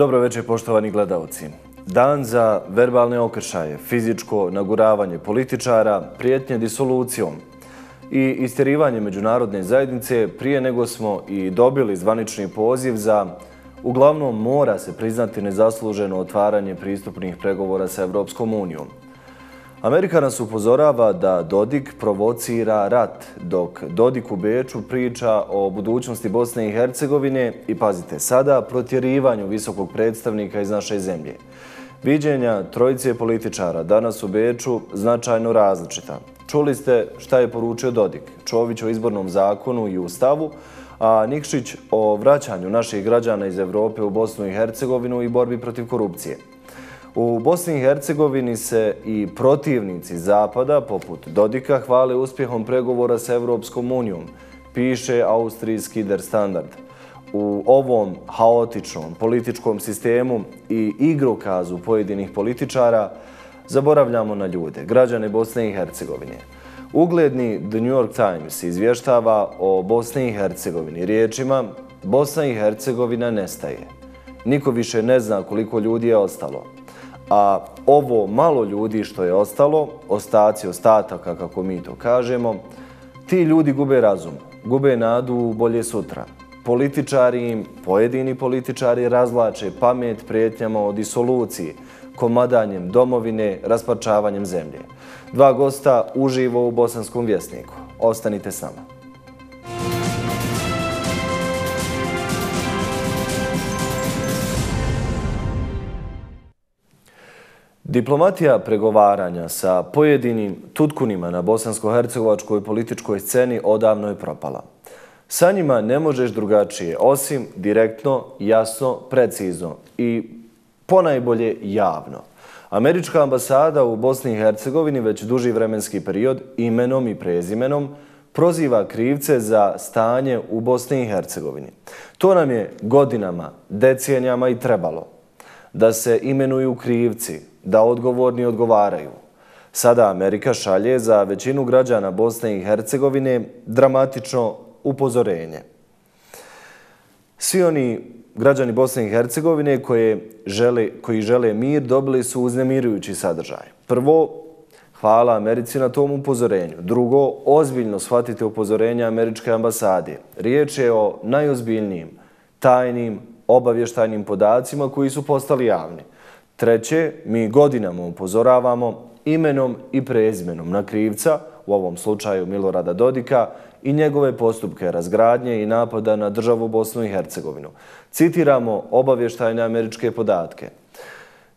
Dobro večer, poštovani gledaoci. Dan za verbalne okršaje, fizičko naguravanje političara, prijetnje disolucijom i istjerivanje međunarodne zajednice prije nego smo i dobili zvanični poziv za uglavnom mora se priznati nezasluženo otvaranje pristupnih pregovora sa Evropskom unijom. Amerika nas upozorava da Dodik provocira rat, dok Dodik u Beču priča o budućnosti Bosne i Hercegovine i, pazite, sada protjerivanju visokog predstavnika iz naše zemlje. Viđenja trojice političara danas u Beču značajno različita. Čuli ste šta je poručio Dodik, Čović o izbornom zakonu i ustavu, a Nikšić o vraćanju naših građana iz Evrope u Bosnu i Hercegovinu i borbi protiv korupcije. U Bosni i Hercegovini se i protivnici Zapada, poput Dodika, hvale uspjehom pregovora sa Evropskom unijom, piše austrijski Der Standard. U ovom haotičnom političkom sistemu i igrokazu pojedinih političara zaboravljamo na ljude, građane Bosne i Hercegovine. Ugledni The New York Times izvještava o Bosni i Hercegovini riječima "Bosna i Hercegovina nestaje. Niko više ne zna koliko ljudi je ostalo." A ovo malo ljudi što je ostalo, ostaci ostataka kako mi to kažemo, ti ljudi gube razum, gube nadu u bolje sutra. Pojedini političari razvlače pamet prijetnjama o disoluciji, komadanjem domovine, rasparčavanjem zemlje. Dva gosta uživo u Bosanskom vjesniku. Ostanite s nama. Diplomatija pregovaranja sa pojedinim tutkunima na bosansko-hercegovačkoj političkoj sceni odavno je propala. Sa njima ne možeš drugačije, osim direktno, jasno, precizno i ponajbolje javno. Američka ambasada u Bosni i Hercegovini već duži vremenski period imenom i prezimenom proziva krivce za stanje u Bosni i Hercegovini. To nam je godinama, decenijama i trebalo. Da se imenuju krivci, da odgovorni odgovaraju. Sada Amerika šalje za većinu građana Bosne i Hercegovine dramatično upozorenje. Svi oni građani Bosne i Hercegovine koji žele mir dobili su uznemirujući sadržaj. Prvo, hvala Americi na tom upozorenju. Drugo, ozbiljno shvatite upozorenja američke ambasade. Riječ je o najozbiljnijim, tajnim, obavještajnim podacima koji su postali javni. Treće, mi godinama upozoravamo imenom i prezimenom na krivca, u ovom slučaju Milorada Dodika, i njegove postupke razgradnje i napada na državu Bosnu i Hercegovinu. Citiramo obavještajne američke podatke.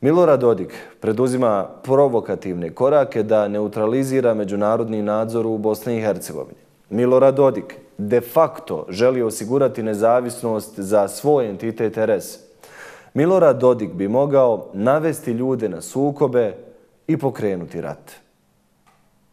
Milorad Dodik preduzima provokativne korake da neutralizira međunarodni nadzor u Bosni i Hercegovini. Milorad Dodik de facto želi osigurati nezavisnost za svoj entitet RS. Milorad Dodik bi mogao navesti ljude na sukobe i pokrenuti rat.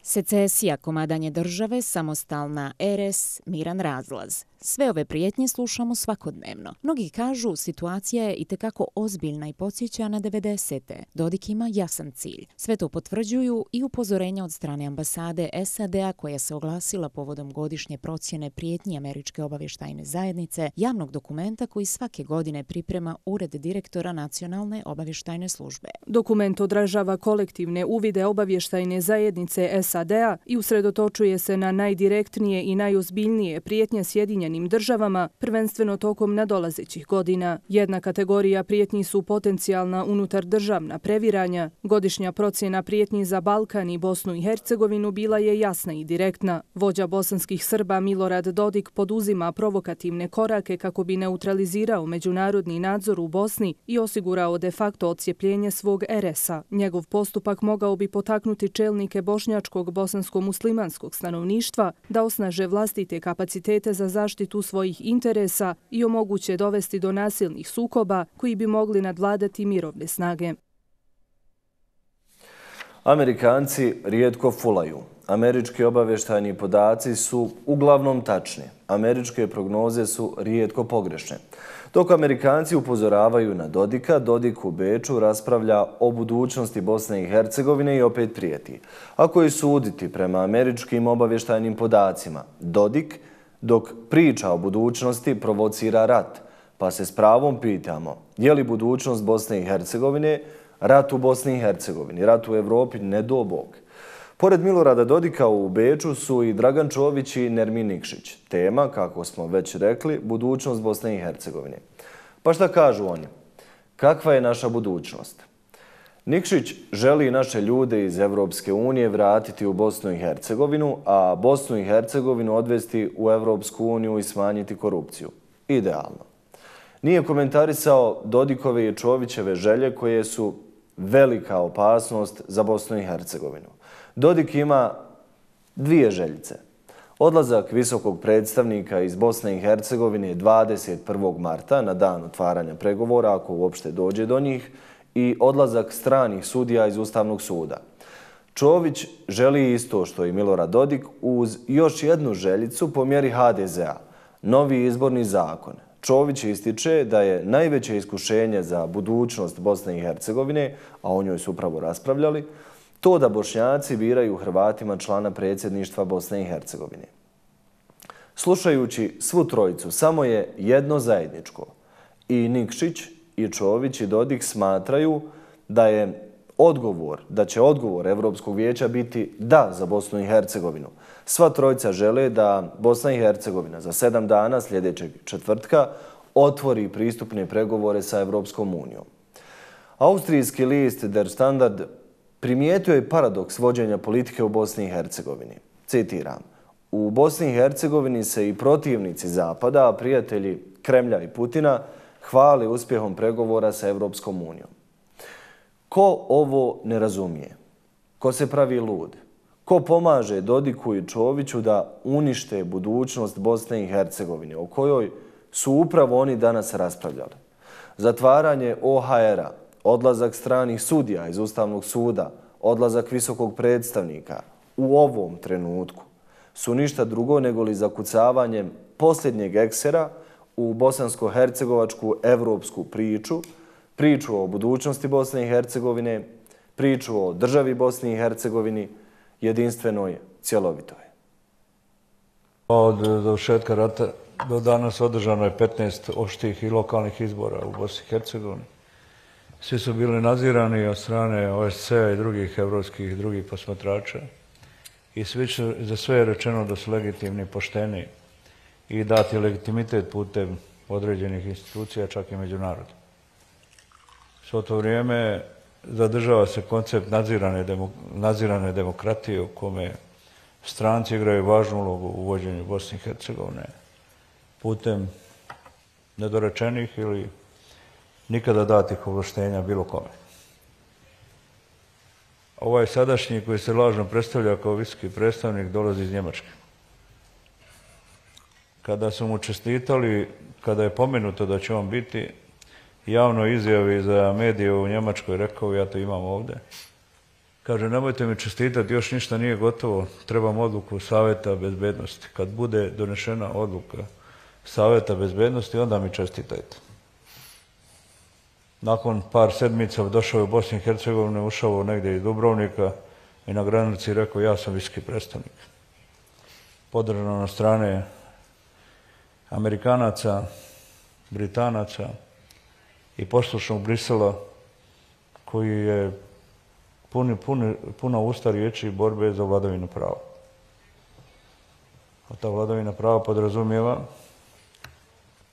Secesija, komadanje države, samostalna RS, miran razlaz. Sve ove prijetnje slušamo svakodnevno. Mnogi kažu situacija je itekako ozbiljna i podsjeća na 90-te. Dodik ima jasan cilj. Sve to potvrđuju i upozorenja od strane ambasade SAD-a koja se oglasila povodom godišnje procjene prijetnji Američke obavještajne zajednice, javnog dokumenta koji svake godine priprema Ured direktora Nacionalne obavještajne službe. Dokument odražava kolektivne uvide obavještajne zajednice SAD-a i usredotočuje se na najdirektnije i najozbiljnije prijetnje Sjedinjenih državama, prvenstveno tokom nadolazećih godina. Jedna kategorija prijetnji su potencijalna unutardržavna previranja. Godišnja procjena prijetnji za Balkan i Bosnu i Hercegovinu bila je jasna i direktna. Vođa bosanskih Srba Milorad Dodik poduzima provokativne korake kako bi neutralizirao međunarodni nadzor u Bosni i osigurao de facto odcijepljenje svog RS-a. Njegov postupak mogao bi potaknuti čelnike bošnjačkog bosansko-muslimanskog stanovništva da osnaže vlastite kapacitete za zaštitu svojih interesa i omoguće dovesti do nasilnih sukoba koji bi mogli nadvladati mirovne snage. Amerikanci rijetko fulaju. Američki obavještajni podaci su uglavnom tačni. Američke prognoze su rijetko pogrešne. Dok Amerikanci upozoravaju na Dodika, Dodik u Beču raspravlja o budućnosti Bosne i Hercegovine i opet prijeti. Ako je suditi prema američkim obavještajnim podacima, Dodik dok priča o budućnosti provocira rat, pa se s pravom pitamo je li budućnost Bosne i Hercegovine rat u Bosni i Hercegovini, rat u Evropi, ne do Bog. Pored Milorada Dodika u Beču su i Dragan Čović i Nermin Nikšić. Tema, kako smo već rekli, budućnost Bosne i Hercegovine. Pa šta kažu oni? Kakva je naša budućnost? Nikšić želi naše ljude iz Evropske unije vratiti u Bosnu i Hercegovinu, a Bosnu i Hercegovinu odvesti u Evropsku uniju i smanjiti korupciju. Idealno. Nije komentarisao Dodikove i Čovićeve želje koje su velika opasnost za Bosnu i Hercegovinu. Dodik ima dvije željice. Odlazak visokog predstavnika iz Bosne i Hercegovine 21. marta na dan otvaranja pregovora, ako uopšte dođe do njih, i odlazak stranih sudija iz Ustavnog suda. Čović želi isto što i Milorad Dodik uz još jednu željicu po mjeri HDZ-a, novi izborni zakon. Čović ističe da je najveće iskušenje za budućnost Bosne i Hercegovine, a o njoj su upravo raspravljali, to da Bošnjaci biraju Hrvatima člana predsjedništva Bosne i Hercegovine. Slušajući svu trojicu, samo je jedno zajedničko. I Nikšić, i Čović, i Dodik smatraju da je odgovor, da će odgovor Evropskog vijeća biti da za Bosnu i Hercegovinu. Sva trojica žele da Bosna i Hercegovina za 7 dana sljedećeg četvrtka otvori pristupne pregovore sa Evropskom unijom. Austrijski list Der Standard primijetio je paradoks vođenja politike u Bosni i Hercegovini. Citiram, u Bosni i Hercegovini se i protivnici Zapada, a prijatelji Kremlja i Putina, hvale uspjehom pregovora sa Evropskom unijom. Ko ovo ne razumije? Ko se pravi lud? Ko pomaže Dodiku i Čoviću da unište budućnost Bosne i Hercegovine, o kojoj su upravo oni danas raspravljali? Zatvaranje OHR-a, odlazak stranih sudija iz Ustavnog suda, odlazak visokog predstavnika u ovom trenutku su ništa drugo nego li zakucavanje posljednjeg eksera u bosansko-hercegovačku evropsku priču, priču o budućnosti Bosne i Hercegovine, priču o državi Bosni i Hercegovini, jedinstvenoj, cjelovitoj. Od završetka rata do danas održano je 15 opštih i lokalnih izbora u Bosni i Hercegovini. Svi su bili nadzirani od strane OSCE i drugih evropskih i drugih posmatrača i za sve je rečeno da su legitimni i pošteni i dati legitimitet putem određenih institucija, čak i međunarodnih. Svo to vrijeme zadržava se koncept nadzirane demokratije u kome stranci igraju važnu ulogu u vođenju Bosne i Hercegovine putem nedorečenih ili nikada datih ovlaštenja bilo kome. Ovaj sadašnji koji se lažno predstavlja kao visoki predstavnik dolazi iz Njemačke. Kada su mu čestitali, kada je pomenuto da će on biti, javno izjavi za medije u Njemačkoj rekao ja to imam ovdje. Kaže nemojte mi čestitati, još ništa nije gotovo, trebam odluku Savjeta bezbednosti. Kad bude donešena odluka Savjeta bezbednosti, onda mi čestitajte. Nakon par sedmica došao je u Bosni i Hercegovini, ušao negdje iz Dubrovnika i na granici rekao ja sam visoki predstavnik. Podržano na strane Amerikanaca, Britanaca i poslušnog Brisela koji je puna usta riječi i borbe za vladavinu prava. A ta vladavina prava podrazumijeva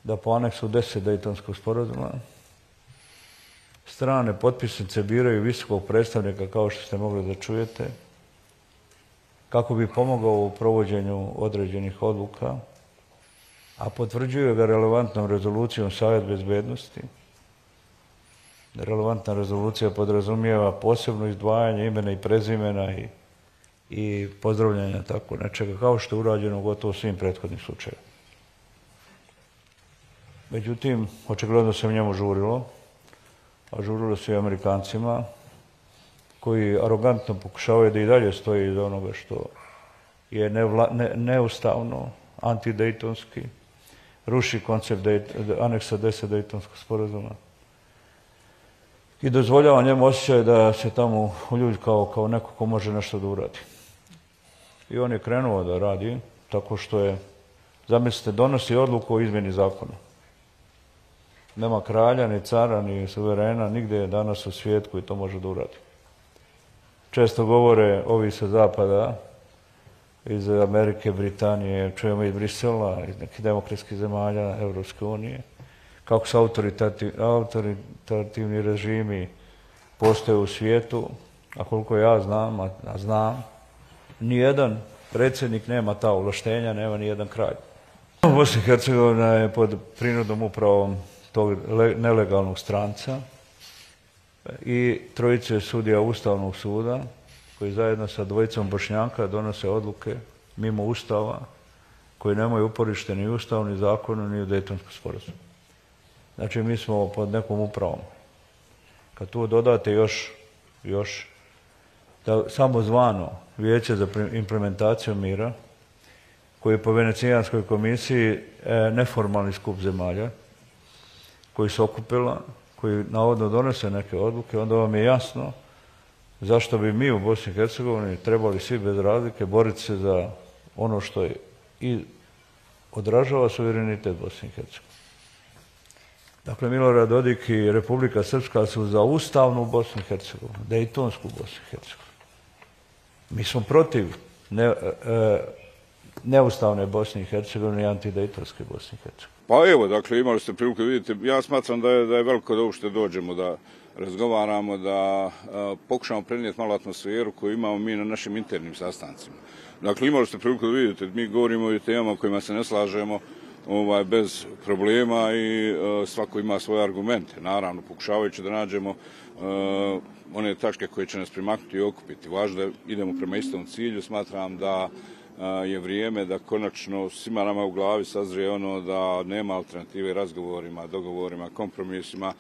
da po aneksu 10 Dejtonskog sporazuma strane potpisnice biraju visokog predstavnika, kao što ste mogli da čujete, kako bi pomogao u provođenju određenih odluka, a potvrđuje ga relevantnom rezolucijom Savjet bezbednosti. Relevantna rezolucija podrazumijeva posebno izdvajanje imena i prezimena i pozdravljanja tako nečega, kao što je urađeno gotovo svim prethodnim slučajima. Međutim, očigledno se njemu žurilo, a žurilo se i Amerikancima, koji arogantno pokušavaju da i dalje stoji iz onoga što je neustavno, antidejtonski, ruši koncept aneksa 10 Dejtonskog sporazuma i dozvoljava njemu osjećaj da se tamo uljuljkao kao neko ko može nešto da uradi. I on je krenuo da radi tako što je, zamislite, donosi odluku o izmjeni zakona. Nema kralja, ni cara, ni suverena, nigde je danas u svijetu koji to može da uradi. Često govore ovi sa zapada, iz Amerike, Britanije, čujemo iz Brisela, iz nekih demokratskih zemalja, Evropske unije, kako su autoritativni režimi postoje u svijetu, a koliko ja znam, a znam, nijedan predsjednik nema ta ovlaštenja, nema nijedan kralj. Bosna i Hercegovina je pod prinudnom upravom tog nelegalnog stranca i trojice sudija Ustavnog suda koji zajedno sa dvojicom Bošnjaka donose odluke mimo Ustava koji nemaju uporište ni Ustav, ni zakonu, ni u Dejtonskom sporazumu. Znači mi smo pod nekom upravom. Kad tu dodate još da samozvano Vijeće za implementaciju mira koji je po Venecijanskoj komisiji neformalni skup zemalja koji se okupila, koji navodno donese neke odluke, onda vam je jasno zašto bi mi u Bosni i Hercegovini trebali svi bez razlike boriti se za ono što je i odražava suverenitet Bosni i Hercegovini. Dakle, Milorad Dodik i Republika Srpska su za ustavnu Bosnu i Hercegovini, Dejtonsku Bosnu i Hercegovini. Mi smo protiv neustavne Bosne i Hercegovine i antidejtonske Bosne i Hercegovine. Pa evo, dakle, imali ste priliku, vidite, ja smatram da je veliko da uopšte dođemo, da razgovaramo, da pokušamo prenijeti malo atmosferu koju imamo mi na našim internim sastancima. Dakle, imali ste priliku da vidite, mi govorimo o temama kojima se ne slažemo bez problema i svako ima svoje argumente, naravno, pokušavajući da nađemo one tačke koje će nas primaknuti i okupiti. Važno da idemo prema istom cilju, smatram da je vrijeme da konačno svima nama u glavi sazrije ono da nema alternative razgovorima, dogovorima, kompromisima.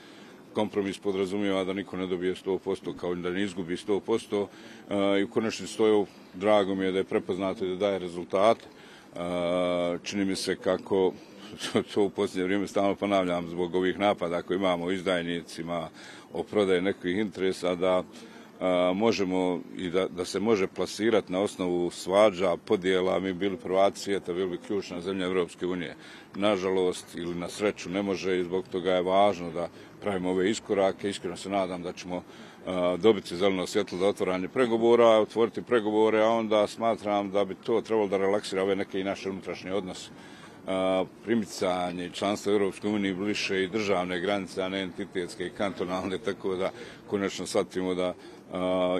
Kompromis podrazumijeva da niko ne dobije 100%, kao da ne izgubi 100%. I u konačnici stoju, drago mi je da je prepoznato i da daje rezultat. Čini mi se kako, to u posljednje vrijeme stalno ponavljam zbog ovih napada koje imamo o izdajnicima, o prodaje nekih interesa, da možemo i da se može plasirati na osnovu svađa, podjela, mi bili prvaci svijeta, bili bi ključna zemlja Evropske unije. Nažalost ili na sreću ne može i zbog toga je važno da pravimo ove iskorake. Iskreno se nadam da ćemo dobiti zeleno svjetlo za otvaranje pregovora, otvoriti pregovore, a onda smatram da bi to trebalo da relaksira ove neke i naše unutrašnje odnose. Primicanje i članstvo Evropske unije bliže i državne granice, a ne entitetske i kantonalne, tako da konačno shvatimo da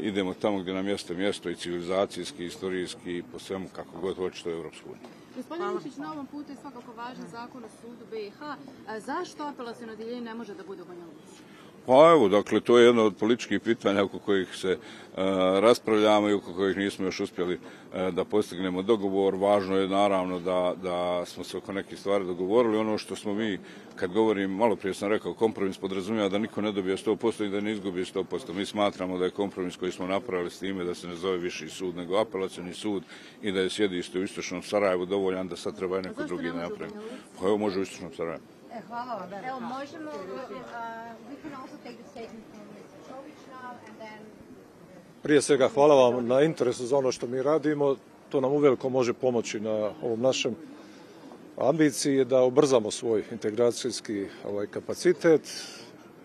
idemo tamo gdje nam jeste mjesto i civilizacijski, istorijski i po svemu kako god hoćete u Evropsku uniju. Gospodin Nikšić, na ovom putu je svakako važan zakon o sudu BiH. Zašto apelacijono odjeljenje ne može da bude u Banja Luci? Pa evo, dakle, to je jedno od političkih pitanja oko kojih se raspravljamo i oko kojih nismo još uspjeli da postignemo dogovor. Važno je naravno da smo se oko nekih stvari dogovorili. Ono što smo mi, kad govorim, malo prije sam rekao, kompromis podrazumijeva da niko ne dobije 100% i da ne izgubi 100%. Mi smatramo da je kompromis koji smo napravili s time da se ne zove viši sud, nego apelacioni sud i da je sjedište u Istočnom Sarajevu dovoljan da sad treba i neko drugi ne napravi. Pa evo, može u Istočnom Sarajevu. Hvala vam. Evo, možemo... Prije svega, hvala vam na interesu za ono što mi radimo. To nam uveliko može pomoći na ovom našem ambiciji da ubrzamo svoj integracijski kapacitet.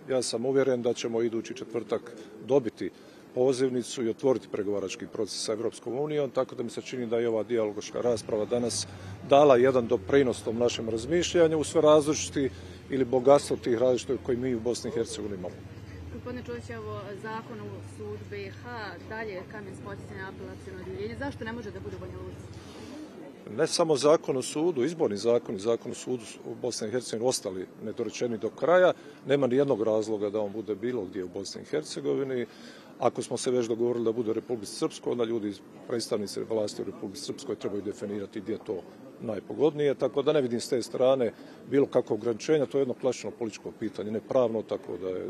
Ja sam uvjeren da ćemo idući četvrtak dobiti pozivnicu i otvoriti pregovarački proces sa Evropskom unijom, tako da mi se čini da je ova dijalogoška rasprava danas dala jedan doprinos tom našem razmišljanju u sve različiti ili bogatstvo tih različitih koji mi u Bosni i Hercegovini imamo. Gospodine Čović, ovo zakon o sudu BiH, dalje kamen spoticanja na apelacijono odjeljenje, zašto ne može da bude u Banja Luci? Ne samo zakon o sudu, izborni zakon i zakon o sudu u Bosni i Hercegovini ostali nedorečeni do kraja, nema ni jednog razloga da on bude bilo gdje u Bosni i Hercegovini. Ako smo se već dogovorili da bude u Republici Srpskoj, onda ljudi, predstavnici vlasti u Republici Srpskoj, trebaju definirati gdje je to najpogodnije. Tako da ne vidim s te strane bilo kakvog ograničenja. To je jedno klasično političko pitanje, ne pravno, tako da je...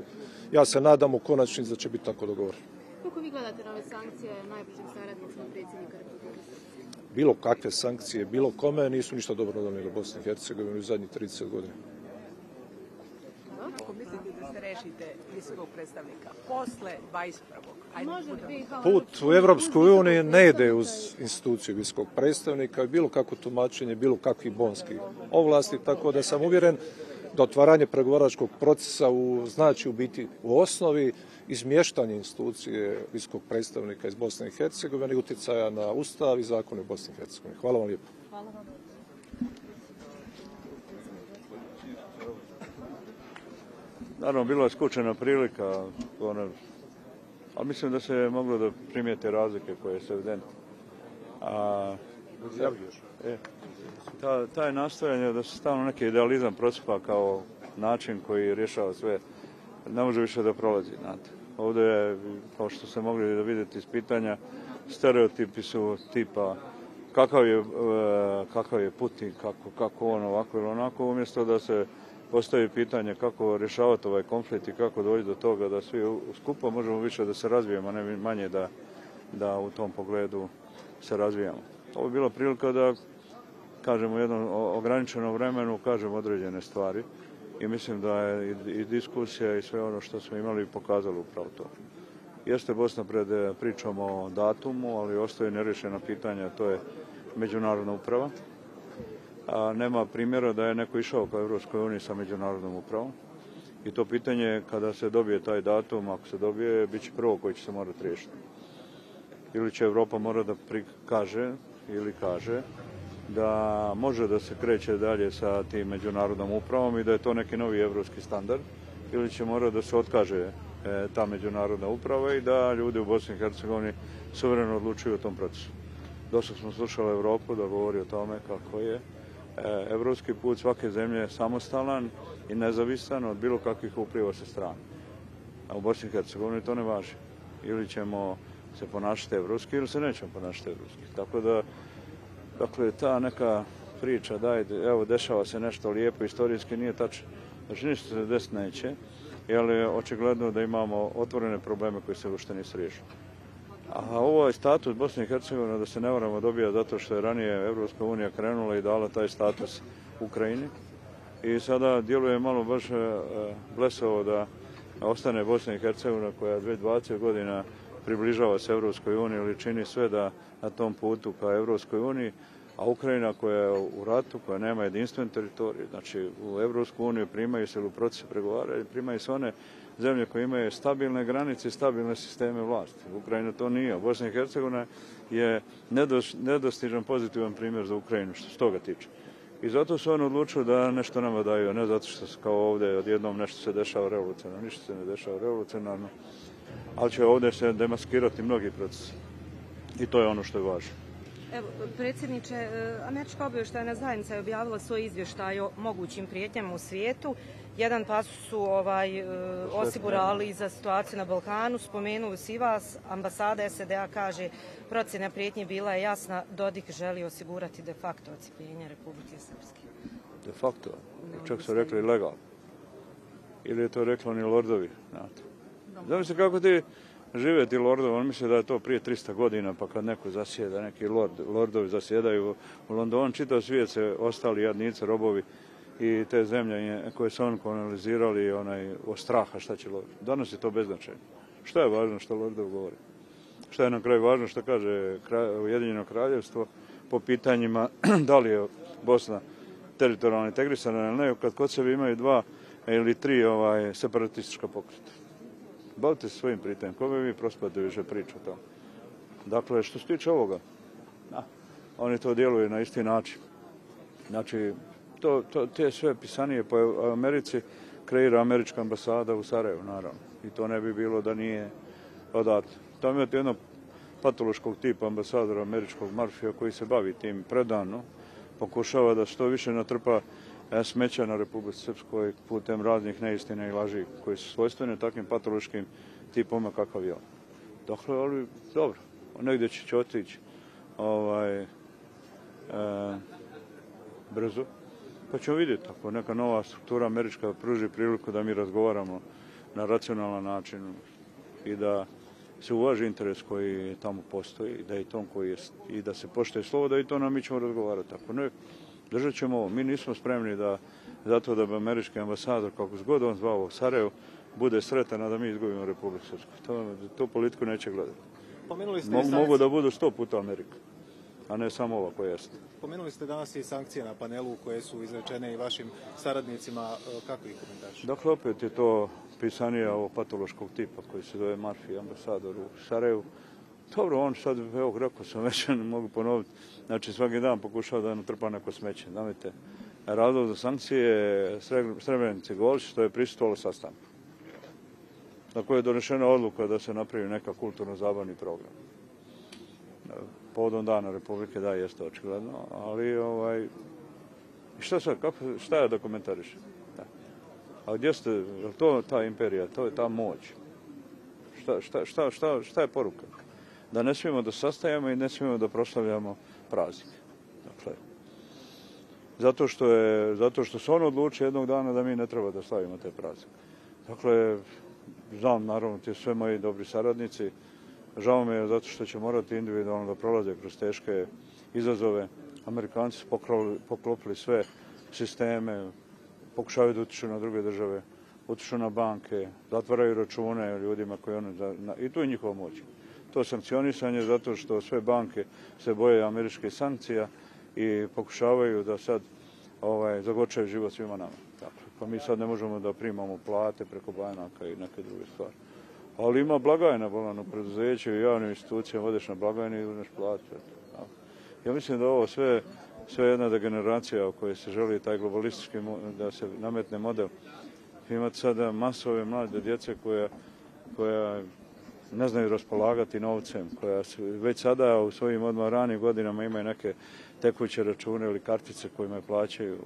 Ja se nadam u konačnici da će biti tako dogovoreno. Kako vi gledate na ove sankcije najbližim saradnicima predsjednika Republike Srpske? Bilo kakve sankcije, bilo kome, nisu ništa dobro donijeli u Bosni i Hercegovini u zadnjih 30 godina. Kako mislite da se rešite visokog predstavnika posle 21. Put u Evropskoj uniji ne ide uz instituciju visokog predstavnika i bilo kako tumačenje, bilo kakvi bonski ovlasti, tako da sam uvjeren da otvaranje pregovaračkog procesa znači u biti u osnovi izmještanje institucije visokog predstavnika iz Bosne i Hercegovine i utjecaja na Ustav i zakone u Bosni i Hercegovini. Hvala vam lijepo. Hvala vam. Naravno, bila je skučena prilika, ali mislim da se moglo da primijete razlike koje su evidentne. Ta je nastojanje da se stalno neki idealizam prosipa kao način koji rješava sve. Ne može više da prolazi, znate. Ovdje je, kao što ste mogli da vidjeti iz pitanja, stereotipi su tipa kakav je Putin, kako on ovako ili onako, umjesto da se postavi pitanje kako rješavati ovaj konflikt i kako doći do toga da svi skupa možemo više da se razvijemo, ne manje da u tom pogledu se razvijamo. Ovo je bila prilika da, kažemo, u jednom ograničenom vremenu kažemo određene stvari i mislim da je i diskusija i sve ono što smo imali pokazalo upravo to. Jeste Bosna pred pričom o datumu, ali ostaje nerješena pitanja, to je međunarodna uprava. Nema primjera da je neko išao po Evropskoj uniji sa međunarodnom upravom. I to pitanje, kada se dobije taj datum, ako se dobije, bit će prvo koji će se morati riješiti. Ili će Evropa mora da prikaže ili kaže da može da se kreće dalje sa tim međunarodnom upravom i da je to neki novi evropski standard, ili će mora da se otkaže ta međunarodna uprava i da ljudi u Bosni i Hercegovini suvereno odlučuju o tom procesu. Dosta smo slušali Evropu da govori o tome kako je evropski put svake zemlje samostalan i nezavisan od bilo kakvih upliva sa strane. A u Bosni i Hercegovini to ne važi. Ili ćemo se ponašati evropski ili se nećemo ponašati evropski. Tako da, dakle, ta neka priča da evo dešava se nešto lijepo, istorijski nije tačno. Znači ništa se desiti neće, jer je očigledno da imamo otvorene probleme koji se uopšte nisu riješili. A ovo je status Bosne i Hercegovine da se ne moramo dobijati zato što je ranije Evropska unija krenula i dala taj status Ukrajini. I sada djeluje malo baš blesovo da ostane Bosna i Hercegovina koja već 20 godina približava se Evropskoj uniji ili čini sve da na tom putu ka Evropskoj uniji, a Ukrajina koja je u ratu, koja nema jedinstven teritorij, znači u Evropsku uniju primaju se ili u procesu pregovaranja, primaju se one zemlje koje imaju stabilne granice i stabilne sisteme vlasti. Ukrajina to nije. Bosna i Hercegovina je nedostižan pozitivan primjer za Ukrajinu što se toga tiče. I zato se on odlučio da nešto nama daju, a ne zato što se kao ovdje odjednom nešto se dešava revolucionarno. Ništa se ne dešava revolucionarno, ali će ovdje se demaskirati mnogi procesi. I to je ono što je važno. Evo, predsjedniče, Američka obavještajna zajednica je objavila svoj izvještaj o mogućim prijetnjama u svijetu. Jedan pasus su osigurali za situaciju na Balkanu, spomenuo si vas, ambasada SAD-a kaže procjena prijetnje bila je jasna, Dodik želi osigurati de facto odcijepljenje Republike Srpske. De facto? Čak su rekli legalno. Ili je to reklo ni lordovi, znate. Znam se kako ti žive ti lordovi, on misle da je to prije 300 godina, pa kad neko zasjeda, neki lordovi zasjedaju u London, čitav svijet se ostali jadnice, robovi i te zemlje koje su on kolonizirali o straha šta će lordovi. Danas je to beznačajno. Šta je važno što lordovi govori? Šta je na kraju važno što kaže Ujedinjeno kraljevstvo po pitanjima da li je Bosna teritorijalno integrisana ili ne, kad kod sebe imaju 2 ili 3 separatistička pokreta. Bavite se svojim pitanjem, kome vi prospate više priču o tom. Dakle, što se tiče ovoga, oni to djeluju na isti način. Znači, te sve pisanije po Americi kreira američka ambasada u Sarajevu, naravno. I to ne bi bilo da nije odatle. Tamo imate jednog patološkog tipa ambasadora američkog Murphyja koji se bavi tim predano, pokušava da što više natrpa smeća na Republici Srpskoj putem raznih neistine i laži koji su svojstvene takvim patološkim tipom kakav je on. Dakle, ali dobro, negdje će otići brzo, pa ćemo vidjeti ako neka nova struktura američka pruži priliku da mi razgovaramo na racionalan način i da se uvaži interes koji tamo postoji i da se poštuje slovo, da i to nam mi ćemo razgovarati. Ako ne, držat ćemo ovo. Mi nismo spremni da, zato da bi američki ambasador, kako zgod on zvao u Sarajevu, bude sretan da mi izgubimo Republiku Srpsku. To politiku neće gledati. Mogu da budu 100 puta Amerika. a ne samo ova koja jeste. Pomenuli ste danas i sankcije na panelu koje su izrečene i vašim saradnicima. Kako ih komentarišete? Dakle, opet je to pisanija ovog patološkog tipa koji se zove Murphy, ambasador u Sarajevu. Dobro, on sad, evo, rekao sam već, ne mogu ponoviti. Znači, svaki dan pokušava da natrpa neko smeće. Znate, razlog za sankcije je Srebrenice Golić, što je prisustvovalo sastanku na kojoj je donešena odluka da se napravi neka kulturno-zabavni program. Povodom dana Republike, da, jeste očigledno, ali šta sad, šta je da komentarišem? A gdje ste, je li to ta imperija, to je ta moć? Šta je poruka? Da ne smijemo da sastajamo i ne smijemo da proslavljamo praznike. Dakle, zato što se on odluči jednog dana da mi ne treba da slavimo te praznike. Dakle, znam, naravno, ti sve moji dobri saradnici. Žao mi je zato što će morati individualno da prolaze kroz teške izazove. Amerikanci su poklopili sve sisteme, pokušavaju da utiču na druge države, utiču na banke, zatvaraju račune ljudima koji oni... I tu je njihova moć. To sankcionisanje zato što sve banke se boje američke sankcija i pokušavaju da sad zagorčaju život svima nama. Pa mi sad ne možemo da primamo plate preko banaka i neke druge stvari. Ali ima blagajna, bolano, preduzeće u javnim institucijama, odeš na blagajnu i uzmeš platu. Ja mislim da ovo sve jedna degeneracija o kojoj se želi taj globalistički, da se nametne model. Imate sada masove mlade djece koja ne znaju raspolagati novcem, koja već sada u svojim odmah ranim godinama imaju neke tekuće račune ili kartice kojima je plaćaju.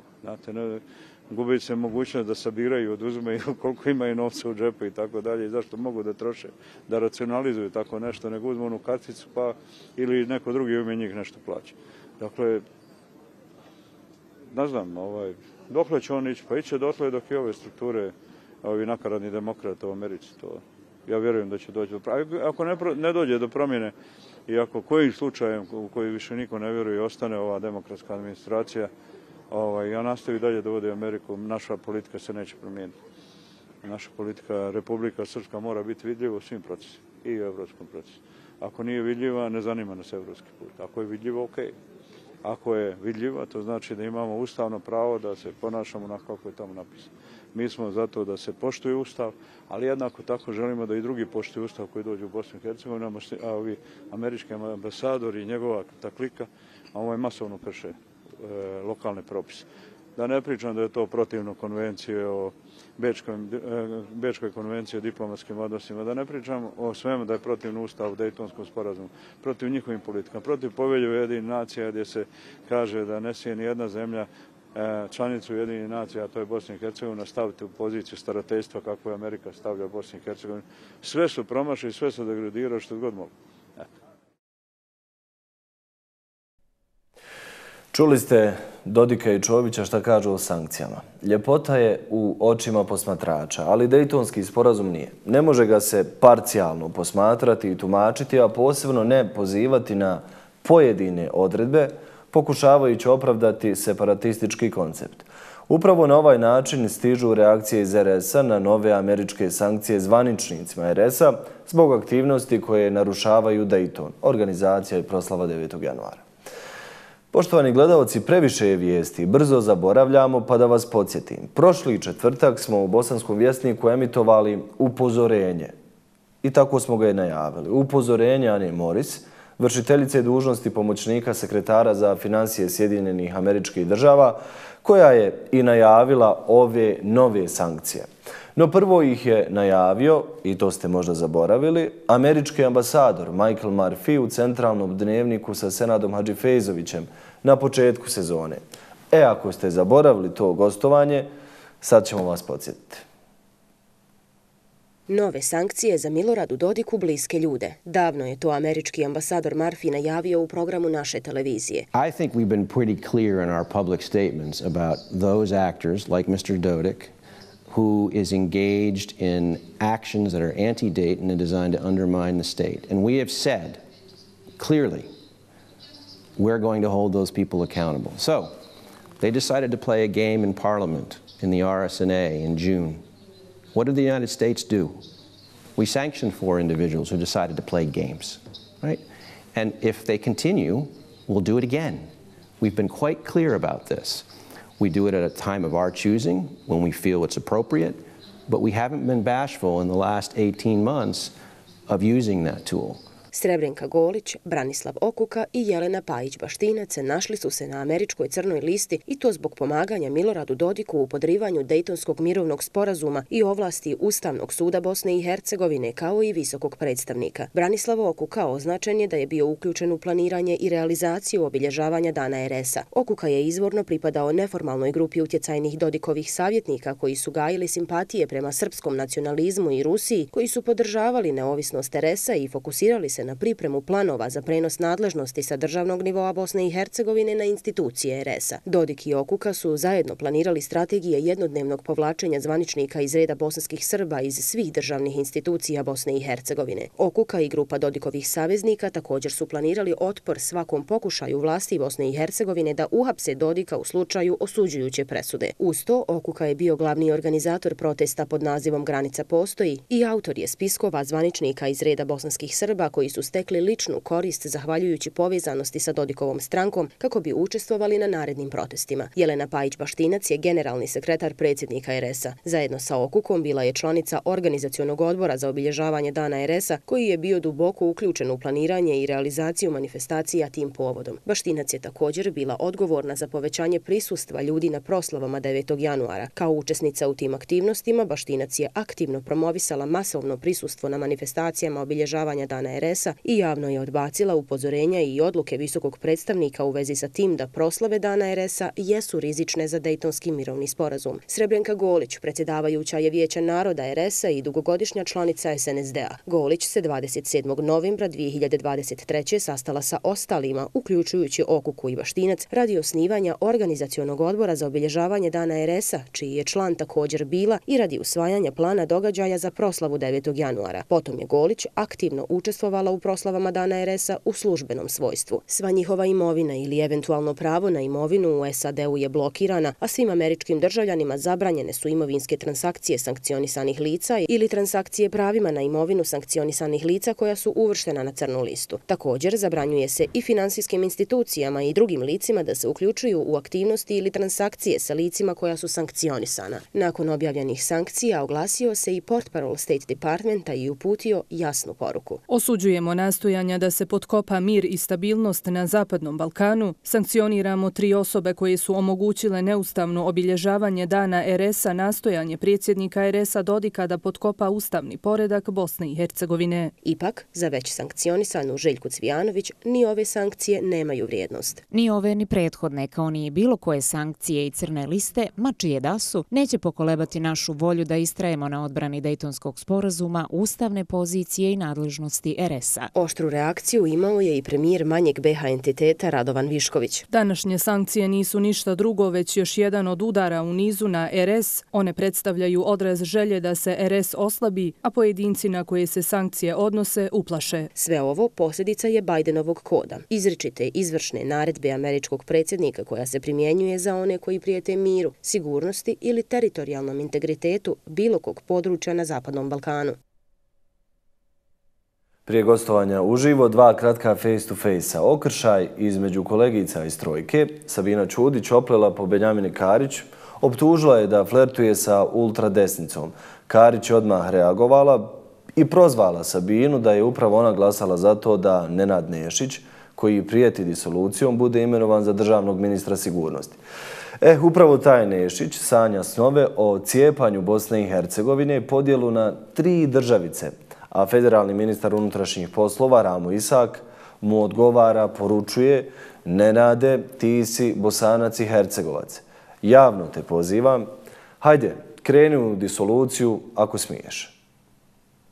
Gubi se mogućnost da sabiraju, oduzmeju koliko imaju novca u džepu i tako dalje i zašto mogu da troše, da racionalizuju tako nešto, nego uzmu onu karticu pa ili neko drugi ume njih nešto plaća. Dakle, ne znam, dokle će on ići? Pa iće dotle dok i ove strukture, ovi nakaradni demokrata u Americi, to ja vjerujem da će doći do promjene. Ako ne dođe do promjene i ako kojim slučajem u koji više niko ne vjeruje ostane ova demokratska administracija, ja nastavi dalje da vode Ameriku, naša politika se neće promijeniti. Naša politika, Republika Srpska, mora biti vidljiva u svim procesima i u evropskom procesu. Ako nije vidljiva, ne zanima nas evropski put. Ako je vidljiva, ok. Ako je vidljiva, to znači da imamo ustavno pravo da se ponašamo onako kako je tamo napisano. Mi smo zato da se poštuje Ustav, ali jednako tako želimo da i drugi poštuju Ustav koji dođu u Bosnu i Hercegovinu, a ovi američki ambasador i njegova ta klika, a ovo je masovno krše lokalne propise. Da ne pričam da je to protivno konvencije o Bečkoj konvenciji o diplomatskim odnosima, da ne pričam o svemu da je protivno Ustavu, Dejtonskom sporazumu, protiv njihovim politikama, protiv povelje Ujedinjenih nacija gdje se kaže da ne smije nijedna zemlja članicu Ujedinjenih nacija, a to je Bosna i Hercegovina, staviti u poziciju starateljstva kako je Amerika stavlja Bosnu i Hercegovinu. Sve su promašili, sve su degradirali što god mogu. Čuli ste Dodika i Čovića šta kažu o sankcijama. Ljepota je u očima posmatrača, ali Dejtonski sporazum nije. Ne može ga se parcijalno posmatrati i tumačiti, a posebno ne pozivati na pojedine odredbe, pokušavajući opravdati separatistički koncept. Upravo na ovaj način stižu reakcije iz RS-a na nove američke sankcije zvaničnicima RS-a zbog aktivnosti koje narušavaju Dejton, organizacija i proslava 9. januara. Poštovani gledalci, previše je vijesti, brzo zaboravljamo, pa da vas podsjetim. Prošli četvrtak smo u Bosanskom vjesniku emitovali upozorenje. I tako smo ga i najavili. Upozorenje Anje Moris, vršiteljice dužnosti pomoćnika sekretara za financije Sjedinjenih Američkih Država, koja je i najavila ove nove sankcije. No prvo ih je najavio, i to ste možda zaboravili, američki ambasador Michael Murphy u centralnom dnevniku sa Senadom Hadžifejzovićem na početku sezone. E, ako ste zaboravili to gostovanje, sad ćemo vas podsjetiti. Nove sankcije za Miloradu Dodiku bliske ljude. Davno je to američki ambasador Murphy najavio u programu naše televizije. I think we've been pretty clear in our public statements about those actors like Mr. Dodik who is engaged in actions that are anti-Dayton and designed to undermine the state. And we have said clearly we're going to hold those people accountable. So they decided to play a game in Parliament in the RSNA in June. What did the United States do? We sanctioned 4 individuals who decided to play games, right? And if they continue, we'll do it again. We've been quite clear about this. We do it at a time of our choosing, when we feel it's appropriate, but we haven't been bashful in the last 18 months of using that tool. Srebrenka Golić, Branislav Okuka i Jelena Pajić-Baštinac našli su se na američkoj crnoj listi i to zbog pomaganja Miloradu Dodiku u podrivanju Dejtonskog mirovnog sporazuma i ovlasti Ustavnog suda Bosne i Hercegovine kao i visokog predstavnika. Branislav Okuka označen je da je bio uključen u planiranje i realizaciju obilježavanja Dana RS-a. Okuka je izvorno pripadao neformalnoj grupi utjecajnih Dodikovih savjetnika koji su gajili simpatije prema srpskom nacionalizmu i Rusiji, koji su podržavali neovisnost RS-a i fokusirali se na pripremu planova za prenos nadležnosti sa državnog nivoa Bosne i Hercegovine na institucije RS-a. Dodik i Okuka su zajedno planirali strategije jednodnevnog povlačenja zvaničnika iz reda bosanskih Srba iz svih državnih institucija Bosne i Hercegovine. Okuka i grupa Dodikovih saveznika također su planirali otpor svakom pokušaju vlasti Bosne i Hercegovine da uhapse Dodika u slučaju osuđujuće presude. Uz to, Okuka je bio glavni organizator protesta pod nazivom Granica postoji i autor je spiskova zvaničnika iz reda bosanskih Srba koji su stekli ličnu korist zahvaljujući povezanosti sa Dodikovom strankom kako bi učestvovali na narednim protestima. Jelena Pajić-Baštinac je generalni sekretar predsjednika RS-a. Zajedno sa Okukom bila je članica organizacionog odbora za obilježavanje Dana RS-a koji je bio duboko uključen u planiranje i realizaciju manifestacija tim povodom. Baštinac je također bila odgovorna za povećanje prisustva ljudi na proslavama 9. januara. Kao učesnica u tim aktivnostima, Baštinac je aktivno promovisala masovno prisustvo na manifestacijama obilježavanja Dana RS-a i javno je odbacila upozorenja i odluke visokog predstavnika u vezi sa tim da proslave Dana RS-a jesu rizične za Dejtonski mirovni sporazum. Srebrenka Golić, predsjedavajuća je Vijeća naroda RS-a i dugogodišnja članica SNSD-a. Golić se 27. novembra 2023. sastala sa ostalima, uključujući Okuku i Baštinac, radi osnivanja organizacionog odbora za obilježavanje Dana RS-a, čiji je član također bila, i radi usvajanja plana događaja za proslavu 9. januara. Potom je Golić aktivno učestvovala u proslavama Dana RS-a u službenom svojstvu. Sva njihova imovina ili eventualno pravo na imovinu u SAD-u je blokirana, a svim američkim državljanima zabranjene su imovinske transakcije sankcionisanih lica ili transakcije pravima na imovinu sankcionisanih lica koja su uvrštena na crnu listu. Također, zabranjuje se i finansijskim institucijama i drugim licima da se uključuju u aktivnosti ili transakcije sa licima koja su sankcionisana. Nakon objavljenih sankcija oglasio se i portparol State Departmenta i uputio jasnu poruku. Osuđujemo nastojanja da se potkopa mir i stabilnost na Zapadnom Balkanu, sankcioniramo 3 osobe koje su omogućile neustavno obilježavanje Dana RS-a, nastojanje predsjednika RS-a Dodika da potkopa ustavni poredak Bosne i Hercegovine. Ipak, za već sankcionisanu Željku Cvijanović, ni ove sankcije nemaju vrijednost. Ni ove ni prethodne, kao ni bilo koje sankcije i crne liste, ma čije da su, neće pokolebati našu volju da istrajemo na odbrani Dejtonskog sporazuma, ustavne pozicije i nadležnosti RS-a. Oštru reakciju imao je i premijer manjeg BiH entiteta Radovan Višković. Današnje sankcije nisu ništa drugo, već još jedan od udara u nizu na RS. One predstavljaju odraz želje da se RS oslabi, a pojedinci na koje se sankcije odnose uplaše. Sve ovo posljedica je Bajdenovog koda, izričite izvršne naredbe američkog predsjednika koja se primjenjuje za one koji prijete miru, sigurnosti ili teritorijalnom integritetu bilo kog područja na Zapadnom Balkanu. Prije gostovanja uživo, 2 kratka face-to-face-a. Okršaj između kolegica iz trojke. Sabina Ćudić oplela po Benjamini Karić. Optužila je da flertuje sa ultradesnicom. Karić je odmah reagovala i prozvala Sabinu da je upravo ona glasala za to da Nenad Nešić, koji prijeti disolucijom, bude imenovan za državnog ministra sigurnosti. Upravo taj Nešić sanja snove o cijepanju Bosne i Hercegovine i podjelu na 3 državice, a federalni ministar unutrašnjih poslova Ramo Isak mu odgovara, poručuje: Nenade, ti si Bosanac i Hercegovac. Javno te pozivam, hajde, kreni u disoluciju ako smiješ.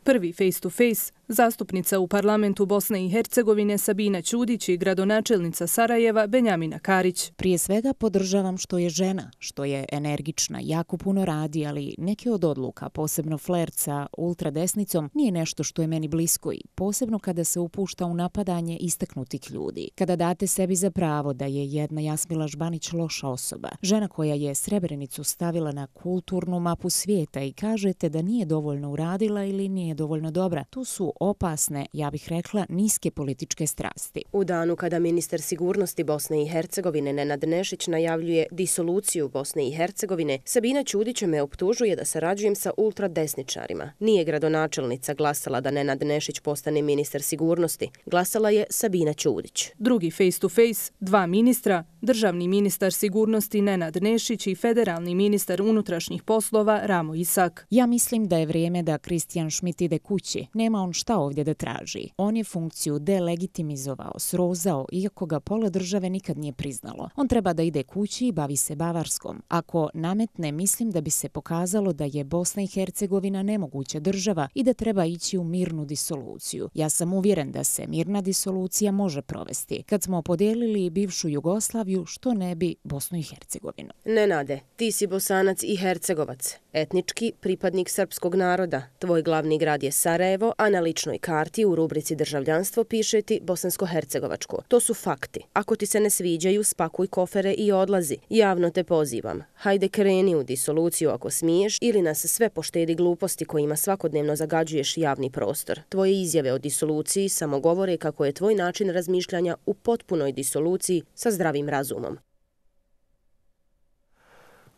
Prvi face-to-face, zastupnica u parlamentu Bosne i Hercegovine Sabina Ćudić i gradonačelnica Sarajeva Benjamina Karić. Prije svega podržavam što je žena, što je energična, jako puno radi, ali neke od odluka, posebno flert sa ultradesnicom, nije nešto što je meni blisko i posebno kada se upušta u napadanje istaknutih ljudi. Kada date sebi za pravo da je jedna Jasmila Žbanić loša osoba, žena koja je Srebrenicu stavila na kulturnu mapu svijeta, i kažete da nije dovoljno uradila ili nije dovoljno dobra, tu su opasne, ja bih rekla, niske političke strasti. U danu kada ministar sigurnosti Bosne i Hercegovine Nenad Nešić najavljuje disoluciju Bosne i Hercegovine, Sabina Ćudić me optužuje da sarađujem sa ultradesničarima. Nije gradonačelnica glasala da Nenad Nešić postane ministar sigurnosti. Glasala je Sabina Ćudić. Drugi face to face, dva ministra, državni ministar sigurnosti Nenad Nešić i federalni ministar unutrašnjih poslova Ramo Isak. Ja mislim da je vrijeme da Christian Schmidt ide kući. Nema on šta ovdje da traži. On je funkciju delegitimizovao, srozao, iako ga pola države nikad nije priznalo. On treba da ide kući i bavi se Bavarskom. Ako nametne, mislim da bi se pokazalo da je Bosna i Hercegovina nemoguća država i da treba ići u mirnu disoluciju. Ja sam uvjeren da se mirna disolucija može provesti. Kad smo podijelili bivšu Jugoslaviju, što ne bi Bosnu i Hercegovinu. Nenade, ti si Bosanac i Hercegovac, etnički pripadnik srpskog naroda. Tvoj glavni grad je Sarajevo, a na ličnoj karti u rubrici Državljanstvo piše ti bosansko-hercegovačko. To su fakti. Ako ti se ne sviđaju, spakuj kofere i odlazi. Javno te pozivam. Hajde kreni u disoluciju ako smiješ ili nas sve poštedi gluposti kojima svakodnevno zagađuješ javni prostor. Tvoje izjave o disoluciji samo govore kako je tvoj način razmišljanja u potpunoj disoluciji sa zdravim razumom.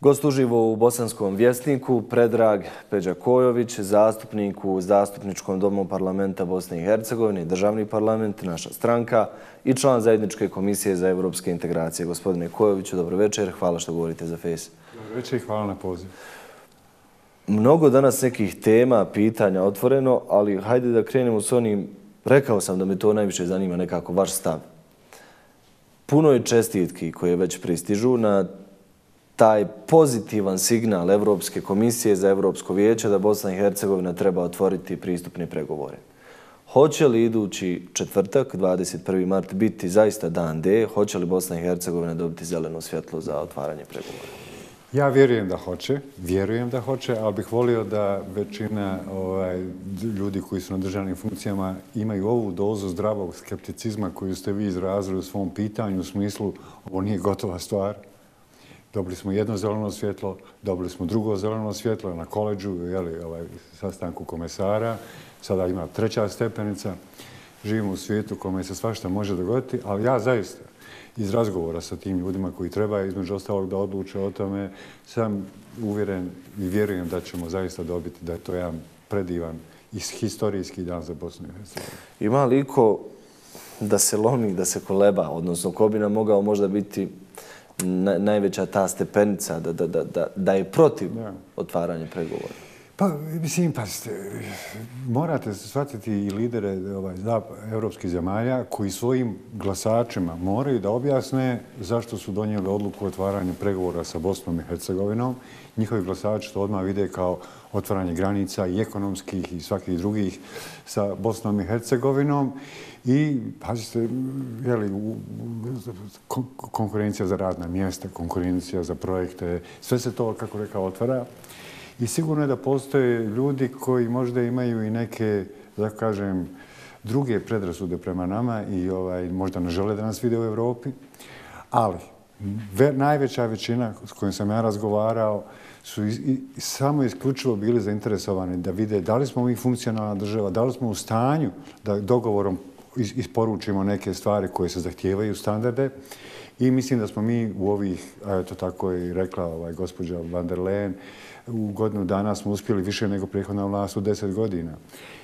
Gost uživo u Bosanskom vjesniku Predrag Peđa Kojović, zastupnik u Zastupničkom domu parlamenta Bosne i Hercegovine, državni parlament, naša stranka i član zajedničke komisije za evropske integracije. Gospodine Kojoviću, dobrovečer, hvala što govorite za FACE. Dobrovečer i hvala na poziv. Mnogo danas nekih tema, pitanja otvoreno, ali hajde da krenemo s onim, rekao sam da me to najviše zanima nekako, vaš stav. Puno je čestitki koje već pristižu na taj pozitivan signal Evropske komisije za Evropsko vijeće da Bosna i Hercegovina treba otvoriti pristupne pregovore. Hoće li idući četvrtak, 21. mart, biti zaista dan D? Hoće li Bosna i Hercegovina dobiti zeleno svjetlo za otvaranje pregovora? Ja vjerujem da hoće, ali bih volio da većina ljudi koji su na državnim funkcijama imaju ovu dozu zdravog skepticizma koju ste vi izrazili u svom pitanju, u smislu ovo nije gotova stvar. Dobili smo jedno zeleno svjetlo, dobili smo drugo zeleno svjetlo na koleđu, sastanku komesara. Sada ima treća stepenica. Živimo u svijetu kome se svašta može dogoditi, ali ja zaista iz razgovora sa tim ljudima koji treba, između ostalog da odluče o tome, sam uvjeren i vjerujem da ćemo zaista dobiti, da je to jedan predivan i historijski dan za Bosnu i Hercegovinu. Ima li iko da se lomi, da se koleba, odnosno ko bi nam mogao možda biti najveća ta stepenica da je protiv otvaranja pregovora? Pa, mislim, morate shvatiti i lidere evropskih zemalja koji svojim glasačima moraju da objasne zašto su donijeli odluku o otvaranju pregovora sa Bosnom i Hercegovinom. Njihovi glasači to odmah vide kao otvaranje granica i ekonomskih i svakih drugih sa Bosnom i Hercegovinom. I, pazite, konkurencija za radna mjesta, konkurencija za projekte, sve se to, kako rekao, otvara. I sigurno je da postoje ljudi koji možda imaju i neke, da kažem, druge predrasude prema nama i možda ne žele da nas vide u Evropi. Ali najveća većina s kojom sam ja razgovarao su samo isključivo bili zainteresovani da vide da li smo mi funkcionalna država, da li smo u stanju da dogovorom isporučimo neke stvari koje se zahtijevaju standarde. I mislim da smo mi u ovih, to tako je rekla gospođa van der Leyen, u godinu dana smo uspjeli više nego prethodna vlast u 10 godina.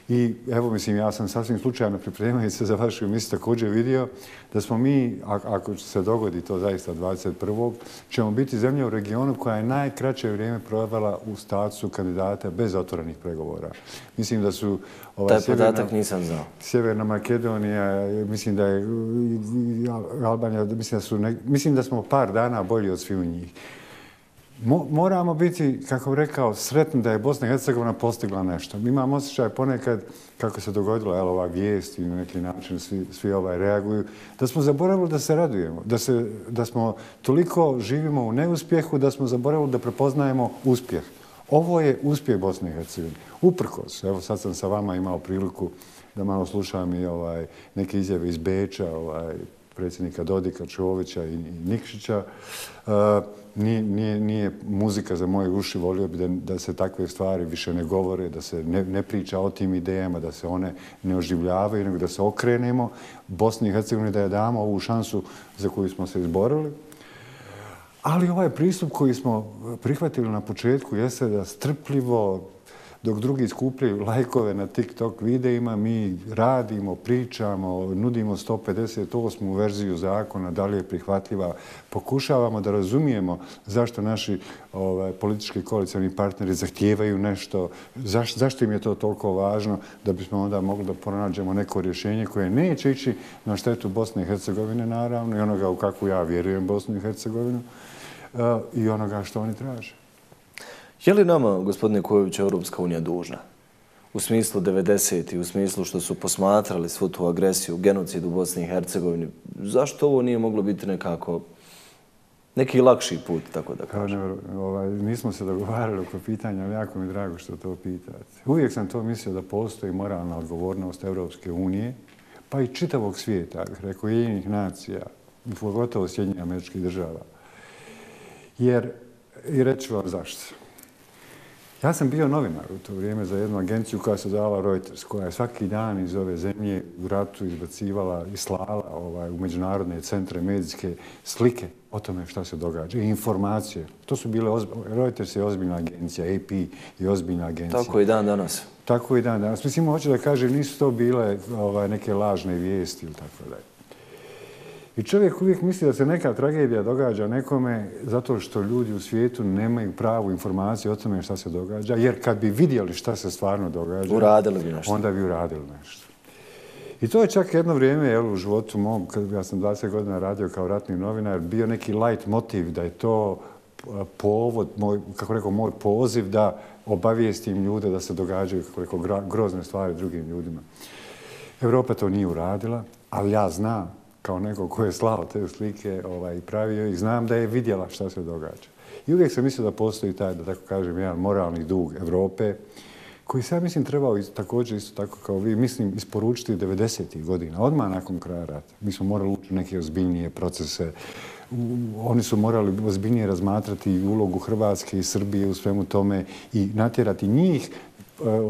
I evo, mislim, ja sam sasvim slučajno pripremajući se za vašu emisiju također vidio da smo mi, ako se dogodi to zaista 21. ćemo biti zemlja u regionu koja je najkraće vrijeme provela u statusu kandidata bez otvorenih pregovora. Mislim da su... Taj podatak nisam znao. Sjeverna Makedonija, mislim da je Albanija, mislim da smo par dana bolji od svih njih. Moramo biti, kako bih rekao, sretni da je Bosna i Hercegovina postigla nešto. Imam osjećaj ponekad, kako se dogodilo, ova vijest i na neki način svi reaguju, da smo zaboravili da se radujemo, da smo toliko živimo u neuspjehu da smo zaboravili da prepoznajemo uspjeh. Ovo je uspjeh Bosne i Hercegovine. Uprkos, evo sad sam sa vama imao priliku da malo slušam i neke izjave iz Beča, predsjednika Dodika, Čovića i Nikšića. Nije muzika za moje uši, volio bi da se takve stvari više ne govore, da se ne priča o tim idejama, da se one ne oživljavaju, nego da se okrenemo Bosni i Hercegovini, da je damo ovu šansu za koju smo se izborili. Ali ovaj pristup koji smo prihvatili na početku jeste da strpljivo, dok drugi skupljaju lajkove na TikTok videima, mi radimo, pričamo, nudimo 158. verziju zakona, da li je prihvatljiva. Pokušavamo da razumijemo zašto naši politički koalicijani partneri zahtijevaju nešto, zašto im je to toliko važno, da bismo onda mogli da pronađemo neko rješenje koje neće ići na štetu Bosne i Hercegovine, naravno, i onoga u kakvu ja vjerujem Bosnu i Hercegovinu, i onoga što oni traže. Je li nama, gospodine Kojović, Evropska unija dužna? U smislu 90-ih, u smislu što su posmatrali svu tu agresiju, genocid u Bosni i Hercegovini, zašto ovo nije moglo biti nekako neki lakši put, tako da kažem? Nismo se dogovarali oko pitanja, ali jako mi je drago što to pitate. Uvijek sam to mislio da postoji moralna odgovornost Evropske unije, pa i čitavog svijeta, preko Ujedinjenih nacija, pogotovo Sjedinjenih Američkih Država. Jer, i reći vam zašto. Ja sam bio novinar u to vrijeme za jednu agenciju koja se zvala Reuters, koja je svaki dan iz ove zemlje u ratu izbacivala i slala u međunarodne centre medijske slike o tome šta se događa i informacije. To su bile, Reuters je ozbiljna agencija, AP je ozbiljna agencija. Tako i dan danas. Tako i dan danas. Mislim, hoću da kažem, nisu to bile neke lažne vijesti ili tako dalje. I čovjek uvijek misli da se neka tragedija događa nekome zato što ljudi u svijetu nemaju pravu informaciju o tome šta se događa, jer kad bi vidjeli šta se stvarno događa, onda bi uradili nešto. I to je čak jedno vrijeme u životu mom, kad ja sam 20 godina radio kao ratni novinar, bio neki light motiv da je to povod, kako rekao, moj poziv da obavijestim ljude da se događaju, kako rekao, grozne stvari drugim ljudima. Evropa to nije uradila, ali ja znam, kao neko ko je slao te slike i pravio ih, znam da je vidjela šta se događa. I uvijek sam mislio da postoji taj, da tako kažem, jedan moralni dug Evrope, koji sam, mislim, trebao također, isto tako kao vi, mislim, isporučiti 90-ih godina, odmah nakon kraja rata. Mi smo morali ući u neke ozbiljnije procese. Oni su morali ozbiljnije razmatrati ulogu Hrvatske i Srbije u svemu tome i natjerati njih,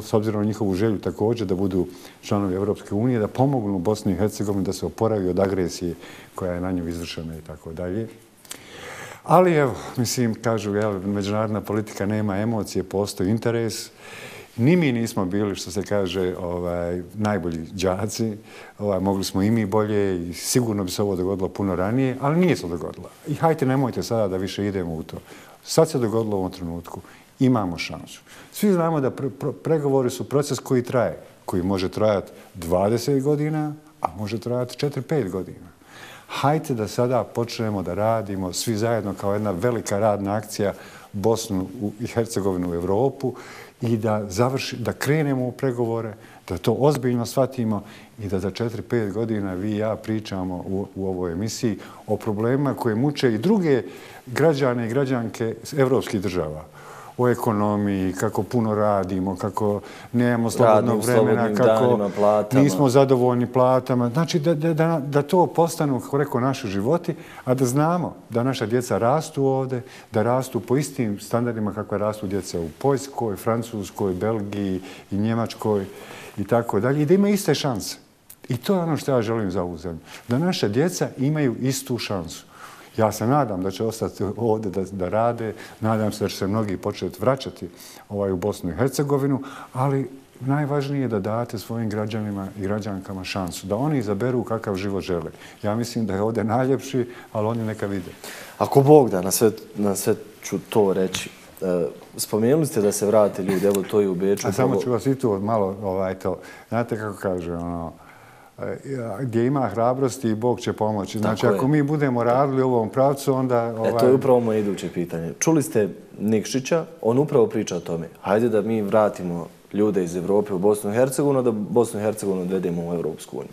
s obzirom na njihovu želju također da budu članovi Evropske unije, da pomognu Bosni i Hercegovini da se oporavi od agresije koja je na nju izvršena i tako dalje. Ali evo, mislim, kažu, međunarodna politika nema emocije, postoji interes. Ni mi nismo bili, što se kaže, najbolji đaci. Mogli smo i mi bolje i sigurno bi se ovo dogodilo puno ranije, ali nije se dogodilo. I hajte, nemojte sada da više idemo u to. Sad se dogodilo u ovom trenutku. Imamo šansu. Svi znamo da pregovori su proces koji traje, koji može trajati 20 godina, a može trajati 4-5 godina. Hajde da sada počnemo da radimo svi zajedno kao jedna velika radna akcija Bosnu i Hercegovinu u Evropu i da krenemo u pregovore, da to ozbiljno shvatimo i da za 4-5 godina vi i ja pričamo u ovoj emisiji o problemima koje muče i druge građane i građanke evropskih država. O ekonomiji, kako puno radimo, kako nemamo slobodnog vremena, kako nismo zadovoljni platama. Znači, da to postanu, kako rekao, naši životi, a da znamo da naša djeca rastu ovdje, da rastu po istim standardima kako rastu djeca u Poljskoj, Francuskoj, Belgiji i Njemačkoj i tako dalje. I da ima iste šanse. I to je ono što ja želim za ovu zemlju. Da naša djeca imaju istu šansu. Ja se nadam da će ostati ovdje da rade, nadam se da će se mnogi početi vraćati u Bosnu i Hercegovinu, ali najvažnije je da date svojim građanima i građankama šansu, da oni izaberu kakav život žele. Ja mislim da je ovdje najljepši, ali oni neka vide. Ako Bog da, na sve ću to reći. Spomenuli ste da se vrate ljudi, evo to i u Beču. A samo ću vas i tu malo to, znate kako kaže ono, gdje ima hrabrosti i Bog će pomoći. Znači, ako mi budemo radili u ovom pravcu, onda... E, to je upravo moje iduće pitanje. Čuli ste Nikšića, on upravo priča o tome. Hajde da mi vratimo ljude iz Evrope u Bosnu i Hercegovinu, da Bosnu i Hercegovinu odvedemo u Evropsku uniju.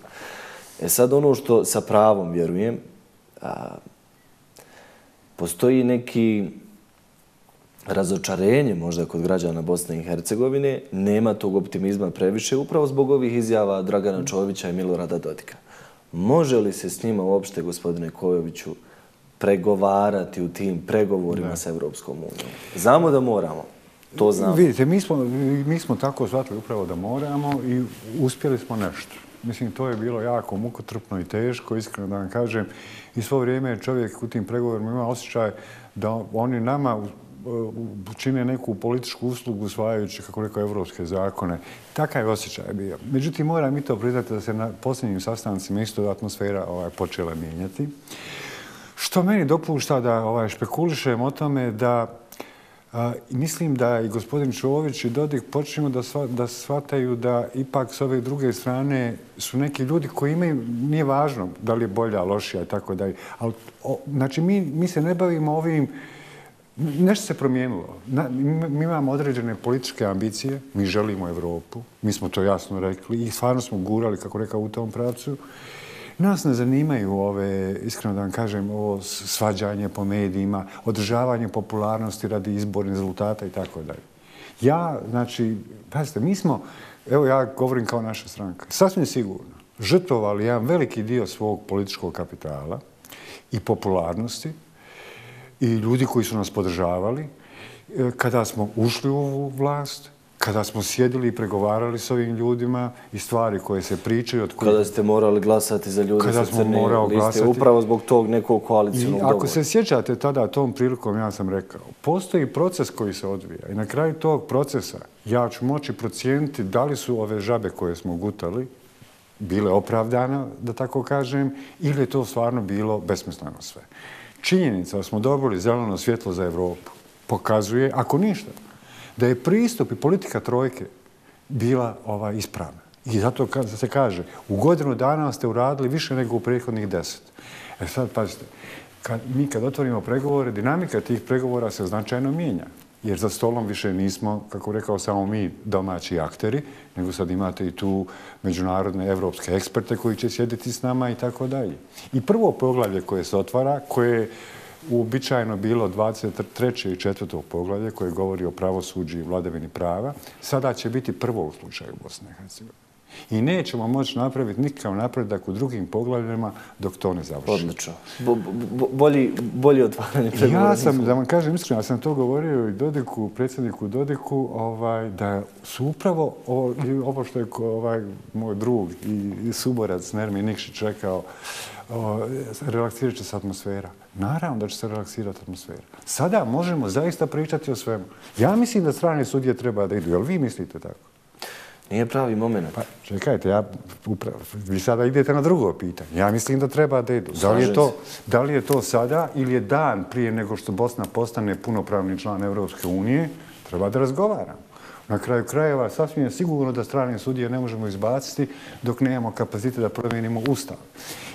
E sad ono što sa pravom vjerujem, postoji neki razočarenje možda kod građana Bosne i Hercegovine, nema tog optimizma previše upravo zbog ovih izjava Dragana Čovića i Milorada Dodika. Može li se s njima uopšte, gospodine Kojoviću, pregovarati u tim pregovorima sa Evropskom unijom? Znamo da moramo. To znamo. Vidite, mi smo tako shvatili upravo da moramo i uspjeli smo nešto. Mislim, to je bilo jako mukotrpno i teško, iskreno da vam kažem. I svo vrijeme čovjek u tim pregovorima ima osjećaj da oni nama čine neku političku uslugu usvajajući, kako rekao, evropske zakone. Takav je osjećaj bio. Međutim, moram i to priznati da se na posljednjim sastancima isto atmosfera počela mijenjati. Što meni dopušta da špekulišem o tome da mislim da i gospodin Čović i Dodik počinju da shvataju da ipak s ove druge strane su neki ljudi koji imaju, nije važno da li je bolja, lošija i tako dalje. Znači, mi se ne bavimo ovim. Nešto se promijenilo. Mi imamo određene političke ambicije, mi želimo Evropu, mi smo to jasno rekli i stvarno smo gurali, kako rekao, u tom pravcu. Nas ne zanimaju ove, iskreno da vam kažem, ovo svađanje po medijima, održavanje popularnosti radi izbornih rezultata i tako dalje. Ja, znači, pazite, mi smo, evo ja govorim kao naša stranka, sasvim sigurno, žrtvovali jedan veliki dio svog političkog kapitala i popularnosti i ljudi koji su nas podržavali kada smo ušli u ovu vlast, kada smo sjedili i pregovarali s ovim ljudima i stvari koje se pričaju... Kada ste morali glasati za ljude sa crne liste, upravo zbog tog nekog koalicijalnog dogovora. I ako se sjećate tada tom prilikom, ja sam rekao, postoji proces koji se odvija i na kraju tog procesa ja ću moći procijeniti da li su ove žabe koje smo gutali bile opravdane, da tako kažem, ili je to stvarno bilo besmisleno sve. Činjenica da smo dobili zeleno svjetlo za Evropu pokazuje, ako ništa, da je pristup i politika trojke bila ispravna. I zato se kaže, u godinu dana ste uradili više nego u prethodnih 10. E sad, pazite, mi kad otvorimo pregovore, dinamika tih pregovora se značajno mijenja. Jer za stolom više nismo, kako rekao, samo mi domaći akteri, nego sad imate i tu međunarodne evropske eksperte koji će sjediti s nama i tako dalje. I prvo poglavlje koje se otvara, koje je uobičajeno bilo 23. i 4. poglavlje, koje govori o pravosuđu i vladavini prava, sada će biti prvo u slučaju Bosne i Hercegovine. I nećemo moći napraviti nikakav napredak u drugim poglavljima dok to ne završi. Odlično. Bolje otvaranje. Ja sam, da vam kažem iskreno, ja sam to govorio i Dodiku, predsjedniku Dodiku, da su upravo ovo što je moj drug i suborac Nermin Nikšić rekao, relaksirat će se atmosfera. Naravno da će se relaksirati atmosfera. Sada možemo zaista pričati o svemu. Ja mislim da strane sudije treba da idu. Jel vi mislite tako? Nije pravi moment. Pa, čekajte, vi sada idete na drugo pitanje. Ja mislim da treba da idu. Da li je to sada ili je dan prije nego što Bosna postane punopravni član Evropske unije, treba da razgovaramo. Na kraju krajeva, sasvim je sigurno da strane sudije ne možemo izbaciti dok nemamo kapaciteta da promijenimo Ustav.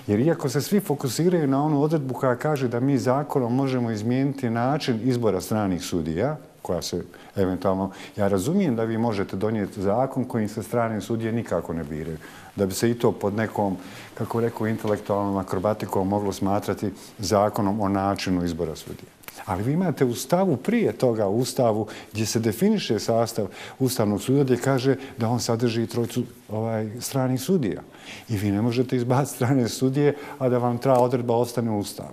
Jer iako se svi fokusiraju na onu odredbu koja kaže da mi zakonom možemo izmijeniti način izbora stranih sudija, koja se eventualno... Ja razumijem da vi možete donijeti zakon kojim se strane sudije nikako ne biraju. Da bi se i to pod nekom, kako rekao, intelektualnom akrobatikom moglo smatrati zakonom o načinu izbora sudije. Ali vi imate u stavu prije toga, u stavu gdje se definiše sastav Ustavnog suda, gdje kaže da on sadrži trojicu stranih sudija. I vi ne možete izbaciti strane sudije, a da vam ta odredba ostane u Ustavu.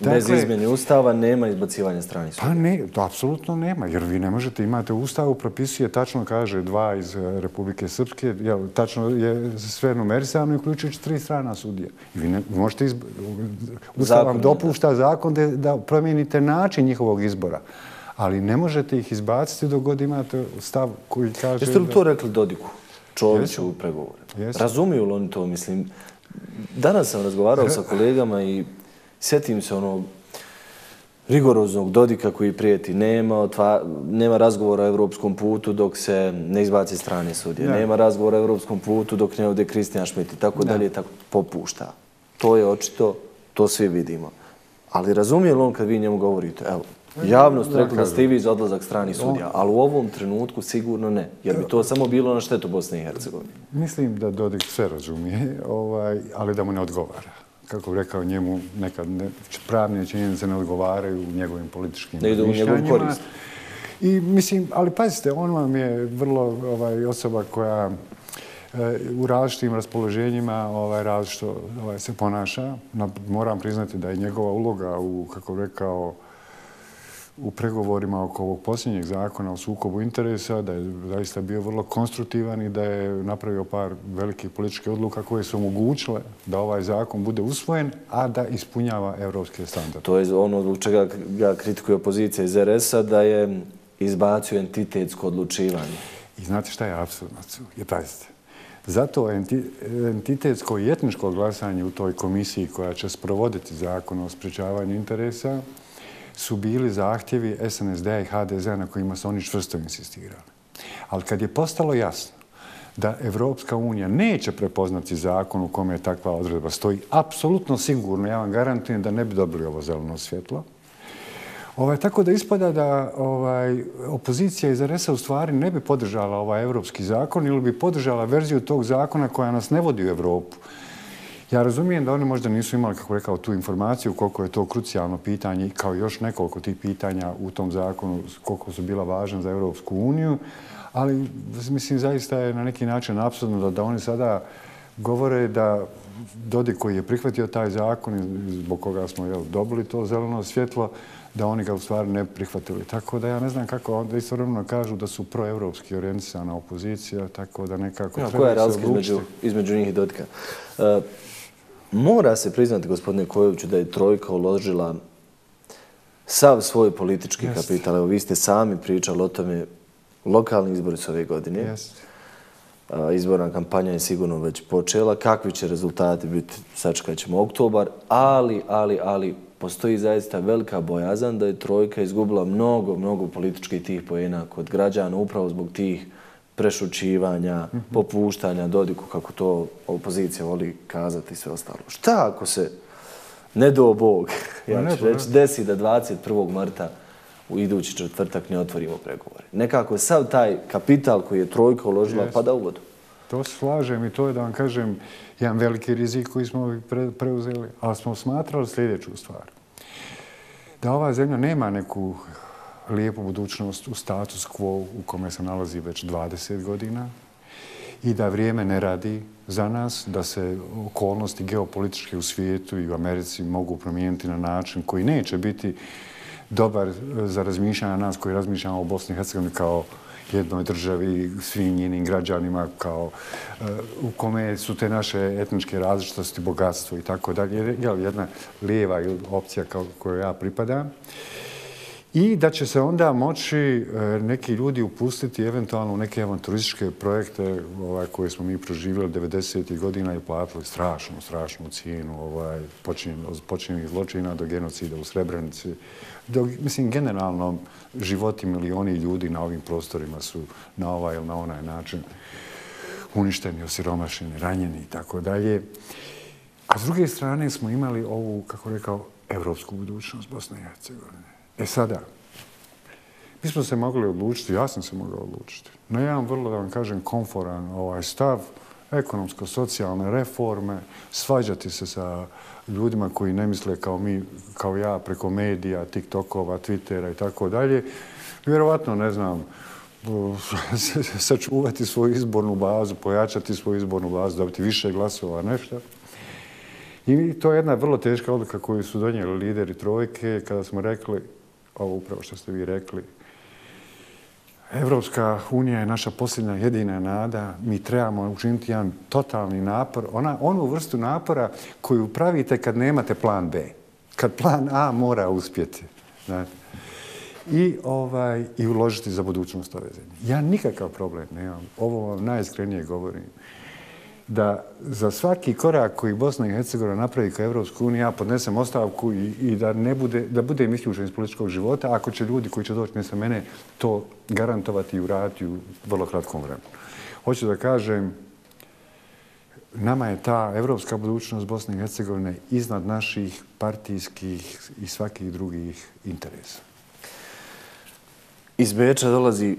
Bez izmjene Ustava nema izbacivanja stranih sudija. Pa ne, to apsolutno nema, jer vi ne možete, imate u Ustavu, propisuje, tačno kaže, 2 iz Republike Srpske, tačno je sve numerisano i uključujući 3 strana sudija. I vi možete, Ustav vam dopušta zakon da promijenite način njihovog izbora. Ali ne možete ih izbaciti dok god imate stav koji kaže... Jeste li to rekli Dodiku? Čoviću u pregovore. Razumiju li oni to, mislim? Danas sam razgovarao sa kolegama i sjetim se onog rigoroznog Dodika koji prijeti nema razgovora o evropskom putu dok se ne izbaci strane sudije. Nema razgovora o evropskom putu dok ne ode Christian Schmidt i tako dalje. Popušta. To je očito, to svi vidimo. Ali razumije li on kad vi njemu govorite, evo, javnost rekli da ste vi za odlazak stranih sudija, ali u ovom trenutku sigurno ne, jer bi to samo bilo na štetu Bosne i Hercegovine. Mislim da Dodik sve razumije, ali da mu ne odgovara. Kako bi rekao, njemu nekad pravne činjenice ne odgovaraju u njegovim političkim mišljanjima. Ali pazite, on vam je vrlo osoba koja u različitim raspoloženjima različito se ponaša. Moram priznati da je njegova uloga u, kako rekao, u pregovorima oko ovog posljednjeg zakona o sukobu interesa, da je zaista bio vrlo konstruktivan i da je napravio par velikih političkih odluka koje su omogućile da ovaj zakon bude usvojen, a da ispunjava evropske standarde. To je ono zbog čega ga kritikuje opozicija iz RS-a, da je izbacio entitetsko odlučivanje. I znate šta je apsurdno? Pazite. Zato entitetsko i etničko glasanje u toj komisiji koja će sprovoditi zakon o sprečavanju interesa su bili zahtjevi SNSD-a i HDZ-a na kojima se oni čvrsto insistirali. Ali kad je postalo jasno da Evropska unija neće prepoznati zakon u kome je takva odredba stoji, apsolutno sigurno, ja vam garantujem da ne bi dobili ovo zeleno svjetlo, tako da ispada da opozicija iz RS-a u stvari ne bi podržala ovaj evropski zakon ili bi podržala verziju tog zakona koja nas ne vodi u Evropu. Ja razumijem da oni možda nisu imali, kako rekao, tu informaciju koliko je to krucijalno pitanje, kao još nekoliko tih pitanja u tom zakonu, koliko su bila važna za Evropsku uniju, ali mislim zaista je na neki način apsurdno da oni sada govore da Dodik koji je prihvatio taj zakon i zbog koga smo dobili to zeleno svjetlo, da oni ga u stvari ne prihvatili. Tako da ja ne znam kako, onda istovremeno kažu da su proevropski orijentisana opozicija, tako da nekako treba se odlučiti. Koja je razlika između njih i Dodika? Mora se priznati, gospodine Kojoviću, da je trojka uložila sav svoj politički kapital. Evo, vi ste sami pričali o tome, lokalni izbori su ove godine. Izborna kampanja je sigurno već počela. Kakvi će rezultati biti, sačekat ćemo oktobar, ali postoji zaista velika bojazan da je trojka izgubila mnogo političkih tih poena kod građana upravo zbog tih prešućivanja, popuštanja Dodiku, kako to opozicija voli kazati i sve ostalo. Šta ako se, ne do Bog, ja ću reći, desi da 21. marta u idući četvrtak ne otvorimo pregovore? Nekako je sav taj kapital koji je trojka uložila pada u vodu. To se slažem i to je, da vam kažem, jedan veliki rizik koji smo preuzeli, ali smo smatrali sljedeću stvar. Da ova zemlja nema neku lijepu budućnost u status quo u kome se nalazi već 20 godina i da vrijeme ne radi za nas, da se okolnosti geopolitičke u svijetu i u Americi mogu promijeniti na način koji neće biti dobar za razmišljanje nas koji razmišljamo o Bosni i Hercegovini kao jednoj državi, svim njenim građanima, u kome su te naše etničke različitosti, bogatstvo i tako dalje. Jedna lijeva opcija kojoj ja pripadam. I da će se onda moći neki ljudi upustiti eventualno u neke avanturističke projekte koje smo mi proživjeli 90-ih godina i platili strašnu cijenu, od počinjenih zločina do genocida u Srebrenici. Mislim, generalno, životi milioni ljudi na ovim prostorima su na ovaj ili na onaj način uništeni, osiromašeni, ranjeni i tako dalje. A s druge strane smo imali ovu, kako rekao, evropsku budućnost Bosne i Hercegovine. E sada, mi smo se mogli odlučiti, ja sam se mogao odlučiti, no ja vam vrlo, da vam kažem, komforan stav, ekonomsko-socijalne reforme, svađati se sa ljudima koji ne misle kao mi, kao ja, preko medija, TikTokova, Twittera i tako dalje. Vjerovatno, ne znam, sačuvati svoju izbornu bazu, pojačati svoju izbornu bazu, dobiti više glasova, nešto. I to je jedna vrlo teška odluka koju su donijeli lideri trojke kada smo rekli, ovo upravo što ste vi rekli, Evropska unija je naša posljednja jedina nada, mi trebamo učiniti jedan totalni napor, onu vrstu napora koju pravite kad nemate plan B, kad plan A mora uspjeti i uložiti za budućnost ove zemlje. Ja nikakav problem nemam, ovo vam najiskrenije govorim, da za svaki korak koji Bosna i Hercegovina napravi ka Evropsku uniju, ja podnesem ostavku i da budem isključen iz političkog života, ako će ljudi koji će doći mjesto mene to garantovati i uraditi u vrlo kratkom vremenu. Hoću da kažem, nama je ta evropska budućnost Bosne i Hercegovine iznad naših partijskih i svakih drugih interesa. Iz Beča dolazi...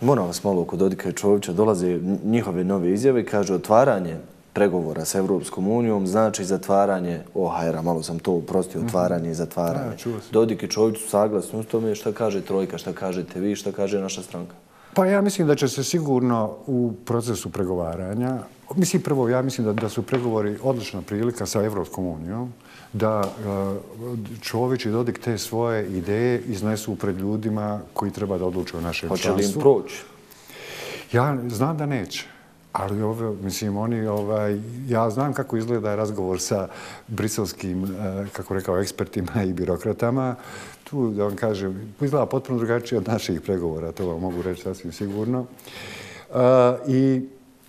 Moram vas malo oko Dodika i Čovića, dolaze njihove nove izjave, kažu otvaranje pregovora sa Evropskom unijom znači zatvaranje OHR-a, malo sam to uprostio, otvaranje i zatvaranje. Dodik i Čović su saglasni u tome šta kaže trojka, šta kažete vi, šta kaže naša stranka. Pa ja mislim da će se sigurno u procesu pregovaranja, mislim prvo ja mislim da su pregovori odlična prilika sa Evropskom unijom, da Čović i Dodik te svoje ideje iznesu pred ljudima koji treba da odluče o našem članstvu. Hoće li im proći? Ja znam da neće. Ali ja znam kako izgleda razgovor sa briselskim, kako rekao, ekspertima i birokratama. Tu, da vam kažem, izgleda potpuno drugačije od naših pregovora, to vam mogu reći sasvim sigurno. I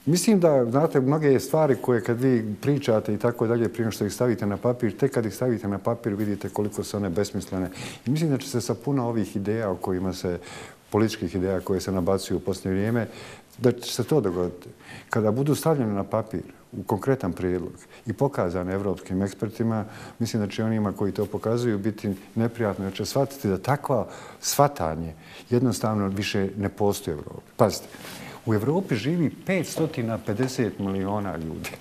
mislim da, znate, mnoge stvari koje kad vi pričate i tako dalje, prije što ih stavite na papir, tek kad ih stavite na papir vidite koliko su one besmislene. I mislim da će se sa puno ovih ideja o kojima se, političkih ideja koje se nabacuju u posljednje vrijeme, da će se to dogoditi. Kada budu stavljeni na papir u konkretan prijedlog i pokazani evropskim ekspertima, mislim da će onima koji to pokazuju biti neprijatno, jer će shvatiti da takva shvatanje jednostavno više ne postoji u Evropi. Pazite, u Evropi živi 550 miliona ljudi.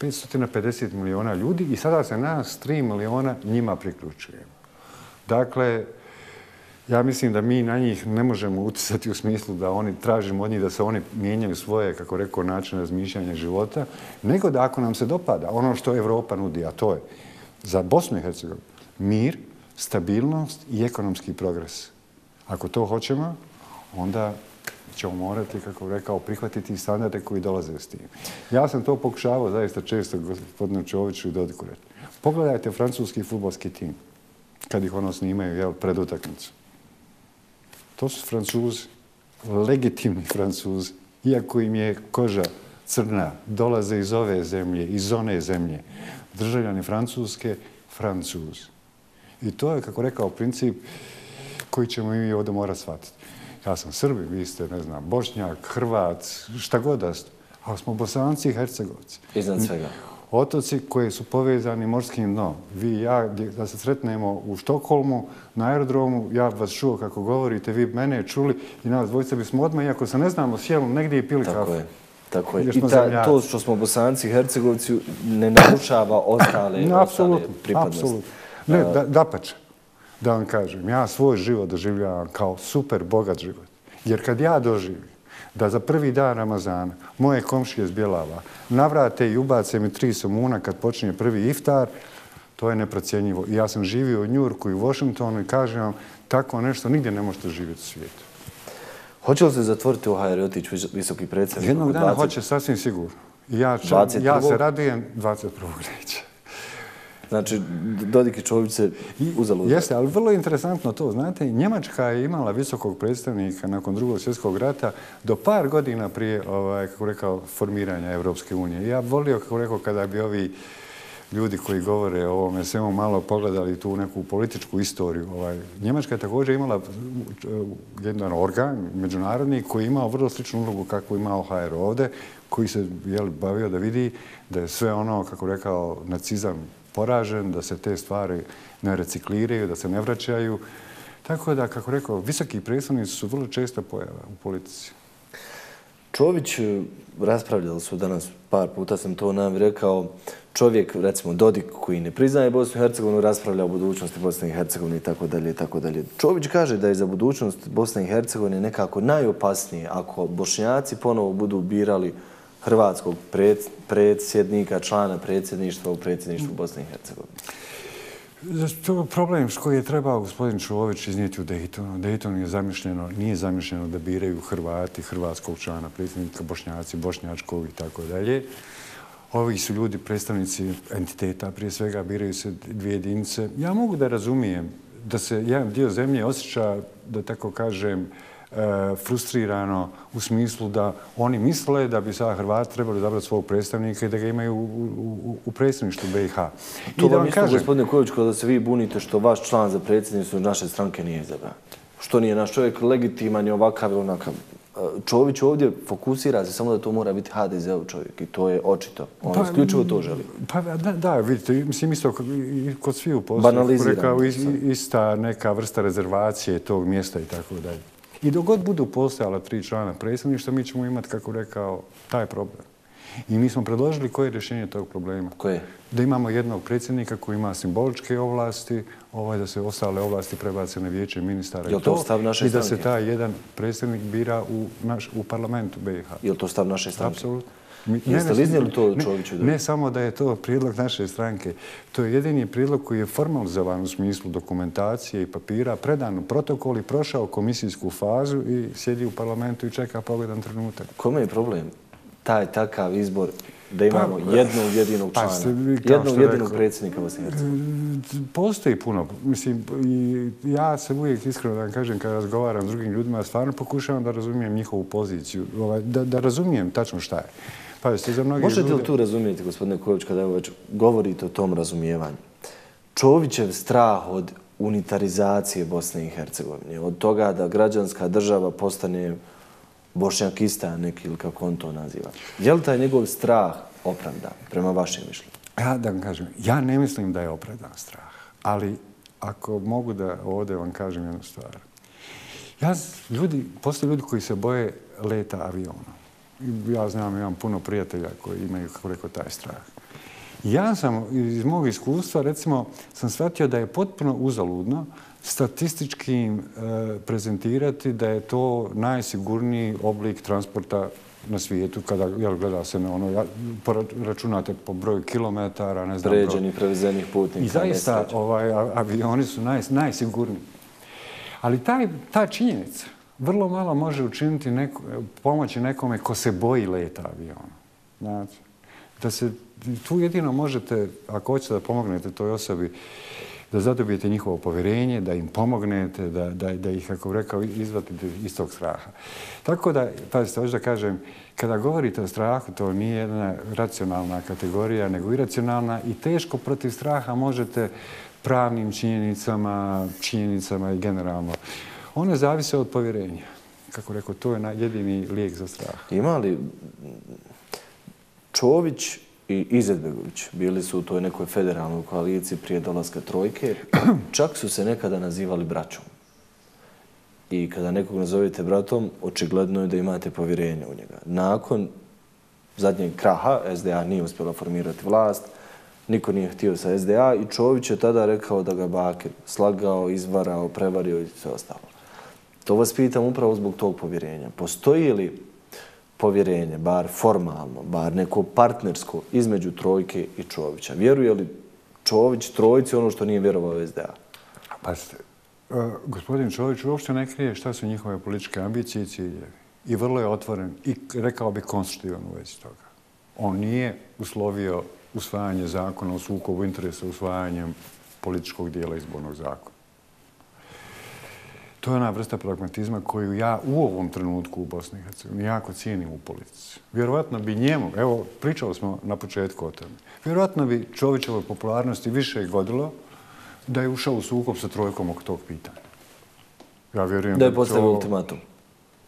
550 miliona ljudi i sada se nas 3 miliona njima priključujemo. Dakle, ja mislim da mi na njih ne možemo uticati u smislu da oni tražimo od njih da se oni mijenjaju svoje, kako rekao, načine razmišljanja života, nego da ako nam se dopada ono što Evropa nudi, a to je za Bosnu i Hercegovinu mir, stabilnost i ekonomski progres. Ako to hoćemo, onda ćemo morati, kako rekao, prihvatiti standarde koji dolaze s tim. Ja sam to pokušavao zaista često gospodinu Čoviću i Dodiku reći. Pogledajte francuski fudbalski tim, kad ih ono snimaju pred utakmicu. To su Francuzi, legitimni Francuzi, iako im je koža crna, dolaze iz ove zemlje, iz one zemlje. Državljani Francuske, Francuzi. I to je, kako rekao, princip koji ćemo i ovdje morati shvatiti. Ja sam Srbin, vi ste, ne znam, Bošnjak, Hrvat, šta god da ste, ali smo Bosanci i Hercegovci. Iznad svega. Otoci koji su povezani morskim dnom. Vi i ja, da se sretnemo u Štokholmu, na aerodromu, ja vas čuo kako govorite, vi mene čuli i nas dvojica bismo odmah, iako se ne znamo, sjeli negdje i pili kafe. Tako je. I to što smo Bosanci i Hercegovci ne narušava ostale pripadnosti. Ne, dapače. Da vam kažem, ja svoj život doživljavam kao super bogat život. Jer kad ja doživim da za prvi dan Ramazana moje komšije zbjelava, navrate i ubace mi 3 somuna kad počinje prvi iftar, to je neprocjenjivo. I ja sam živio u Njujorku i Washingtonu i kažem vam, tako nešto nigdje ne možete živjeti u svijetu. Hoće li se zatvoriti OHR i otići visoki predsjednik? Jednog dana hoće, sasvim sigurno. Ja se radujem 21. neće. Znači, Dodik i Čović se uzaludili. Jeste, ali vrlo interesantno to. Znate, Njemačka je imala visokog predstavnika nakon Drugog svjetskog rata do par godina prije, kako rekao, formiranja Evropske unije. Ja volio, kako rekao, kada bi ovi ljudi koji govore o ovome svemu malo pogledali tu neku političku istoriju. Njemačka je također imala jedan organ međunarodni koji je imao vrlo sličnu ulogu kako imao OHR ovdje, koji se bavio da vidi da je sve ono, kako rekao, nacizam poražen, da se te stvari ne recikliraju, da se ne vraćaju. Tako da, kako rekao, visoki predstavnici su vrlo česta pojava u politici. Čović, raspravljali su danas par puta, sam to nam rekao, čovjek, recimo Dodik, koji ne priznaje Bosnu i Hercegovinu, raspravlja o budućnosti Bosne i Hercegovine i tako dalje i tako dalje. Čović kaže da je za budućnost Bosne i Hercegovine nekako najopasnije ako Bošnjaci ponovo budu birali hrvatskog predsjednika, člana predsjedništva u predsjedništvu Bosne i Hercegovine? To je problem koji je trebao gospodin Čović iznijeti u Dejtonu. Dejton je zamišljeno, nije zamišljeno da biraju Hrvati, hrvatskog člana predsjednika, Bošnjaci, bošnjačkog i tako dalje. Ovi su ljudi, predstavnici entiteta, prije svega biraju se dvije jedinice. Ja mogu da razumijem da se jedan dio zemlje osjeća, da tako kažem, frustrirano u smislu da oni misle da bi sada Hrvati trebali odabrati svog predstavnika i da ga imaju u predstavništvu BiH. To vam isto, gospodine Kojović, kada se vi bunite što vaš član za predsjednicu naše stranke nije izabran. Što nije naš čovjek legitiman je ovakav i onakav. Čović ovdje fokusira se samo da to mora biti HDZ-ov čovjek i to je očito. On isključivo to želi. Pa da, vidite, mislim isto kod sviju postoji. Banalizirano. Ista neka vrsta rezervacije tog mjesta i tako dalje. I dok god budu postojala 3 člana predsjedništva, mi ćemo imati, kako rekao, taj problem. I mi smo predložili koje je rješenje tog problema. Koje? Da imamo jednog predsjednika koji ima simboličke ovlasti, da se ostale ovlasti prebace na vijeće ministara i da se taj jedan predsjednik bira u parlamentu BiH. Je li to stav naše stranke? Apsolutno. Jeste li iznijeli to Čoviću? Ne samo da je to prijedlog naše stranke. To je jedini prijedlog koji je formalizovan u smislu dokumentacije i papira, predan u protokol i prošao komisijsku fazu i sjedi u parlamentu i čeka pogledan trenutak. Kome je problem taj takav izbor da imamo jednog jedinog člana, jednog jedinog predsjednika Bosne i Hercegovine? Postoji puno. Mislim, ja se uvijek iskreno da vam kažem, kada razgovaram s drugim ljudima, stvarno pokušavam da razumijem njihovu poziciju, da razumijem tačno šta je. Možete li tu razumijeti, gospodine Kojović, kada evo već govorite o tom razumijevanju? Čovićev strah od unitarizacije Bosne i Hercegovine, od toga da građanska država postane Bošnjakista neki ili kako on to naziva. Je li taj njegov strah opravdan prema vašem mišljenju? Ja da vam kažem, ja ne mislim da je opravdan strah, ali ako mogu da ovdje vam kažem jednu stvar. Postoje ljudi koji se boje leta avionom. Ja znam, imam puno prijatelja koji imaju, kako rekao, taj strah. Ja sam iz mog iskustva, recimo, sam shvatio da je potpuno uzaludno statističkim prezentirati da je to najsigurniji oblik transporta na svijetu, kada gleda se na ono, računate po broju kilometara, ne znam... Pređenih, prevezenih putnika. I zaista avioni su najsigurniji. Ali ta činjenica vrlo malo može učiniti pomoći nekome ko se boji leta aviona. Znači, da se tu jedino možete, ako hoćete da pomognete toj osobi, da zadobijete njihovo povjerenje, da im pomognete, da ih, kako rekao, izvatite iz tog straha. Tako da, pazite, hoću da kažem, kada govorite o strahu, to nije jedna racionalna kategorija, nego iracionalna i teško protiv straha možete pravnim činjenicama i generalno. One zavise od povjerenja. Kako rekao, to je jedini lijek za strah. Ima li Čović i Izetbegović bili su u toj nekoj federalnoj koaliciji prije dolaska trojke, čak su se nekada nazivali braćom. I kada nekog nazovete bratom, očigledno je da imate povjerenje u njega. Nakon zadnjeg kraha, SDA nije uspjela formirati vlast, niko nije htio sa SDA i Čović je tada rekao da ga Bakir slagao, izvarao, prevario i sve ostalo. To vas pitam upravo zbog tog povjerenja. Postoji li povjerenje, bar formalno, bar neko partnersko, između Trojke i Čovića? Vjeruje li Čović Trojci ono što nije vjerovao SDA? Pazite, gospodin Čović uopšte ne krije šta su njihove političke ambicije i ciljevi. I vrlo je otvoren i, rekao bi, konstruktivan u vezi toga. On nije uslovio usvajanje zakona o sukobu interesa usvajanjem političkog dijela izbornog zakona. To je ona vrsta pragmatizma koju ja u ovom trenutku u Bosni i Hercegovini jako cijenim u politici. Vjerovatno bi njemu, evo, pričali smo na početku o tome, vjerovatno bi Čovićevoj popularnosti više godilo da je ušao u sukob sa Trojkom oko tog pitanja. Ja vjerujem da je postavio ultimatum.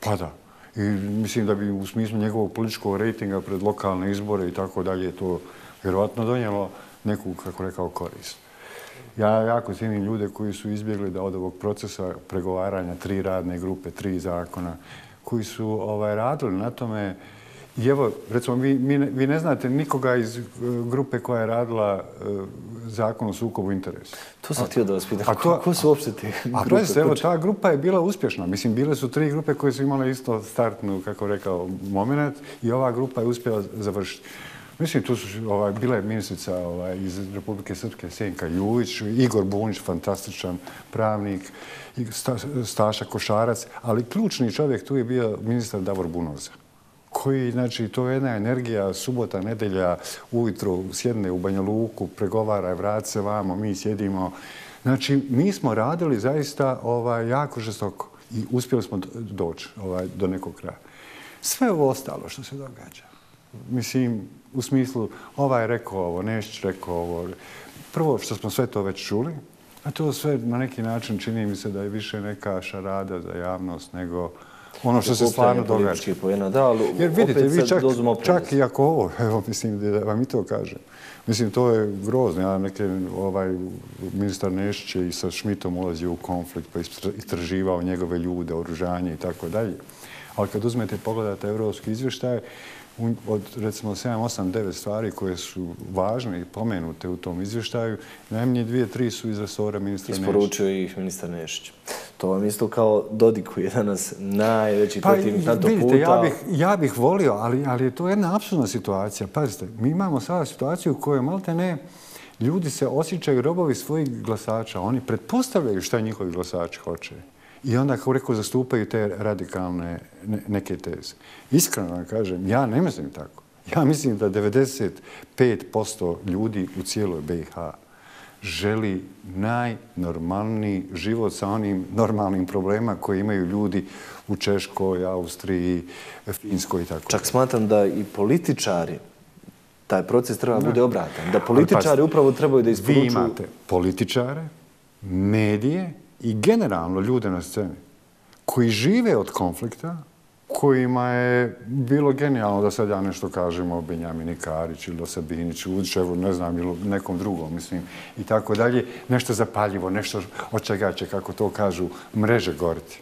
Pa da. I mislim da bi u smislu njegovog političkog rejtinga pred lokalne izbore i tako dalje to vjerovatno donijelo neku, kako rekao, korist. Ja jako cijenim ljude koji su izbjegli da od ovog procesa pregovaranja 3 radne grupe, 3 zakona, koji su radili na tome. I evo, recimo, vi ne znate nikoga iz grupe koja je radila zakon o sukobu interesa. To sam htio da vas pitam. Ko su uopšte te grupe? A pazite, evo, ta grupa je bila uspješna. Mislim, bile su 3 grupe koje su imale isto startnu, kako rekao, moment i ova grupa je uspjela završiti. Mislim, tu su bila je ministrica iz Republike Srpske, Senka Juvić, Igor Bunić, fantastičan pravnik, Staša Košarac, ali ključni čovjek tu je bio ministar Davor Bunoza, koji, znači, to je jedna energija, subota, nedelja, ujutro sjedne u Banja Luku, pregovara, vrati se vamo, mi sjedimo. Znači, mi smo radili zaista jako žestoko i uspjeli smo doći do nekog kraja. Sve ovo ostalo što se događa, mislim, u smislu, ovaj je rekao ovo, Nešić rekao ovo. Prvo što smo sve to već čuli, a to sve na neki način čini mi se da je više neka šarada za javnost nego ono što se stvarno događa. Jer vidite, vi čak i ako ovo, evo, mislim, da vam i to kažem, mislim, to je grozno. Ja neke, ministar Nešić je i sa Schmidtom ulazio u konflikt, pa istraživao njegove ljude, oružanje i tako dalje. Ali kad uzmete i pogledate evropski izvještaj, od recimo 7, 8, 9 stvari koje su važne i pomenute u tom izvještaju, najmanje 2, 3 su iz resora ministra Nešića. Isporučio ih ministar Nešić. To vam isto kao Dodiku je danas najveći protivnik NATO puta. Vidite, ja bih volio, ali je to jedna apsurdna situacija. Pazite, mi imamo sada situaciju u kojoj malte ne ljudi se osjećaju robovi svojih glasača. Oni pretpostavljaju šta njihovi glasači hoće. I onda, kao rekao, zastupaju te radikalne neke teze. Iskreno vam kažem, ja ne mislim tako. Ja mislim da 95% ljudi u cijeloj BiH želi najnormalniji život sa onim normalnim problema koje imaju ljudi u Češkoj, Austriji, Finskoj i tako. Čak smatram da i političari taj proces treba bude obratan. Da političari upravo trebaju da isporučuju... Vi imate političare, medije i generalno ljude na sceni koji žive od konflikta, kojima je bilo genijalno da sad ja nešto kažem o Benjamini Karić ili o Sabiniću, Udićevu, ne znam, ili nekom drugom, mislim, i tako dalje. Nešto zapaljivo, nešto od čega će, kako to kažu, mreže goriti.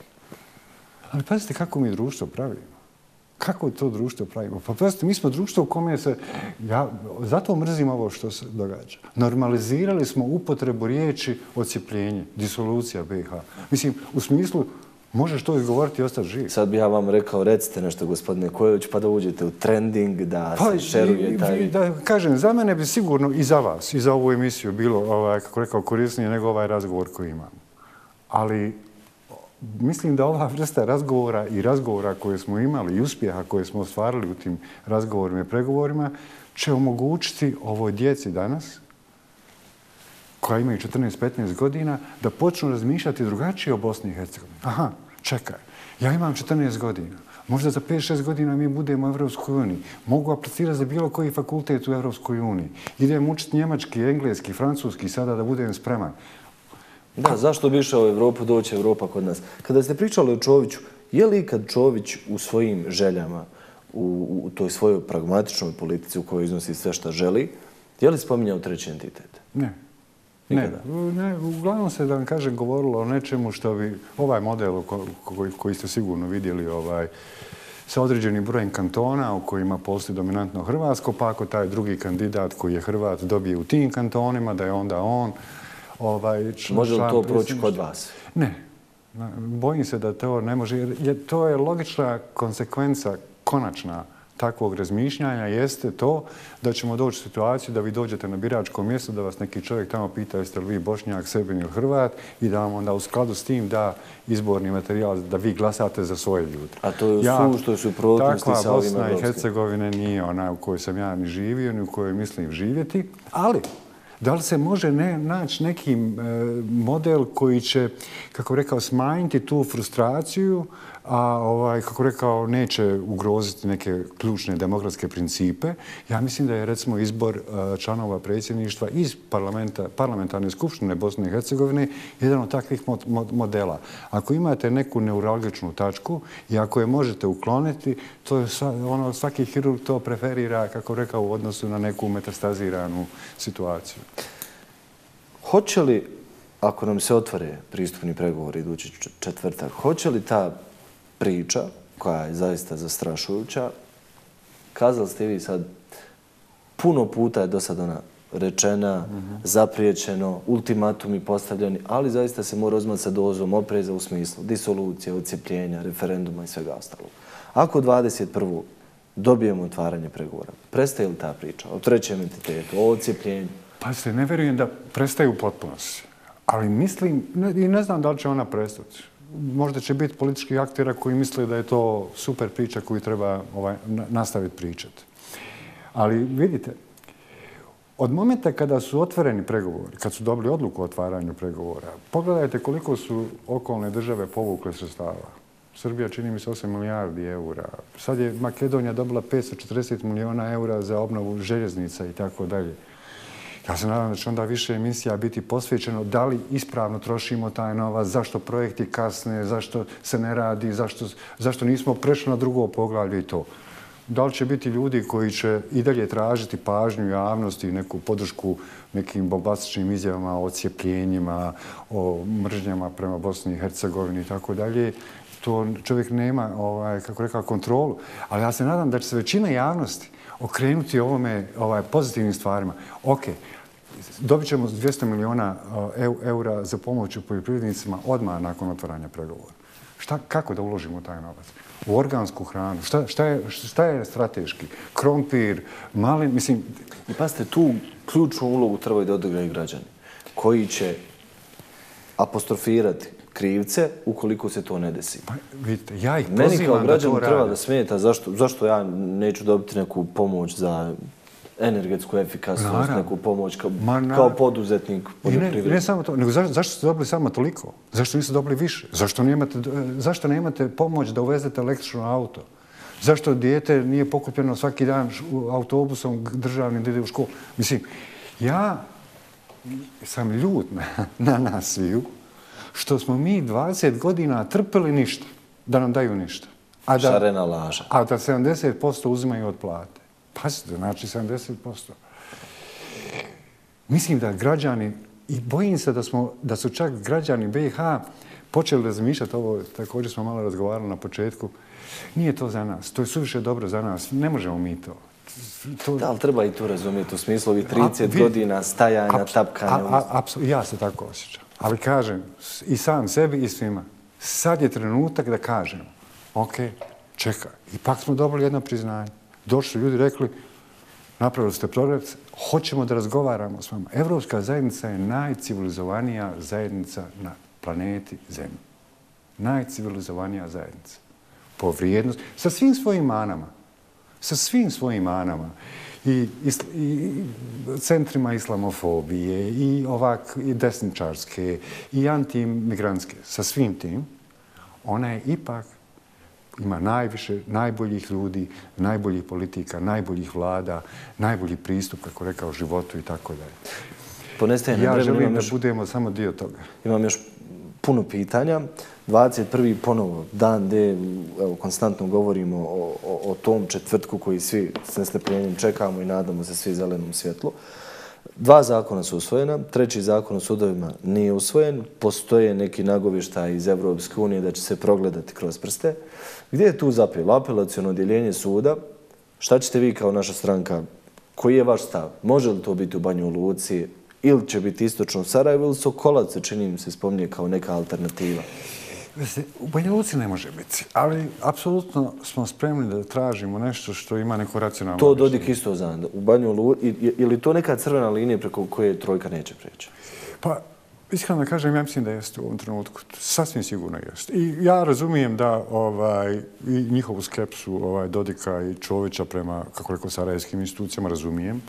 Ali pazite kako mi društvo pravimo. Kako to društvo pravimo? Pa pazite, mi smo društvo u kome se... Zato mrzim ovo što se događa. Normalizirali smo upotrebu riječi odcjepljenje, disolucija BiH. Mislim, u smislu... Možeš to izgovoriti i ostati živ. Sad bi ja vam rekao, recite nešto, gospodine Kojović, pa da uđete u trending, da se šeruje taj... Kažem, za mene bi sigurno i za vas, i za ovu emisiju bilo, kako rekao, korisnije nego ovaj razgovor koji imamo. Ali mislim da ova vrsta razgovora i razgovora koje smo imali i uspjeha koje smo ostvarili u tim razgovorima i pregovorima će omogućiti ovoj djeci danas, koja imaju 14-15 godina, da počnu razmišljati drugačije o Bosni i Hercegovini. Aha, čekaj, ja imam 14 godina. Možda za 5-6 godina mi budemo u Evropskoj uniji. Mogu aplicirati za bilo koji fakultet u Evropskoj uniji. Idem učiti njemački, engleski, francuski sada da budem spreman. Da, zašto bi išao u Evropu, doći Evropa kod nas? Kada ste pričali o Čoviću, je li ikad Čović u svojim željama, u toj svojoj pragmatičnoj politici u kojoj iznosi sve šta želi, je li spominjao treći entitet? Ne. Ne, uglavnom se, da vam kažem, govorilo o nečemu što bi ovaj model koji ste sigurno vidjeli sa određenim brojem kantona u kojima postoji dominantno Hrvatsko, pa ako taj drugi kandidat koji je Hrvat dobije u tim kantonima, da je onda on... Može li to proći kod vas? Ne. Bojim se da to ne može, jer to je logična konsekvenca, konačna, takvog razmišljanja jeste to da ćemo doći u situaciju da vi dođete na biračko mjesto, da vas neki čovjek tamo pita jeste li vi Bošnjak, Srbin ili Hrvat i da vam onda u skladu s tim da izborni materijal, da vi glasate za svoje ljude. A to je u suprotnosti sa ovim evropskim. Takva Bosna i Hercegovina nije ona u kojoj sam ja ni živio, ni u kojoj mislim živjeti, ali da li se može naći neki model koji će, kako rekao, smanjiti tu frustraciju, a kako rekao, neće ugroziti neke ključne demokratske principe. Ja mislim da je, recimo, izbor članova predsjedništva iz parlamentarne skupštine Bosne i Hercegovine jedan od takvih modela. Ako imate neku neuralgičnu tačku i ako je možete ukloniti, to je ono, svaki hirurg to preferira, kako rekao, u odnosu na neku metastaziranu situaciju. Hoće li, ako nam se otvore pristupni pregovori idući četvrtak, hoće li ta priča, koja je zaista zastrašujuća, kazali ste vi sad, puno puta je do sad ona rečena, zapriječeno, ultimatumi postavljeni, ali zaista se mora uzmati sa dozom opreza u smislu disolucije, odcjepljenja, referenduma i svega ostalog. Ako 21. dobijemo otvaranje pregovora, prestaje li ta priča o trećem entitetu, o odcjepljenju? Pa se ne verujem da prestaje u potpunosti, ali mislim, i ne znam da li će ona prestati. Možda će biti političkih aktera koji misle da je to super priča koju treba nastaviti pričati. Ali vidite, od momenta kada su otvoreni pregovori, kad su dobili odluku o otvaranju pregovora, pogledajte koliko su okolne države povukle sredstava. Srbija čini mi se 8 milijardi eura. Sad je Makedonija dobila 540 miliona eura za obnovu željeznica i tako dalje. Ja se nadam da će onda više emisija biti posvećeno da li ispravno trošimo taj novac, zašto projekti kasne, zašto se ne radi, zašto nismo prešli na drugo poglavlje i to. Da li će biti ljudi koji će i dalje tražiti pažnju javnosti, neku podršku nekim bombastičnim izjavama, o cijepljenjima, o mržnjama prema Bosni i Hercegovini i tako dalje, to čovjek nema, kako rekao, kontrolu. Ali ja se nadam da će se većina javnosti okrenuti ovome pozitivnim stvarima. Ok, dobit ćemo 200 miliona eura za pomoć poljoprivrednicima odmah nakon otvaranja pregovora. Kako da uložimo taj novac? U organsku hranu. Šta je strateški? Krompir, malin, mislim... I pazite, tu ključnu ulogu trebaju da odigraju građani koji će apostrofirati krivce ukoliko se to ne desi. Vidite, ja ih pozivam da to rade. Meni kao građanu treba da smeta zašto ja neću dobiti neku pomoć za energetsku efikasnost, neku pomoć kao poduzetnik, poljoprivrednik. Ne samo to, nego zašto ste dobili samo toliko? Zašto niste dobili više? Zašto ne imate pomoć da uvezete električno auto? Zašto dijete nije pokupljeno svaki dan autobusom državnim da ide u školu? Mislim, ja sam ljut na nas sviju što smo mi 20 godina trpili ništa, da nam daju ništa. Šarena laža. A da 70% uzimaju od plate. Pazite, znači 70%. Mislim da građani, i bojim se da su čak građani BiH počeli razmišljati, ovo također smo malo razgovarali na početku, nije to za nas, to je suviše dobro za nas, ne možemo mi to. Da, ali treba i to razumjeti u smislu ovih 30 godina stajanja, tapkanja. Ja se tako osjećam. Ali kažem, i sam sebi i svima, sad je trenutak da kažemo, ok, čekaj, ipak smo dobili jedno priznanje. Došli ljudi, rekli, napravili ste progres, hoćemo da razgovaramo s vama. Evropska zajednica je najcivilizovanija zajednica na planeti Zemlji. Najcivilizovanija zajednica. Po vrijednosti, sa svim svojim manama. Sa svim svojim manama. I centrima islamofobije, i desničarske, i antimigrantske. Sa svim tim, ona je ipak ima najviše, najboljih ljudi, najboljih politika, najboljih vlada, najbolji pristup, kako rekao, životu i tako dalje. Ja želim da budemo samo dio toga. Imam još puno pitanja. 21. ponovo dan gdje konstantno govorimo o tom četvrtku koji svi s nestrpljenjem čekamo i nadamo se svi zelenom svjetlu. 2 zakona su usvojena, 3. zakon o sudovima nije usvojen, postoje neki nagovještaj iz Evropske unije da će se progledati kroz prste. Gdje je tu zapelo apelaciono odjeljenje suda? Šta ćete vi kao naša stranka, koji je vaš stav? Može li to biti u Banja Luci ili će biti istočno u Sarajevu ili Sokolac se čini se spominje kao neka alternativa? U Banja Luci ne može biti, ali apsolutno smo spremni da tražimo nešto što ima neko racionalno. To Dodik isto zna. U Banja Luci, je li to neka crvena linija preko koje trojka neće preći? Pa, iskreno da kažem, ja mislim da jeste u ovom trenutku. Sasvim sigurno jeste. I ja razumijem da njihovu skepsu Dodika i Čovića prema, kako rekao, sarajevskim institucijama, razumijem.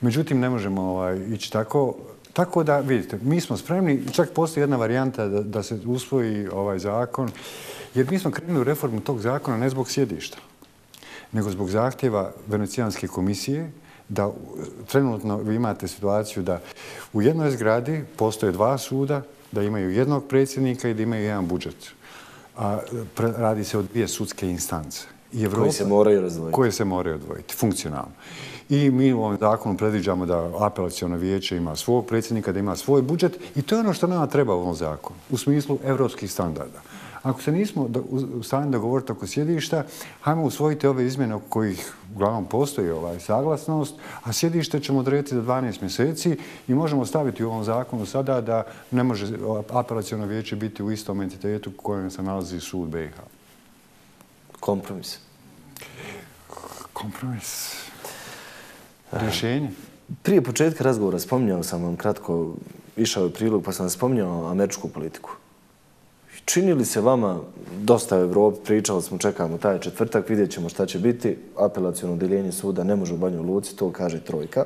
Međutim, ne možemo ići tako. Tako da, vidite, mi smo spremni, čak postoji jedna varijanta da se usvoji ovaj zakon, jer mi smo krenuli u reformu tog zakona ne zbog sjedišta, nego zbog zahtjeva Venecijanske komisije da trenutno imate situaciju da u jednoj zgradi postoje 2 suda, da imaju jednog predsjednika i da imaju jedan budžet. Radi se o 2 sudske instance. Koje se moraju razdvojiti. Koje se moraju odvojiti, funkcionalno. I mi u ovom zakonu predviđamo da apelaciono vijeće ima svog predsjednika, da ima svoj budžet i to je ono što nama treba u ovom zakonu, u smislu evropskih standarda. Ako se nismo u stanju dogovoriti oko sjedišta, hajmo usvojiti ove izmjene oko kojih uglavnom postoji saglasnost, a sjedište ćemo odrediti za 12 mjeseci i možemo staviti u ovom zakonu sada da ne može apelaciono vijeće biti u istom entitetu u kojem se nalazi sud BiH. Kompromis. Kompromis. Rješenje? Prije početka razgovora spominjao sam vam kratko, išao je prilog pa sam vam spominjao američku politiku. Čini li se vama dosta u Evropi, pričali smo, čekamo taj četvrtak, vidjet ćemo šta će biti, apelaciono odjeljenje suda ne može u Banju Luci, to kaže trojka.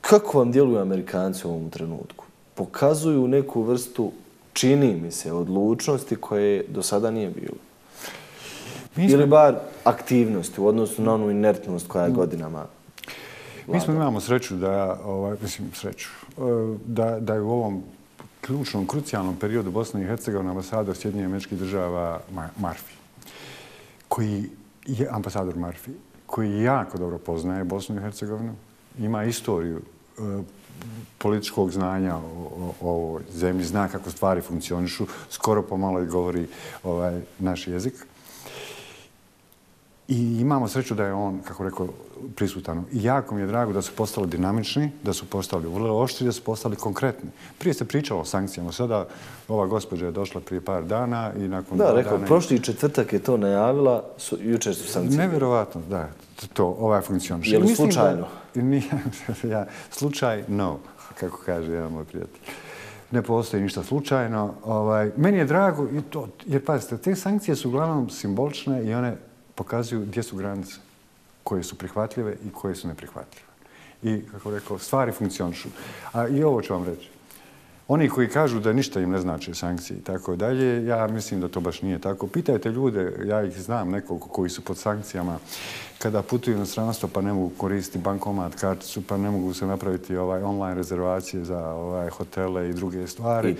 Kako vam djeluju Amerikanci u ovom trenutku? Pokazuju neku vrstu, čini mi se, odlučnosti koje do sada nije bilo. Ili bar aktivnosti u odnosu na onu inertnost koja je godinama. Mi smo imamo sreću da je u ovom ključnom, krucijalnom periodu Bosne i Hercegovine ambasador Sjedinjenih Američkih Država Murphy, koji je ambasador Murphy, koji jako dobro poznaje Bosnu i Hercegovinu, ima istoriju političkog znanja o ovoj zemlji, zna kako stvari funkcionišu, skoro pomalo i govori naš jezik. I imamo sreću da je on, kako rekao, prisutan. I jako mi je drago da su postali dinamični, da su postali vrlo oštri, da su postali konkretni. Prije se pričalo o sankcijama. Sada ova gospođa je došla prije par dana i nakon... Da, rekao, prošli četvrtak je to najavila, jučer su sankcije. Nevjerovatno, da, to funkcioniše. Je li slučajno? Slučajno, kako kaže jedan moj prijatelj. Ne postoji ništa slučajno. Meni je drago, jer pazite, te sankcije su uglavnom simbolične i one pokazuju gdje su granice, koje su prihvatljive i koje su neprihvatljive. I, kako rekao, stvari funkcionišu. A i ovo ću vam reći. Oni koji kažu da ništa im ne znači sankcije i tako dalje, ja mislim da to baš nije tako. Pitajte ljude, ja ih znam nekoliko koji su pod sankcijama, kada putuju na stranstvo pa ne mogu koristiti bankomat, karticu, pa ne mogu se napraviti online rezervacije za hotele i druge stvari. I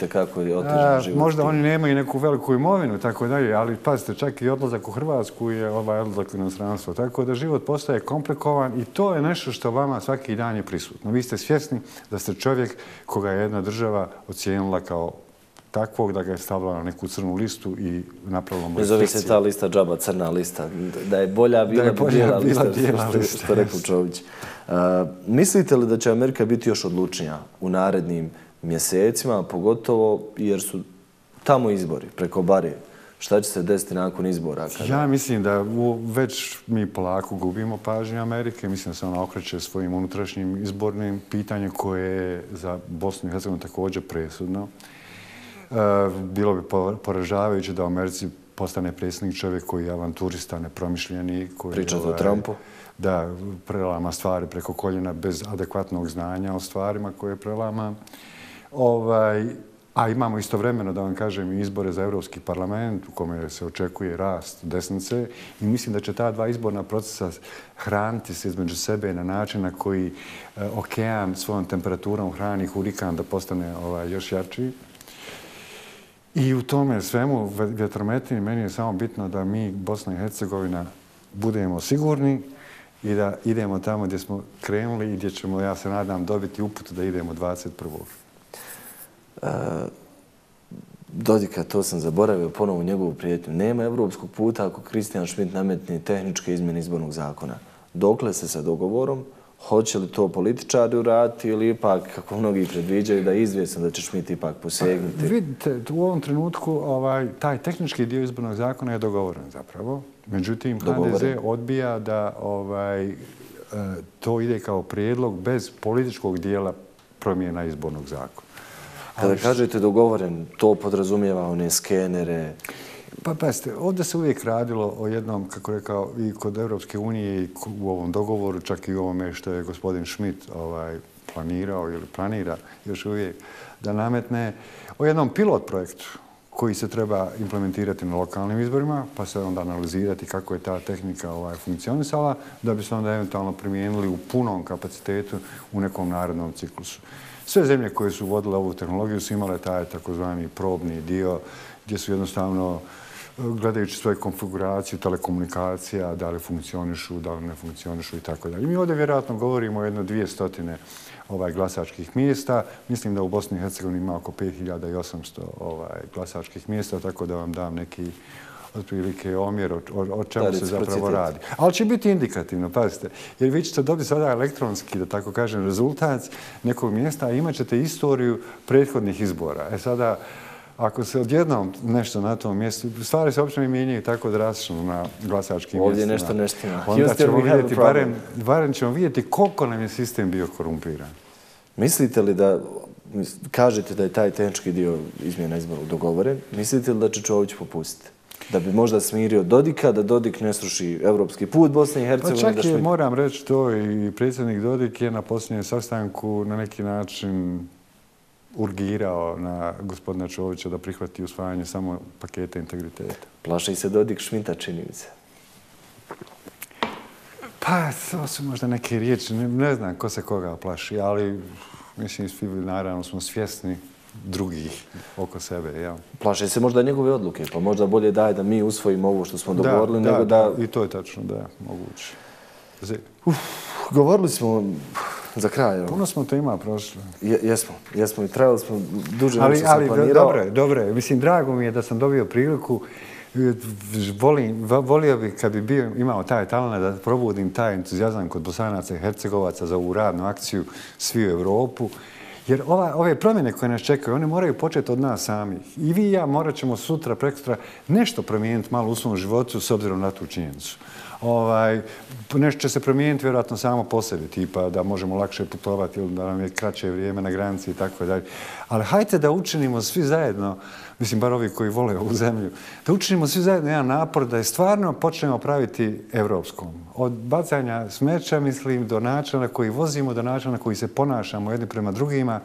tekako je otežan život. Možda oni nemaju neku veliku imovinu, tako dalje, ali pazite, čak i odlazak u Hrvatsku je odlazak na stranstvo. Tako da život postaje komplikovan i to je nešto što vama svaki dan je prisutno. Vi ste svjesni da ste čovjek koga je jedna država ocijenila kao takvog da ga je stavila na neku crnu listu i napravila mu restrikcije. Ne zove se ta lista džaba, crna lista. Da je bolja bila bijela lista, što rekao Čović. Mislite li da će Amerika biti još odlučnija u narednim mjesecima, pogotovo jer su tamo izbori, preko barije? Šta će se desiti nakon izbora? Ja mislim da već mi polako gubimo pažnju Amerike. Mislim da se ona okreće svojim unutrašnjim izbornim pitanjem koje je za Bosnu i Hercegovinu također presudno. Bilo bi poražavajuće da u Americi postane predsjednik čovjek koji je avanturista, nepromišljeni. Pričate o Trumpu? Da, prelama stvari preko koljena bez adekvatnog znanja o stvarima koje prelama. A imamo istovremeno, da vam kažem, izbore za Evropski parlament u kome se očekuje rast desnice i mislim da će ta dva izborna procesa hraniti se između sebe na način na koji okean svojom temperaturom hrani hurikan da postane još jači. I u tome svemu vjetrometini meni je samo bitno da mi, Bosna i Hercegovina, budemo sigurni i da idemo tamo gdje smo krenuli i gdje ćemo, ja se nadam, dobiti uput da idemo 21. Dodika, to sam zaboravio, ponovo njegovu prijetnju. Nema evropskog puta ako Christian Schmidt nametni tehničke izmjene izbornog zakona. Dokle se sa dogovorom? Hoće li to političari uraditi ili ipak, kako mnogi predviđaju, da je izvjesno da će Schmidt ipak posegnuti? Vidite, u ovom trenutku taj tehnički dio izbornog zakona je dogovoren zapravo. Međutim, HDZ odbija da to ide kao prijedlog bez političkog dijela promjena izbornog zakona. Kada kažete dogovoren, to podrazumijeva one skenere? Pa pazite, ovdje se uvijek radilo o jednom, kako rekao, i kod Evropske unije i u ovom dogovoru, čak i u ovome što je gospodin Schmidt planirao ili planira još uvijek da nametne, o jednom pilot projektu koji se treba implementirati na lokalnim izborima, pa se onda analizirati kako je ta tehnika funkcionisala, da bi se onda eventualno primijenili u punom kapacitetu u nekom narednom ciklusu. Sve zemlje koje su uvodile ovu tehnologiju su imale taj takozvani probni dio gdje su jednostavno, gledajući svoju konfiguraciju, telekomunikacija, da li funkcionišu, da li ne funkcionišu i tako dalje. Mi ovdje vjerojatno govorimo o 200 glasačkih mjesta. Mislim da u Bosni i Hercegovini ima oko 5800 glasačkih mjesta, tako da vam dam neki otprilike omjer o čemu se zapravo radi. Ali će biti indikativno, pazite, jer vi ćete dobiti sada elektronski, da tako kažem, rezultat nekog mjesta, a imat ćete istoriju prethodnih izbora. E sada, ako se odjednom nešto na tom mjestu, stvari se uopće ne mijenjaju tako drastično na glasačkim mjestima. Ovdje nešto neštima. Onda ćemo vidjeti, barem ćemo vidjeti koliko nam je sistem bio korumpiran. Mislite li da, kažete da je taj tehnički dio izmjena izbora dogovoren, mislite li da će Čović popustiti? Da bi možda smirio Dodika, da Dodik ne sruši evropski put Bosne i Hercegovine. Pa čak i moram reći to, i predsjednik Dodik je na posljednjem sastanku na neki način urgirao na gospodina Čovića da prihvati usvajanje samo paketa integriteta. Plaši se Dodik Schmidta, čini mi se. Pa, to su možda neke riječi. Ne znam ko se koga plaši, ali mislim, svi naravno smo svjesni drugi oko sebe. Plaše se možda njegove odluke, pa možda bolje daje da mi usvojimo ovo što smo dogovorili nego da... I to je tačno, da je moguće. Govorili smo za kraj. Puno smo tema prošli. Jesmo i trebali smo duže nešto sam planirao. Ali dobro je, mislim, drago mi je da sam dobio priliku. Volio bih kad bi imao taj talent da probudim taj entuzijazam kod Bosanaca i Hercegovaca za ovu radnu akciju svi u Evropu. Jer ove promjene koje nas čekaju, one moraju početi od nas samih. I vi i ja morat ćemo sutra, prekosutra nešto promijeniti malo u svom životu s obzirom na tu činjenicu. Nešto će se promijeniti vjerojatno samo po sebi, tipa da možemo lakše putovati ili da nam je kraće vrijeme na granici i tako dalje. Ali hajte da učinimo svi zajedno, mislim bar ovi koji vole ovu zemlju, da učinimo svi zajedno jedan napor da je stvarno počnemo praviti evropskom. Od bacanja smeća, mislim, do načina koji vozimo, do načina koji se ponašamo jedni prema drugima.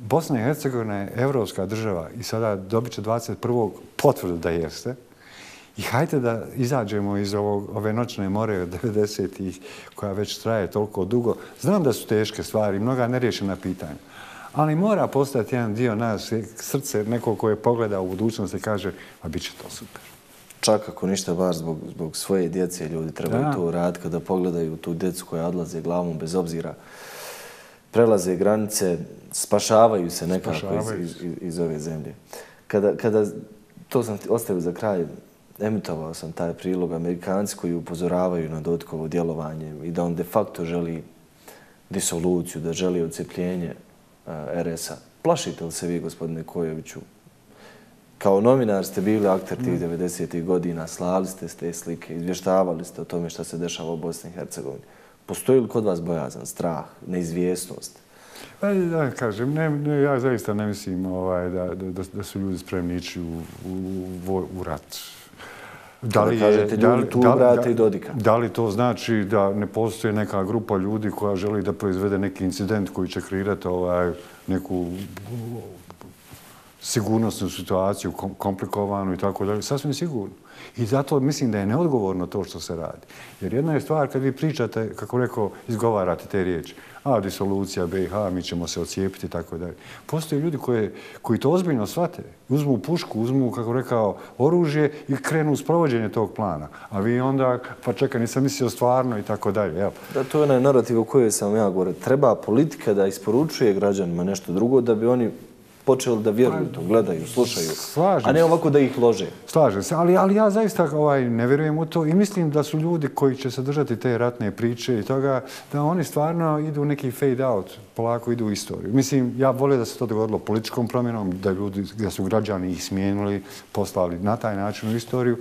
Bosna i Hercegovina je evropska država i sada dobit će 21. potvrdu da jeste. I hajte da izađemo iz ove noćne more od 90-ih koja već traje toliko dugo. Znam da su teške stvari, mnoga nerješena pitanja. Ali mora postati jedan dio nas, srce nekog koje pogleda u budućnost i kaže pa bit će to super. Čak ako ništa bar zbog svoje djece ljudi trebaju to uraditi kada pogledaju tu djecu koja odlaze glavom bez obzira. Prelaze granice, spašavaju se nekako iz ove zemlje. Kada, to sam ostavio za kraj, emitovao sam taj prilog Amerikanci koji upozoravaju na Dodikovo djelovanje i da on de facto želi disoluciju, da želi odcepljenje RS-a. Plašite li se vi, gospodine Kojoviću? Kao novinar ste bili akter tih 90-ih godina, slali ste te slike, izvještavali ste o tome što se dešava u Bosni i Hercegovini. Postoji li kod vas bojazan, strah, neizvjesnost? Da kažem, ja zaista ne mislim da su ljudi spremni ići u rat. Da li kažete ljudi tu brate i Dodika? Da li to znači da ne postoje neka grupa ljudi koja želi da proizvede neki incident koji će kreirati neku sigurnosnu situaciju, komplikovanu i tako dalje? Sasvim sigurno. I zato mislim da je neodgovorno to što se radi. Jer jedna je stvar kad vi pričate, kako rekao, izgovarate te riječi. A, disolucija, BiH, mi ćemo se ocijepiti i tako dalje. Postoje ljudi koji to ozbiljno shvate. Uzmu pušku, uzmu, kako rekao, oružje i krenu u sprovođenje tog plana. A vi onda, pa čekaj, nisam mislio stvarno i tako dalje. Da, to je onaj narativ o kojoj sam ja govorio. Treba politika da isporučuje građanima nešto drugo da bi oni počeli da vjeruju to, gledaju, slušaju, a ne ovako da ih lože. Slažem se, ali ja zaista ne vjerujem u to i mislim da su ljudi koji će se držati te ratne priče i toga, da oni stvarno idu u neki fade out, polako idu u istoriju. Mislim, ja volio da se to dogodilo političkom promjenom, da su građani ih smijenili, poslali na taj način u istoriju.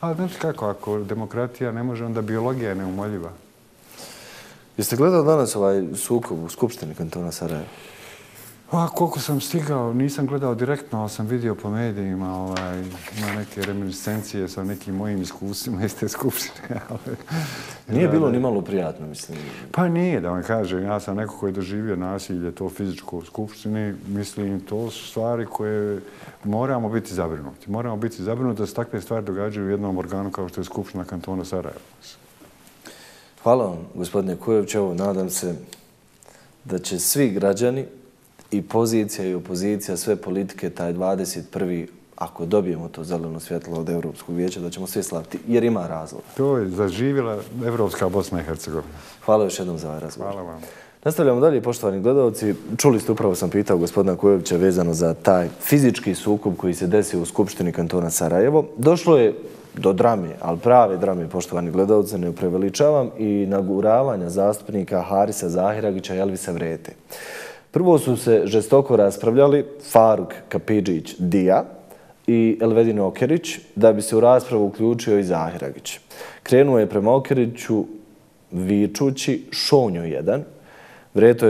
Ali znači kako, ako demokratija ne može, onda biologija je neumoljiva. Jeste gledali danas ovaj sukob u Skupštini kantona Sarajeva? Koliko sam stigao, nisam gledao direktno, ali sam vidio po medijima neke reminiscencije sa nekim mojim iskustvima iz te skupštine. Nije bilo ni malo prijatno, mislim. Pa nije, da vam kažem. Ja sam neko koji je doživio nasilje, to fizičko u skupštini. Mislim, to su stvari koje moramo biti zabrinuti. Moramo biti zabrinuti da se takve stvari događaju u jednom organu kao što je Skupština kantona Sarajevo. Hvala vam, gospodine Kojović. Evo, nadam se da će svi građani i pozicija i opozicija, sve politike, taj 21. ako dobijemo to zeleno svjetlo od Evropskog vijeća, da ćemo svi slaviti, jer ima razlog. To je zaživjela evropska Bosna i Hercegovina. Hvala još jednom za ovaj razgovor. Hvala vam. Nastavljamo dalje, poštovani gledalci. Čuli ste, upravo sam pitao gospodina Kojovića vezano za taj fizički sukob koji se desio u Skupštini kantona Sarajevo. Došlo je do drame, ali prave drame, poštovani gledalci, ne preveličavam, i naguravanja zastupnika Harisa Zahiragića i Elvisa Vrete. Prvo su se žestoko raspravljali Faruk Kapidžić-Dija i Elvedin Okerić, da bi se u raspravu uključio i Zahiragić. Krenuo je prema Okeriću vičući šonju jedan. Vreto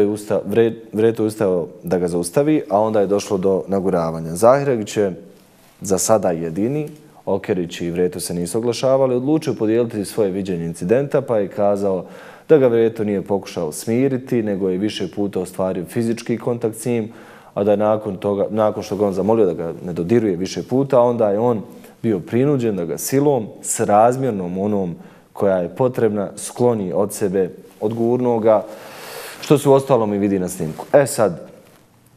je ustao da ga zaustavi, a onda je došlo do naguravanja. Zahiragić je za sada jedini, Okerić i Vreto se nisu oglašavali, odlučio podijeliti svoje viđenje incidenta pa je kazao da ga Vreto nije pokušao smiriti, nego je više puta ostvario fizički kontakt s njim, a da je nakon što ga on zamolio da ga ne dodiruje više puta, onda je on bio prinuđen da ga silom s razmjernom onom koja je potrebna skloni od sebe, odgurnuo ga, što se uostalom i vidi na snimku. E sad,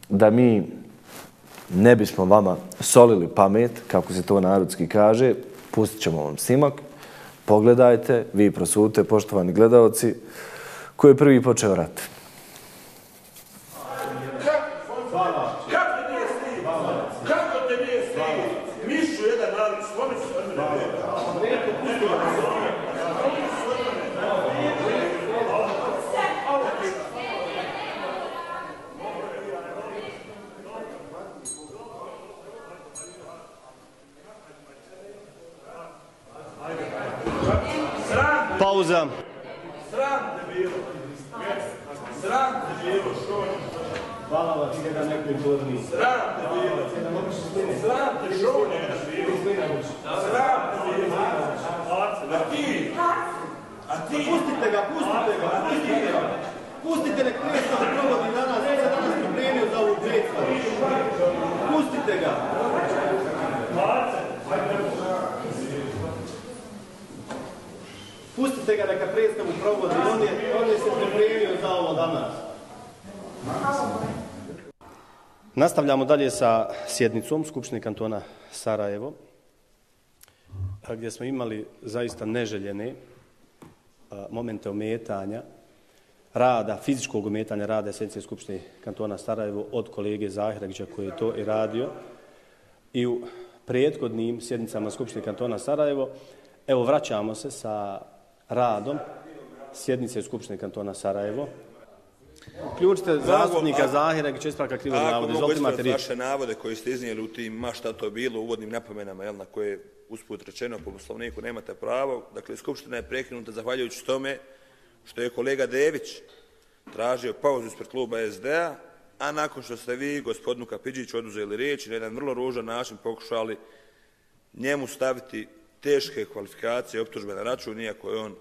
da mi ne bismo vama solili pamet, kako se to narodski kaže, pustit ćemo vam snimak, pogledajte, vi prosudite, poštovani gledalci, koji je prvi počeo rat. Pauza. Pustite nek mjesto provodi danas, ja sam danas pripremio za ovu predstavu. Pustite ga. Pustite ga neka predstavu provodi, on je se pripremio za ovo danas. Nastavljamo dalje sa sjednicom Skupštine kantona Sarajevo, gdje smo imali zaista neželjene momente ometanja rada, fizičkog ometanja rada sjednice Skupštine kantona Sarajevo od kolege Zahiragića koji je to i radio. I u prethodnim sjednicama Skupštine kantona Sarajevo, evo vraćamo se sa radom sjednice Skupštine kantona Sarajevo. Uključite zastupnika Zahiragića, ispravka krivog navoda. Ako mogu ispraviti vaše navode koje ste iznijeli u tim ma šta to bilo, uvodnim napomenama, na koje usput rečeno po poslovniku nemate pravo. Dakle, Skupština je prekinuta zahvaljujući tome što je kolega Dević tražio pauzu ispred kluba SD-a, a nakon što ste vi, gospodinu Kapidžiću, oduzeli riječ i na jedan vrlo ružan način pokušali njemu staviti teške kvalifikacije, optužbe na račun, iako je on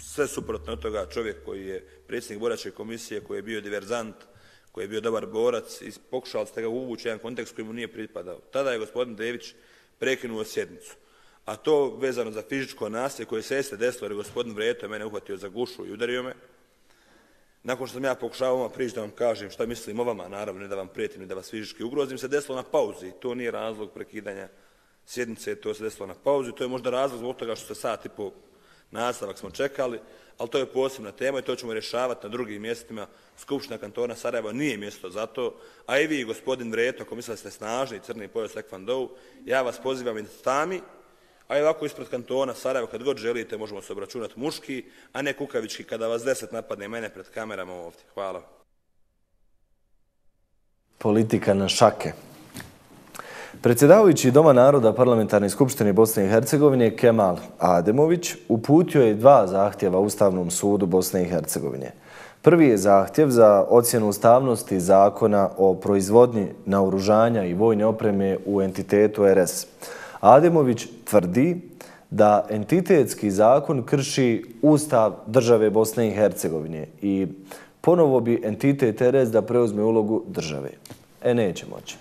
sve suprotno od toga čovjek koji je predsjednik boračke komisije, koji je bio diverzant, koji je bio dobar borac i pokušali ste ga uvući jedan kontekst koji mu nije pripadao. Tada je gospodin Dević prekinuo sjednicu. A to vezano za fizičko nasilje koje se jeste desilo jer je gospodin Vreto mene uhvatio za gušu i udario me. Nakon što sam ja pokušao vama prići da vam kažem šta mislim o vama, naravno ne da vam prijetim i da vas fizički ugrozim, se desilo na pauzi. To nije razlog prekidanja sjednice, to se desilo na pauzi. To je možda razlog zbog toga što se sat i po nastavak smo čekali, ali to je posebna tema i to ćemo rješavati na drugim mjestima. Skupština kantona Sarajevo nije mjesto za to, a i vi, gospodin Vreto, ako mislite ste snažni, crni pojas Lekvandov, ja vas pozivam i sami, a i ovako ispred kantona Sarajevo, kad god želite, možemo se obračunati muški, a ne kukavički, kada vas 10 napadne mene pred kamerama ovdje. Hvala. Politika na šake. Predsjedavajući Doma naroda Parlamentarne skupštine Bosne i Hercegovine Kemal Ademović uputio je dva zahtjeva Ustavnom sudu Bosne i Hercegovine. Prvi je zahtjev za ocjenu ustavnosti zakona o proizvodnji naoružanja i vojne opreme u entitetu RS. Ademović tvrdi da entitetski zakon krši Ustav države Bosne i Hercegovine i ponovo bi entitet RS da preuzme ulogu države. Neće moći.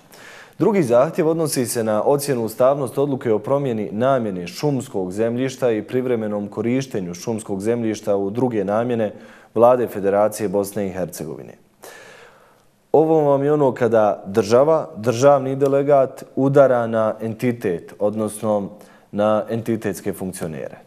Drugi zahtjev odnosi se na ocjenu ustavnosti odluke o promjeni namjene šumskog zemljišta i privremenom korištenju šumskog zemljišta u druge namjene Vlade Federacije Bosne i Hercegovine. Ovo vam je ono kada država, državni delegat, udara na entitet, odnosno na entitetske funkcionere.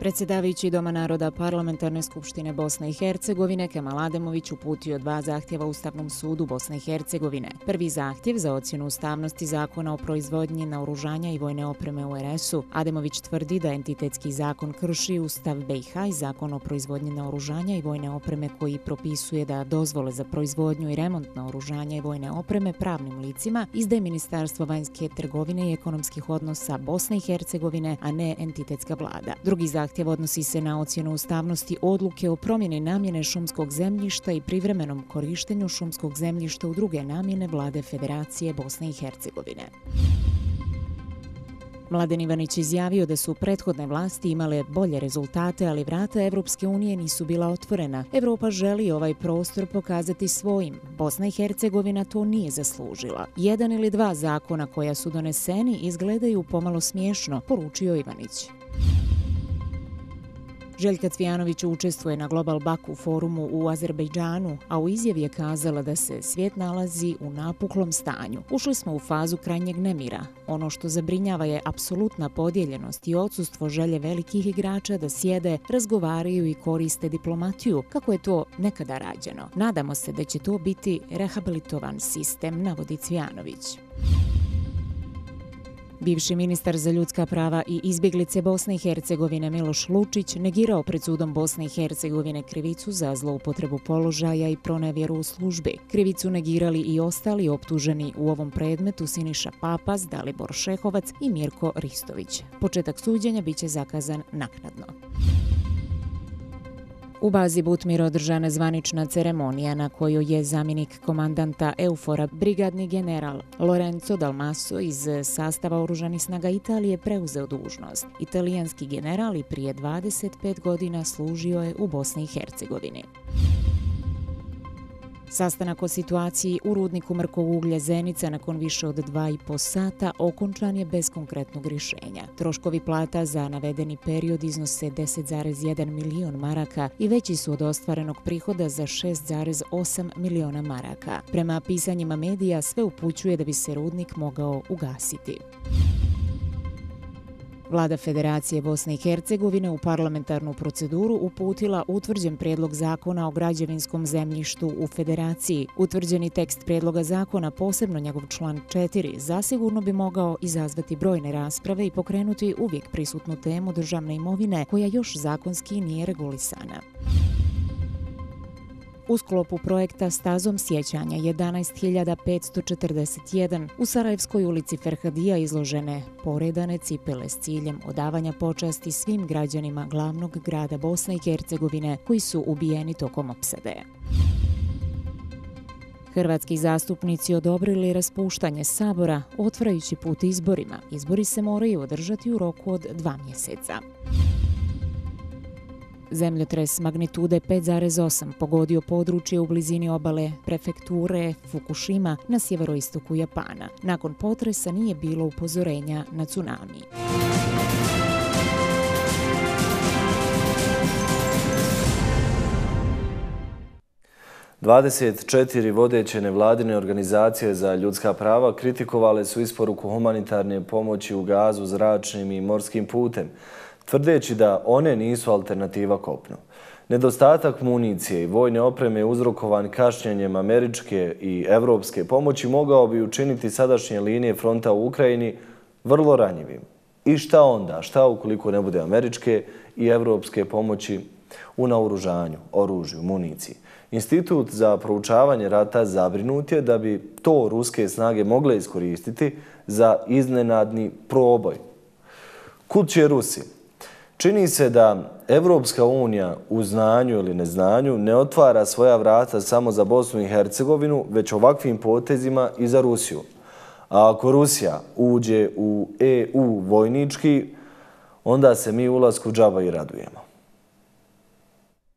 Predsjedavajući Doma naroda Parlamentarne skupštine Bosne i Hercegovine Kemal Ademović uputio dva zahtjeva Ustavnom sudu Bosne i Hercegovine. Prvi zahtjev za ocjenu ustavnosti zakona o proizvodnji naoružanja i vojne opreme u RS-u. Ademović tvrdi da entitetski zakon krši Ustav BiH i zakon o proizvodnji naoružanja i vojne opreme koji propisuje da dozvole za proizvodnju i remont naoružanja i vojne opreme pravnim licima izdaje Ministarstvo vanjske trgovine i ekonomskih odnosa Bosne i Hercegovine, a ne entitetska vlada. Drugi zahtjev odnosi se na ocjenu ustavnosti odluke o promjeni namjene šumskog zemljišta i privremenom korištenju šumskog zemljišta u druge namjene Vlade Federacije Bosne i Hercegovine. Mladen Ivanić izjavio da su prethodne vlasti imale bolje rezultate, ali vrata Evropske unije nisu bila otvorena. Evropa želi ovaj prostor pokazati svojim. Bosna i Hercegovina to nije zaslužila. Jedan ili dva zakona koja su doneseni izgledaju pomalo smiješno, poručio Ivanić. Željka Cvijanović učestvuje na Global Baku forumu u Azerbejdžanu, a u izjavi je kazala da se svijet nalazi u napuklom stanju. Ušli smo u fazu krajnjeg nemira. Ono što zabrinjava je apsolutna podijeljenost i odsustvo želje velikih igrača da sjede, razgovaraju i koriste diplomatiju, kako je to nekada rađeno. Nadamo se da će to biti rehabilitovan sistem, navodi Cvijanović. Bivši ministar za ljudska prava i izbjeglice Bosne i Hercegovine Miloš Lučić negirao pred sudom Bosne i Hercegovine krivicu za zloupotrebu položaja i pronevjeru u službi. Krivicu negirali i ostali optuženi u ovom predmetu Siniša Papas, Dalibor Šehovac i Mirko Ristović. Početak suđenja biće zakazan naknadno. U bazi Butmira održana zvanična ceremonija na kojoj je zamjenik komandanta EUFOR-a brigadni general Lorenzo Dalmaso iz sastava Oružanih snaga Italije preuzeo dužnost. Italijanski general i prije 25 godina služio je u Bosni i Hercegovini. Sastanak o situaciji u rudniku mrkovog uglja Zenica nakon više od 2,5 sata okončan je bez konkretnog rješenja. Troškovi plata za navedeni period iznose 10,1 milion maraka i veći su od ostvarenog prihoda za 6,8 miliona maraka. Prema pisanjima medija sve upućuje da bi se rudnik mogao ugasiti. Vlada Federacije Bosne i Hercegovine u parlamentarnu proceduru uputila utvrđen prijedlog zakona o građevinskom zemljištu u Federaciji. Utvrđeni tekst prijedloga zakona, posebno njegov član 4, zasigurno bi mogao izazvati brojne rasprave i pokrenuti uvijek prisutnu temu državne imovine koja još zakonski nije regulisana. U sklopu projekta Stazom sjećanja 11.541 u Sarajevskoj ulici Ferhadija izložene poredane cipele s ciljem odavanja počasti svim građanima glavnog grada Bosne i Hercegovine koji su ubijeni tokom opsade. Hrvatski zastupnici odobrili raspuštanje sabora, otvarajući put izborima. Izbori se moraju održati u roku od 2 mjeseca. Zemljotres magnitude 5,8 pogodio područje u blizini obale prefekture Fukushima na sjeveroistoku Japana. Nakon potresa nije bilo upozorenja na tsunami. Dvadeset četiri vodeće nevladine organizacije za ljudska prava kritikovale su isporuku humanitarne pomoći u Gazu zračnim i morskim putem, tvrdeći da one nisu alternativa kopnu. Nedostatak municije i vojne opreme uzrokovan kašnjenjem američke i evropske pomoći mogao bi učiniti sadašnje linije fronta u Ukrajini vrlo ranjivim. I šta onda? Šta ukoliko ne bude američke i evropske pomoći u naoružanju, oružju, municiji? Institut za proučavanje rata zabrinut je da bi to ruske snage mogle iskoristiti za iznenadni proboj. Kud će Rusi? Čini se da Evropska unija u znanju ili neznanju ne otvara svoja vrata samo za Bosnu i Hercegovinu, već ovakvim potezima i za Rusiju. A ako Rusija uđe u EU vojnički, onda se mi ulasku džaba i radujemo.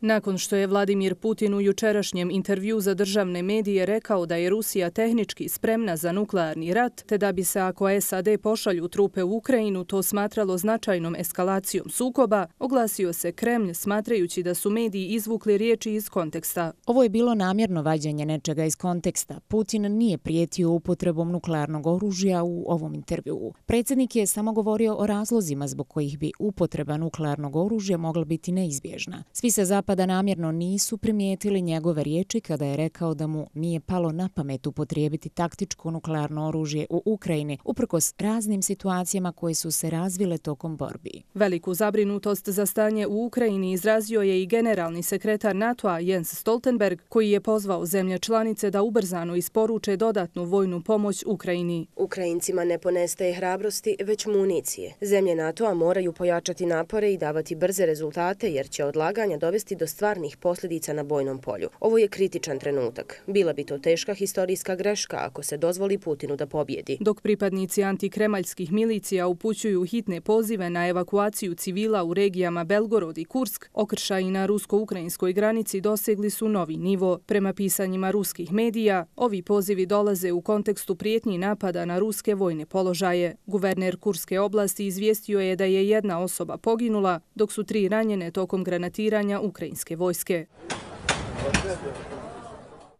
Nakon što je Vladimir Putin u jučerašnjem intervju za državne medije rekao da je Rusija tehnički spremna za nuklearni rat, te da bi se ako SAD pošalju trupe u Ukrajinu to smatralo značajnom eskalacijom sukoba, oglasio se Kremlj smatrajući da su mediji izvukli riječi iz konteksta. Ovo je bilo namjerno vađenje nečega iz konteksta. Putin nije prijetio upotrebom nuklearnog oružja u ovom intervjuu. Predsjednik je samo govorio o razlozima zbog kojih bi upotreba nuklearnog oružja mogla biti neizbježna. Svi se zapravo da namjerno nisu primijetili njegove riječi kada je rekao da mu nije palo na pamet upotrijebiti taktičko nuklearno oružje u Ukrajini, uprkos raznim situacijama koje su se razvile tokom borbi. Veliku zabrinutost za stanje u Ukrajini izrazio je i generalni sekretar NATO-a Jens Stoltenberg, koji je pozvao zemlje članice da ubrzano isporuče dodatnu vojnu pomoć Ukrajini. Ukrajincima ne ponestaje hrabrosti, već municije. Zemlje NATO-a moraju pojačati napore i davati brze rezultate jer će odlaganja dovesti do do stvarnih posljedica na bojnom polju. Ovo je kritičan trenutak. Bila bi to teška historijska greška ako se dozvoli Putinu da pobjedi. Dok pripadnici antikremaljskih milicija upućuju hitne pozive na evakuaciju civila u regijama Belgorod i Kursk, okršaji na rusko-ukrajinskoj granici dosegli su novi nivo. Prema pisanjima ruskih medija, ovi pozivi dolaze u kontekstu prijetnji napada na ruske vojne položaje. Guverner Kurske oblasti izvijestio je da je jedna osoba poginula, dok su 3 ranjene tokom granatiranja ukrajinske vojske.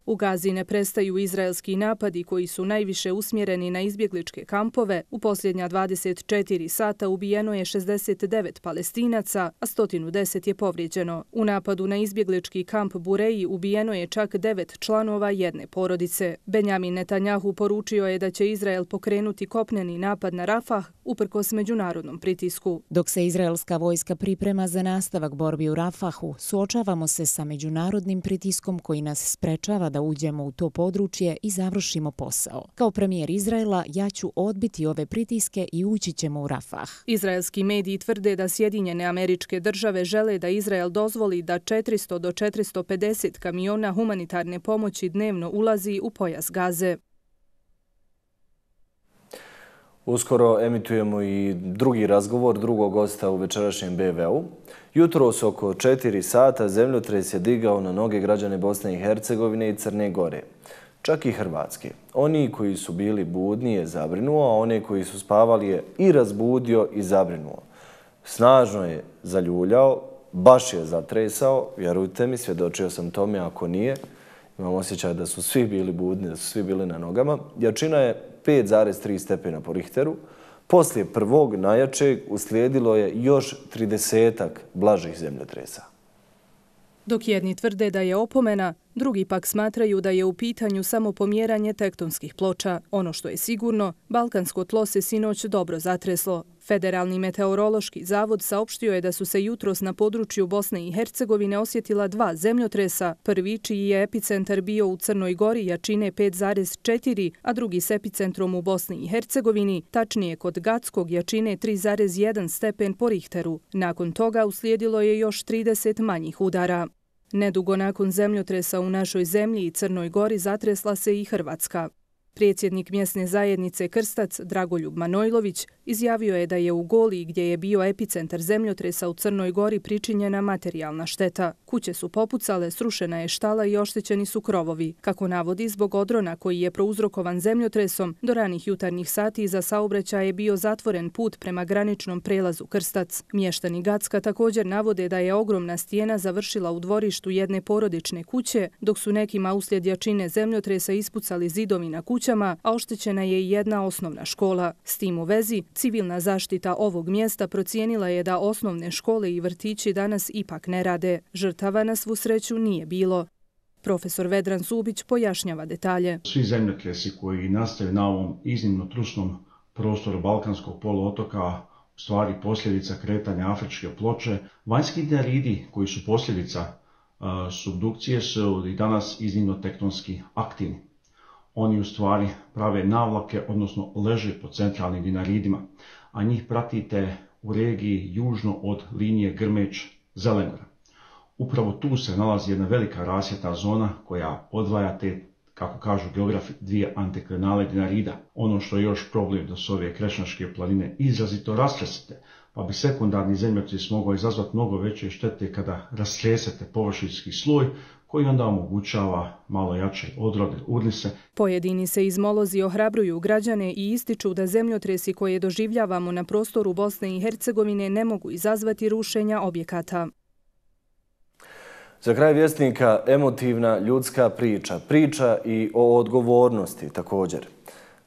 U Gazi ne prestaju izraelski napadi koji su najviše usmjereni na izbjegličke kampove. U posljednja 24 sata ubijeno je 69 Palestinaca, a 110 je povrijeđeno. U napadu na izbjeglički kamp Bureji ubijeno je čak 9 članova jedne porodice. Benjamin Netanjahu poručio je da će Izrael pokrenuti kopneni napad na Rafah uprkos međunarodnom pritisku. Dok se izraelska vojska priprema za nastavak borbi u Rafahu, suočavamo se sa međunarodnim pritiskom koji nas sprečava da uđemo u to područje i završimo posao. Kao premijer Izraela, ja ću odbiti ove pritiske i ući ćemo u Rafah. Izraelski mediji tvrde da Sjedinjene Američke Države žele da Izrael dozvoli da 400 do 450 kamiona humanitarne pomoći dnevno ulazi u pojas Gaze. Uskoro emitujemo i drugi razgovor drugog gosta u večerašnjem BV-u. Jutros oko 4 sata zemljotres je digao na noge građane Bosne i Hercegovine i Crne Gore, čak i Hrvatske. Oni koji su bili budni je zabrinuo, a one koji su spavali je i razbudio i zabrinuo. Snažno je zaljuljao, baš je zatresao, vjerujte mi, svjedočio sam tome ako nije. Imam osjećaj da su svi bili budni, da su svi bili na nogama. Jačina je 5,3 stepena po Richteru. Poslije prvog najjačeg uslijedilo je još 30-ak blažih zemljotresa. Dok jedni tvrde da je opomena, drugi pak smatraju da je u pitanju samo pomjeranje tektonskih ploča. Ono što je sigurno, balkansko tlo se sinoć dobro zatreslo. Federalni meteorološki zavod saopštio je da su se jutros na području Bosne i Hercegovine osjetila 2 zemljotresa, prvi čiji je epicentar bio u Crnoj Gori jačine 5,4, a drugi s epicentrom u Bosni i Hercegovini, tačnije kod Gatskog jačine 3,1 stepen po Richteru. Nakon toga uslijedilo je još 30 manjih udara. Nedugo nakon zemljotresa u našoj zemlji i Crnoj Gori zatresla se i Hrvatska. Predsjednik mjesne zajednice Krstac Dragoljub Manojlović izjavio je da je u Goliji, gdje je bio epicentar zemljotresa u Crnoj Gori, pričinjena materijalna šteta. Kuće su popucale, srušena je štala i oštećeni su krovovi. Kako navodi, zbog odrona koji je prouzrokovan zemljotresom, do ranih jutarnjih sati za saobraćaj je bio zatvoren put prema graničnom prelazu Krstac. Mještani Gacka također navode da je ogromna stijena završila u dvorištu jedne porodične kuće, dok su nekima uslijed jačine zemljotresa ispucali zidovi na kuće, a oštećena je i jedna osnovna škola. S tim u vezi, civilna zaštita ovog mjesta procijenila je da osnovne škole i vrtići danas ipak ne rade. Žrtava na svu sreću nije bilo. Profesor Vedran Subić pojašnjava detalje. Svi zemljotresi koji nastaju na ovom iznimno trusnom prostoru Balkanskog poluotoka, u stvari posljedica kretanja afričke ploče, vanjski deridi koji su posljedica subdukcije su i danas iznimno tektonski aktivni. Oni u stvari prave navlake, odnosno leže po centralnim dinaridima, a njih pratite u regiji južno od linije Grmeć-Zelenara. Upravo tu se nalazi jedna velika rasvjetna zona koja odvaja te, kako kažu geografi, 2 antiklinale dinarida. Ono što je još problem da su ove krešnaške planine izrazito rastresete, pa bi sekundarni zemljotres mogao izazvati mnogo veće štete kada rastresete površinski sloj, koji onda omogućava malo jače odrode, urnise. Pojedini seizmolozi ohrabruju građane i ističu da zemljotresi koje doživljavamo na prostoru Bosne i Hercegovine ne mogu izazvati rušenja objekata. Za kraj Vjesnika emotivna ljudska priča. Priča i o odgovornosti također.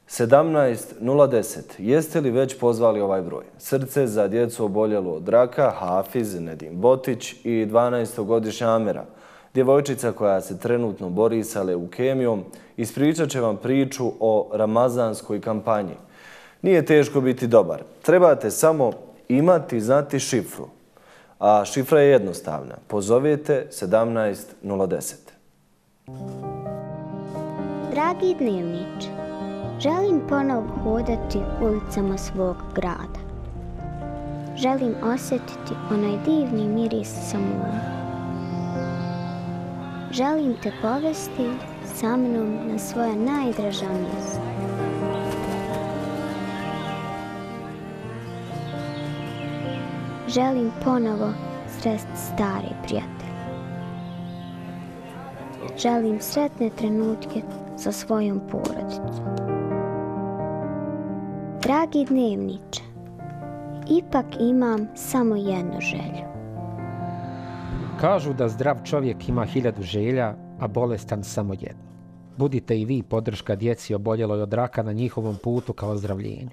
17 010. Jeste li već pozvali ovaj broj? Srce za djecu oboljelo od raka, Hafiz Nedim Botić i 12-godišnja Amera. Djevojčica koja se trenutno bori sa leukemijom ispričat će vam priču o ramazanskoj kampanji. Nije teško biti dobar. Trebate samo imati i znati šifru. A šifra je jednostavna. Pozovite 17 010. Dragi dnevniče, želim ponovo hodati ulicama svog grada. Želim osjetiti onaj divni miris samoume. Želim te povesti sa mnom na svoja najdraža mjesta. Želim ponovo sresti stare prijatelje. Želim sretne trenutke sa svojom porodicom. Dragi dnevniče, ipak imam samo jednu želju. Kažu da zdrav čovjek ima 1000 želja, a bolestan samo jednu. Budite i vi podrška djeci oboljeloj od raka na njihovom putu ka ozdravljenju.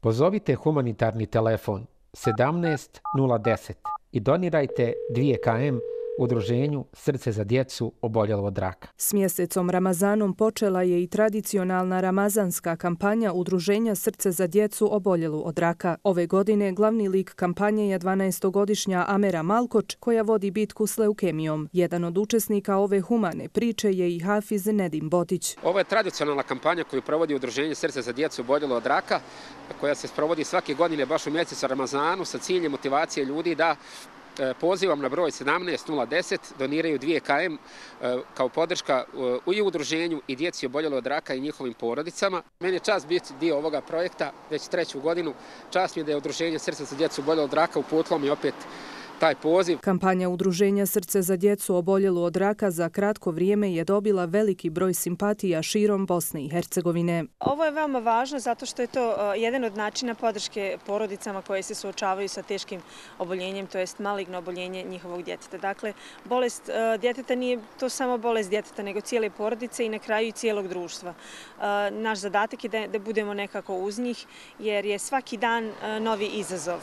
Pozovite humanitarni telefon 17 010 i donirajte 2 km Udruženju Srce za djecu oboljelo od raka. S mjesecom Ramazanom počela je i tradicionalna ramazanska kampanja Udruženja Srce za djecu oboljelu od raka. Ove godine glavni lik kampanje je 12-godišnja Amera Malkoč koja vodi bitku s leukemijom. Jedan od učesnika ove humane priče je i Hafiz Nedim Botić. Ovo je tradicionalna kampanja koju provodi Udruženje Srce za djecu oboljelo od raka, koja se sprovodi svake godine baš u mjesecu Ramazanu sa ciljem motivacije ljudi da pozivam na broj 17 010, doniraju 2 km kao podrška i udruženju i djeci oboljelo od raka i njihovim porodicama. Meni je čast biti dio ovoga projekta već 3. godinu. Čast mi je da je Udruženje Srce za djecu oboljelo od raka uputilo mi opet taj poziv. Kampanja Udruženja Srce za djecu oboljelu od raka za kratko vrijeme je dobila veliki broj simpatija širom Bosne i Hercegovine. Ovo je veoma važno zato što je to jedan od načina podrške porodicama koje se suočavaju sa teškim oboljenjem, to jest maligno oboljenje njihovog djeteta. Dakle, bolest djeteta nije to samo bolest djeteta, nego cijele porodice i na kraju i cijelog društva. Naš zadatak je da budemo nekako uz njih, jer je svaki dan novi izazov.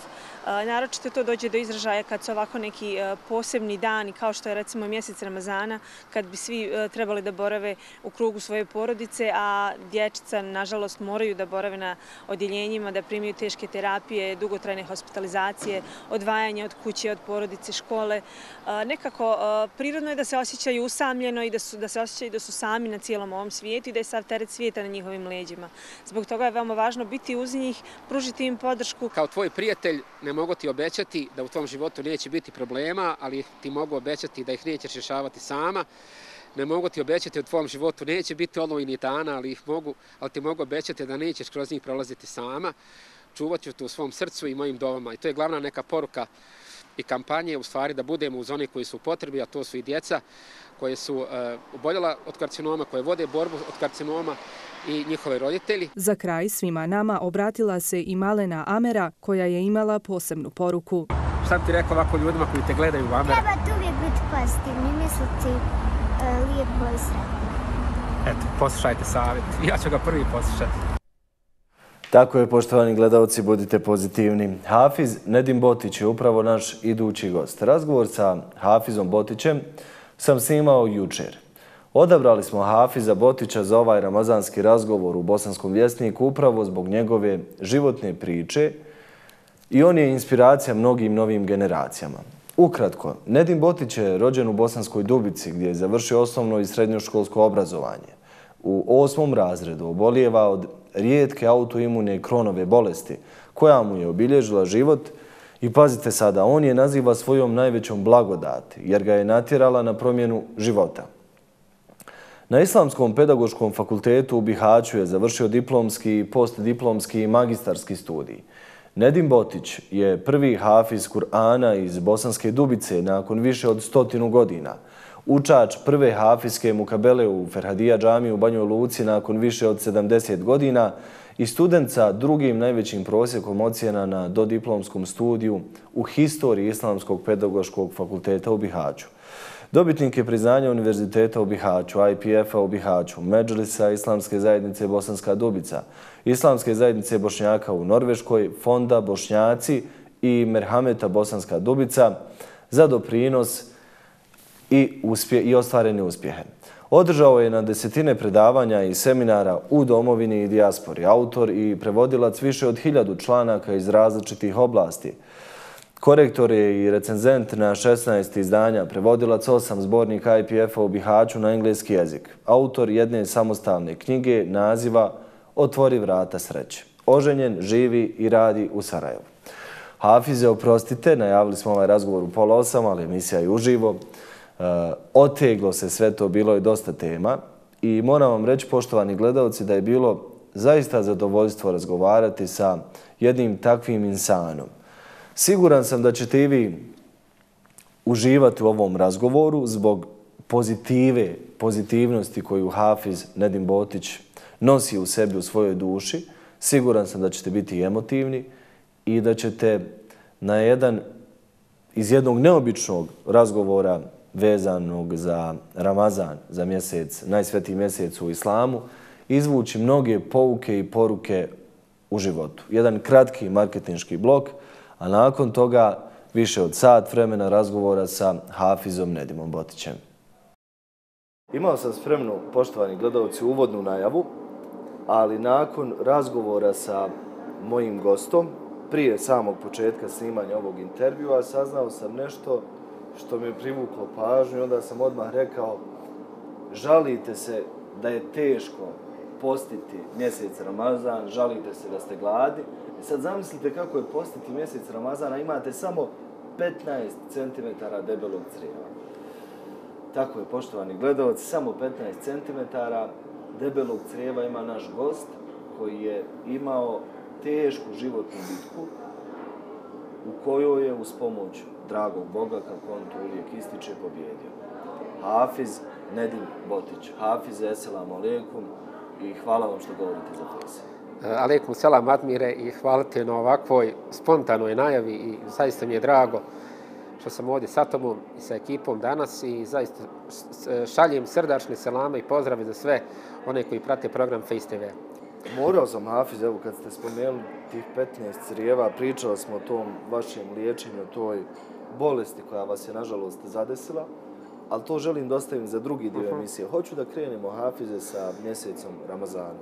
Naročito to dođe do izražaja kad su ovako neki posebni dani, kao što je recimo mjesec Ramazana, kad bi svi trebali da borave u krugu svoje porodice, a dječica, nažalost, moraju da borave na odjeljenjima, da primaju teške terapije, dugotrajne hospitalizacije, odvajanje od kuće, od porodice, škole. Nekako prirodno je da se osjećaju usamljeno i da se osjećaju da su sami na cijelom ovom svijetu i da je sav teret svijeta na njihovim leđima. Zbog toga je veoma važno biti uz njih, pružiti im podršku. Kao tvoj prijatelj ne mogu ti obećati da u tvom životu neće biti problema, ali ti mogu obećati da ih nećeš rješavati sama. Ne mogu ti obećati u tvom životu neće biti olujnih dana, ali ti mogu obećati da nećeš kroz njih prolaziti sama. Čuvat ću te u svom srcu i mojim dovama. I to je glavna neka poruka i kampanje, u stvari da budemo uz one koji su u potrebi, a to su i djeca koje su oboljela od karcinoma, koje vode borbu od karcinoma i njihove roditelji. Za kraj svima nama obratila se i malena Amera koja je imala posebnu poruku. Šta bi ti rekao ovako ljudima koji te gledaju, Amera? Trebate uvijek biti pozitivni, misliti lijepo i sretno. Eto, poslušajte savjet. Ja ću ga prvi poslušati. Tako je, poštovani gledalci, budite pozitivni. Hafiz Nedim Botić je upravo naš idući gost. Razgovor sa Hafizom Botićem sam snimao jučer. Odabrali smo Hafiza Botića za ovaj ramazanski razgovor u Bosanskom vjesniku upravo zbog njegove životne priče i on je inspiracija mnogim novim generacijama. Ukratko, Nedim Botić je rođen u Bosanskoj Dubici gdje je završio osnovno i srednjoškolsko obrazovanje. U 8. razredu obolijeva od rijetke autoimune Kronove bolesti koja mu je obilježila život i pazite sada, on je naziva svojom najvećom blagodati jer ga je natjerala na promjenu života. Na Islamskom pedagoškom fakultetu u Bihaću je završio diplomski, postdiplomski i magistarski studij. Nedim Botić je prvi hafiz Kur'ana iz Bosanske Dubice nakon više od 100 godina. Učač prve hafizske mukabele u Ferhadija džami u Banjoj Luci nakon više od 70 godina i student sa drugim najvećim prosjekom ocjena na dodiplomskom studiju u historiji Islamskog pedagoškog fakulteta u Bihaću. Dobitnik je priznanja Univerziteta u Bihaću, IPF-a u Bihaću, Medžlisa Islamske zajednice Bosanska Dubica, Islamske zajednice Bošnjaka u Norveškoj, Fonda Bošnjaci i Merhameta Bosanska Dubica za doprinos i ostvarene uspjehe. Održao je na 10-tine predavanja i seminara u domovini i dijaspori, autor i prevodilac više od 1000 članaka iz različitih oblasti. Korektor je i recenzent na 16 izdanja, prevodilac 8 zbornika IPF-a u Bihaću na engleski jezik, autor jedne samostalne knjige naziva Otvori vrata sreće. Oženjen, živi i radi u Sarajevu. Hafize, oprostite, najavili smo ovaj razgovor u 7:30, ali emisija je uživo. Oteglo se sve to, bilo je dosta tema i moram vam reći, poštovani gledalci, da je bilo zaista zadovoljstvo razgovarati sa jednim takvim insanom. Siguran sam da ćete i vi uživati u ovom razgovoru zbog pozitivnosti koju Hafiz Nedim Botić nosi u sebi, u svojoj duši. Siguran sam da ćete biti emotivni i da ćete iz jednog neobičnog razgovora vezanog za Ramazan, za mjesec, najsvetiji mjesec u islamu, izvući mnoge pouke i poruke u životu. Jedan kratki marketinški blok, a nakon toga više od sat vremena razgovora sa Hafizom Nedimom Botićem. Imao sam spremno, poštovani gledalci, uvodnu najavu, ali nakon razgovora sa mojim gostom, prije samog početka snimanja ovog intervjua, saznao sam nešto što mi je privuklo pažnju i onda sam odmah rekao, žalite se da je teško postiti mjesec Ramazan, žalite se da ste gladni. Sad zamislite kako je postiti mjesec Ramazana, imate samo 15 cm debelog crijeva. Tako je, poštovani gledalci, samo 15 cm debelog crijeva ima naš gost koji je imao tešku životnu bitku u kojoj je uz pomoć dragog Boga, kako on to uvijek ističe, pobjedio. Hafiz Nedim Botić. Hafiz, eselamu alaikum i hvala vam što govorite za FACE. Alaikum selam, Admire, i hvala te na ovakvoj spontanoj najavi i zaista mi je drago što sam ovdje sa tobom i sa ekipom danas i zaista šaljem srdačne selame i pozdrave za sve one koji prate program FACE TV. Morao sam, Hafiz, evo kad ste spomenuli tih 15 crijeva, pričali smo o tom vašem liječenju, o toj bolesti koja vas je nažalost zadesila, ali to želim da ostavim za drugi dio emisije. Hoću da krenemo, Hafize, sa mjesecom Ramazana.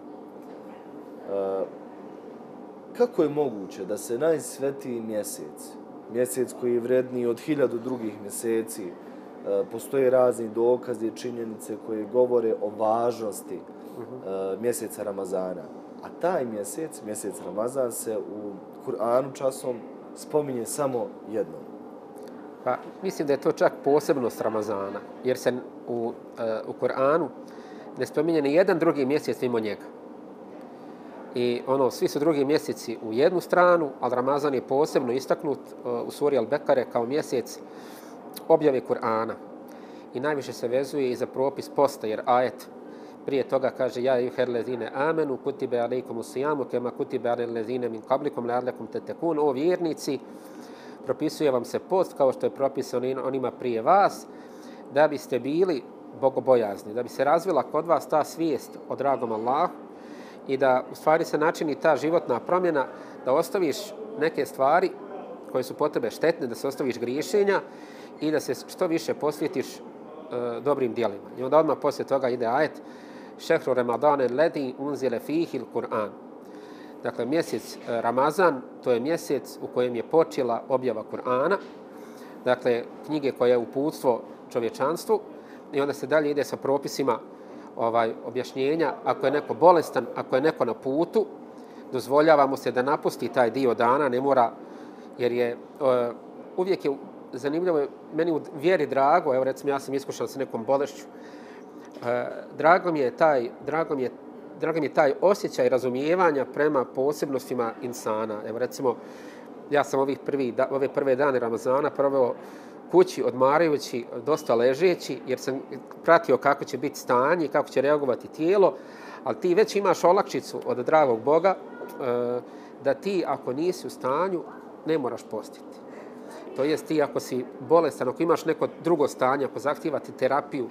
Kako je moguće da se najsvetiji mjesec, mjesec koji je vredniji od 1000 drugih mjeseci, postoje razni dokazi i činjenice koje govore o važnosti mjeseca Ramazana. A taj mjesec, mjesec Ramazan, se u Kur'anu časom spominje samo jednom. Pa mislim da je to čak posebnost Ramazana, jer se u Kur'anu ne spominje ni jedan drugi mjesec mimo njega. I ono, svi su drugi mjeseci u jednu stranu, ali Ramazan je posebno istaknut u suri Al-Bekare kao mjesec objave Kur'ana. I najviše se vezuje i za propis posta, jer ajet prije toga kaže ja juher lezine amenu, kutibe alejkomu sijamu, kema kutibe ale lezine min kablikom, lealekum tetekun, o vjernici, propisuje vam se post kao što je propisan onima prije vas, da biste bili bogobojazni, da bi se razvila kod vas ta svijest o dragom Allahu i da u stvari se načini ta životna promjena, da ostaviš neke stvari koje su po tebe štetne, da se ostaviš griješenja i da se što više posvjetiš dobrim dijelima. I onda odmah poslije toga ide ajet šehru Ramadane ledi unzile fihil Kur'an. Dakle, mjesec Ramazan, to je mjesec u kojem je počela objava Kur'ana, dakle, knjige koja je uputstvo čovječanstvu, i onda se dalje ide sa propisima objašnjenja. Ako je neko bolestan, ako je neko na putu, dozvoljava mu se da napusti taj dio dana, ne mora, jer je uvijek je zanimljivo, meni u vjeri drago, evo recimo ja sam iskušan sa nekom bolešću, drago mi je taj osjećaj razumijevanja prema posebnostima insana. Evo recimo, ja sam ove prve dane Ramazana proveo kući, odmarajući, dosta ležeći, jer sam pratio kako će biti stanje, kako će reagovati tijelo, ali ti već imaš olakšicu od dragog Boga da ti ako nisi u stanju ne moraš postiti. To jest ti ako si bolestan, ako imaš neko drugo stanje, ako zahtijeva ti terapiju,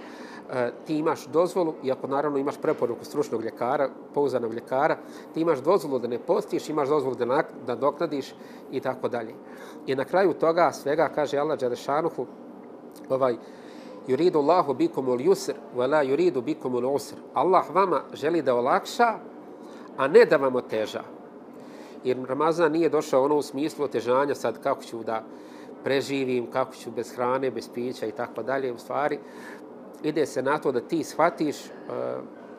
ti imaš dozvolu, i ako naravno imaš preporuku stručnog ljekara, pouzdanog ljekara, ti imaš dozvolu da ne postiš, imaš dozvolu da nadoknadiš i tako dalje. I na kraju toga svega kaže Allah dželle šanuhu yuridu Allahu bikumul yusr wa la yuridu bikumul usr. Allah vama želi da olakša, a ne da vam oteža. Jer Ramazan nije došao ono u smislu otežanja sad kako ću da preživim, kako ću bez hrane, bez pića i tako dalje. U stvari ide se na to da ti shvatiš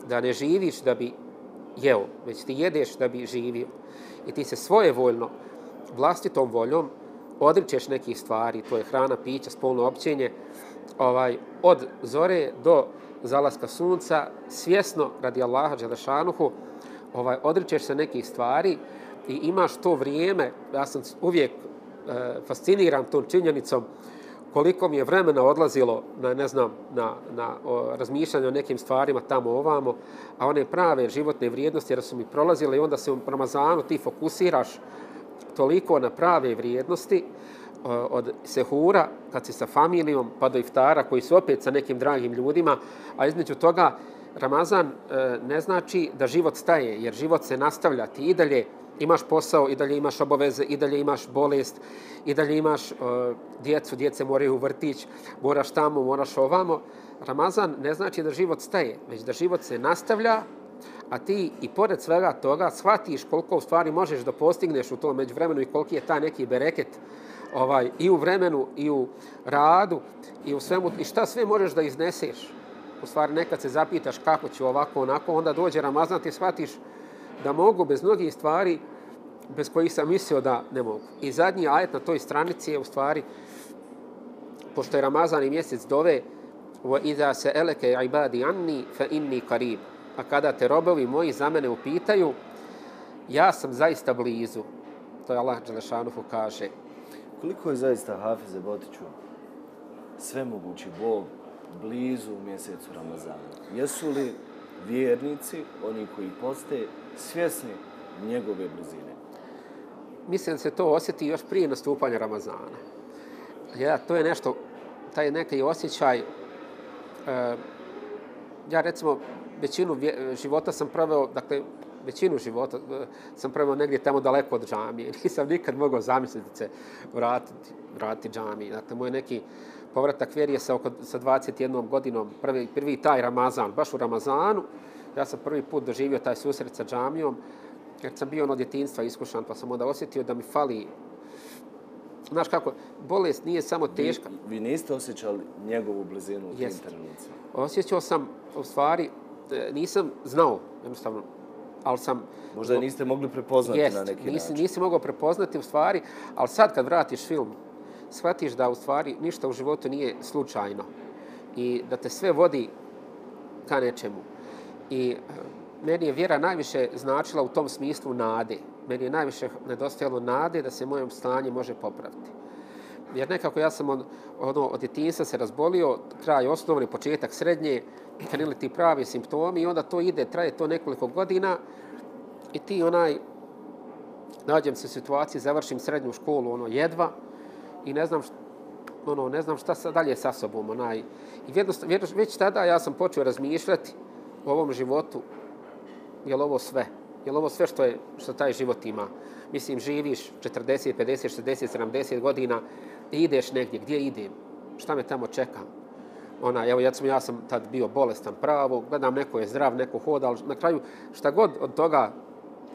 da ne živiš da bi jeo, već ti jedeš da bi živio. I ti se svojevoljno, vlastitom voljom odričeš nekih stvari, to je hrana, pića, spolno općenje, od zore do zalaska sunca, svjesno radi Allaha dželešanuhu, odričeš se nekih stvari i imaš to vrijeme. Ja sam uvijek fasciniran tom činjenicom koliko mi je vremena odlazilo na razmišljanje o nekim stvarima tamo ovamo, a one prave životne vrijednosti jer su mi prolazile i onda se u Ramazanu ti fokusiraš toliko na prave vrijednosti od sehura, kad si sa familijom, pa do iftara, koji su opet sa nekim dragim ljudima, a između toga Ramazan ne znači da život staje, jer život se nastavlja, ti i dalje imaš posao, i dalje imaš obaveze, i dalje imaš bolest, i dalje imaš djecu, djece moraju u vrtić, moraš tamo, moraš ovamo. Ramazan ne znači da život staje, već da život se nastavlja, a ti i pored svega toga shvatiš koliko u stvari možeš da postigneš u tom međuvremenu i koliki je taj neki bereket i u vremenu, i u radu, i u svemu, i šta sve možeš da izneseš. U stvari nekad se zapitaš kako ću ovako, onako, onda dođe Ramazan, ti shvatiš da mogu bez mnogih stvari bez kojih sam mislio da ne mogu. I zadnji ajet na toj stranici je u stvari, pošto je Ramazan i mjesec dove, وَإِذَا سَأَلَكَ عِبَادِ عَنِّي فَإِنِّي قَرِيبٌ, a kada te robovi moji za mene upitaju, ja sam zaista blizu. To je Allah dželešanuhu kaže. Koliko je zaista, Hafize Botiću, svemogući Bog blizu u mjesecu Ramazana? Jesu li vjernici, oni koji poste, svjesni njegove blizine? Mislim da se to osjeti još prije nastupanja Ramazana. To je nešto, taj neki osjećaj, ja recimo većinu života sam proveo, dakle, većinu života sam proveo negdje tamo daleko od džamije. Nisam nikad mogao zamisliti se vratiti džamiji. Dakle, moj neki povratak vjeri je sa 21 godinom, prvi taj Ramazan, baš u Ramazanu. Ja sam prvi put doživio taj susret sa džamijom, jer sam bio od djetinjstva iskušan, pa sam onda osjetio da mi fali. Znaš kako, bolest nije samo teška. Vi niste osjećali njegovu blizinu u tim trenucima? Osjećao sam, u stvari, nisam znao, jednostavno, ali sam... Možda je niste mogli prepoznati na neki način. Nisi mogao prepoznati, u stvari, ali sad kad vratiš film, shvatiš da, u stvari, ništa u životu nije slučajno i da te sve vodi ka nečemu. I meni je vjera najviše značila u tom smislu nade. Meni je najviše nedostajalo nade da se mojom stanje može popraviti. Jer nekako ja sam od djetinjstva se razbolio, kraj osnovne, početak srednje, krenuli ti pravi simptomi i onda to ide, traje to nekoliko godina i ti nađem se u situaciji, završim srednju školu, jedva i ne znam šta dalje sa sobom. I već tada ja sam počeo razmišljati u ovom životu, je li ovo sve? Je li ovo sve što taj život ima? Mislim, živiš 40, 50, 60, 70 godina i ideš negdje. Gdje idem? Šta me tamo čeka? Evo, ja sam tad bio bolestan pravo, gledam, neko je zdrav, neko hoda, ali na kraju šta god od toga,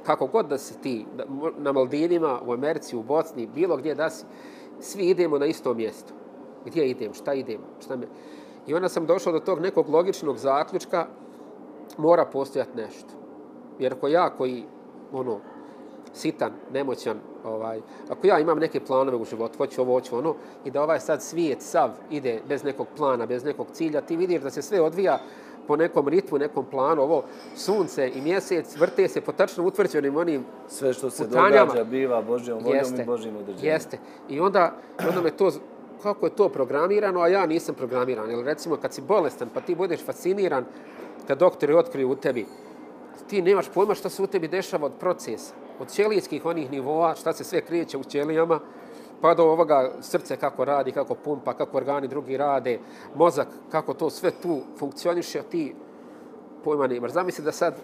kako god da si ti, na Maldivima, u Americi, u Bosni, bilo gdje da si, svi idemo na isto mjesto. Gdje idem? Šta idem? I onda sam došao do tog nekog logičnog zaključka, mora postojati nešto. Jer ako ja koji sitan, nemoćan, ako ja imam neke planove u životu, hoću ovo, hoću ono, i da sad svijet sav ide bez nekog plana, bez nekog cilja, ti vidiš da se sve odvija po nekom ritmu, nekom planu, ovo sunce i mjesec vrte se po tačno utvrđenim onim putanjama. Sve što se događa biva Božjom voljom i Božjim određenjem. Jeste. I onda me to, kako je to programirano, a ja nisam programiran. Jer recimo kad si bolestan pa ti budeš fasciniran kad doktori otkriju u tebi, ti nemaš pojma šta se u tebi dešava od procesa, od ćelijskih onih nivoa, šta se sve kreće u ćelijama, pa do ovoga srce kako radi, kako pumpa, kako organi drugi rade, mozak, kako to sve tu funkcioniše, a ti pojma nemaš. Zamisli da sad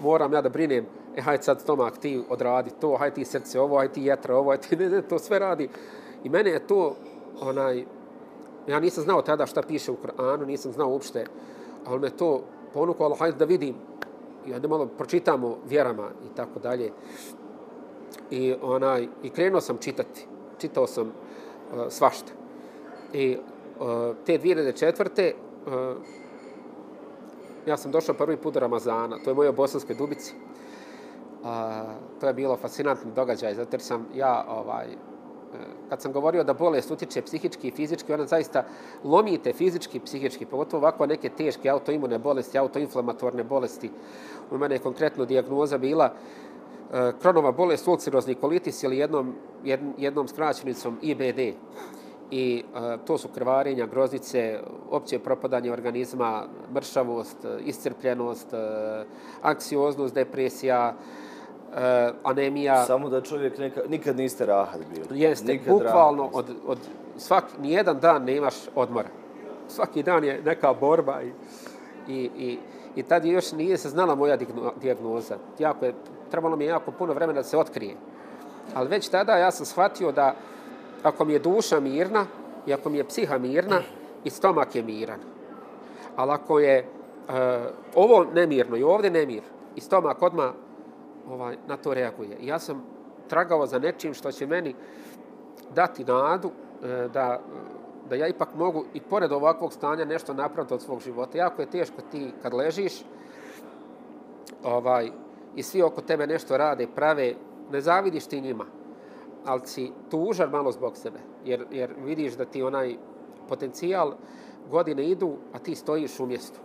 moram ja da brinem, hajde sad stomak ti odradi to, hajde ti srce ovo, hajde ti jetra ovo, to sve radi. I mene je to, ja nisam znao tada šta piše u Koranu, nisam znao uopšte, ali me to ponukalo, hajde da vidim, i onda malo pročitamo vjerama i tako dalje. I krenuo sam čitati. Čitao sam svašta. I te 2004. Ja sam došao prvi put do Ramazana. To je moje u Bosanskoj Dubici. To je bilo fascinantni događaj, zato jer sam ja kad sam govorio da bolest utiče psihički i fizički, ona zaista lomite fizički i psihički, pogotovo ovako neke teške autoimune bolesti, autoinflamatorne bolesti. U mene je konkretno dijagnoza bila Kronova bolest, ulcerozni kolitis ili jednom skraćenicom IBD. I to su krvarenja, groznice, opće propadanje organizma, mršavost, iscrpljenost, anksioznost, depresija, anemija. Samo da čovjek nikad niste rahat bili. Jeste, bukvalno nijedan dan nemaš odmora. Svaki dan je neka borba i tad još nije se znala moja dijagnoza. Trebalo mi je jako puno vremena da se otkrije. Ali već tada ja sam shvatio da ako mi je duša mirna i ako mi je psiha mirna i stomak je miran. Ali ako je ovo nemirno i ovdje nemir i stomak odmah na to reaguje. Ja sam tragao za nečim što će meni dati nadu da ja ipak mogu i pored ovakvog stanja nešto napraviti od svog života. Jako je teško ti kad ležiš i svi oko tebe nešto rade, prave, ne zavidiš ti njima, ali si tužan malo zbog sebe, jer vidiš da ti onaj potencijal godine idu, a ti stojiš u mjestu.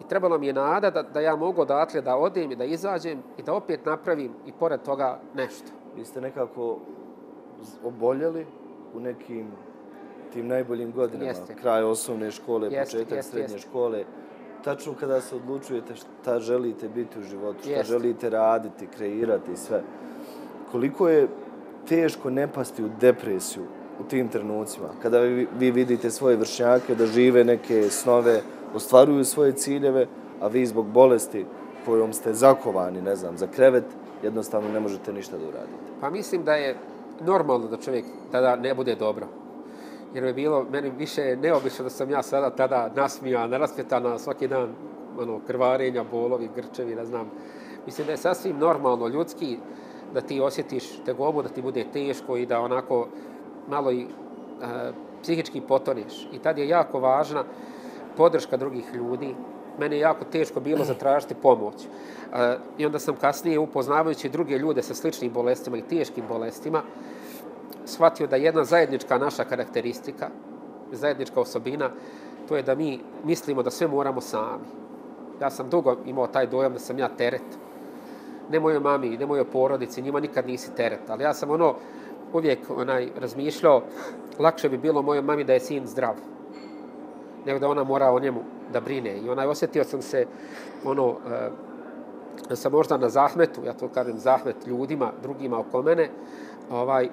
I trebalo mi je nada da ja mogu odatle da odem i da izađem i da opet napravim i pored toga nešto. Vi ste nekako oboljeli u nekim tim najboljim godinama, kraj osnovne škole, početak srednje škole. Tačno kada se odlučujete šta želite biti u životu, šta želite raditi, kreirati i sve. Koliko je teško ne pasti u depresiju u tim trenucima, kada vi vidite svoje vršnjake da žive neke snove, ostvaruju svoje ciljeve, a vi zbog bolesti kojom ste zakovani, ne znam, za krevet, jednostavno ne možete ništa da uradite. Pa mislim da je normalno da čovjek tada ne bude dobro. Jer mi je bilo, meni više neobično da sam ja sada tada nasmijan, naraspetana, svaki dan krvarenja, bolovi, grčevi, ne znam. Mislim da je sasvim normalno, ljudski, da ti osjetiš tegobu, da ti bude teško i da onako malo i psihički potoniš. I tad je jako važna podrška drugih ljudi. Mene je jako teško bilo zatražiti pomoć. I onda sam kasnije, upoznavajući druge ljude sa sličnim bolestima i teškim bolestima, shvatio da jedna zajednička naša karakteristika, zajednička osobina, to je da mi mislimo da sve moramo sami. Ja sam dugo imao taj dojam da sam ja teret. Ne mojoj mami, ne mojoj porodici, njima nikad nisi teret. Ali ja sam uvijek razmišljao, lakše bi bilo mojoj mami da je sin zdrav, nego da ona mora o njemu da brine. I osjetio sam se da sam možda na zahmetu, ja to kažem zahmet ljudima, drugima oko mene,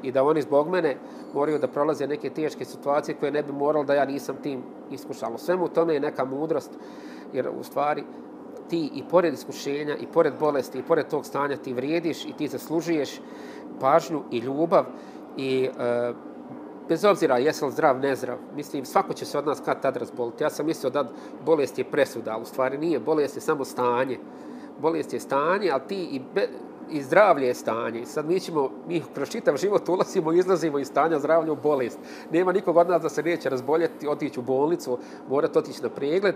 i da oni zbog mene moraju da prolaze neke teške situacije koje ne bi morali da ja nisam tim iskušao. Svemu tome je neka mudrost, jer u stvari ti i pored iskušenja, i pored bolesti, i pored tog stanja ti vrijediš i ti zaslužuješ pažnju i ljubav i bez obzira jesi li zdrav, nezdrav, mislim svako će se od nas kad tad razboliti. Ja sam mislio da bolest je presuda, ali u stvari nije, bolest je samo stanje. Bolest je stanje, ali ti i zdravlje je stanje. Sad mi kroz čitav život ulazimo i izlazimo iz stanja zdravlja u bolest. Nema nikog od nas da se neće razboljeti, otići u bolnicu, morati otići na pregled.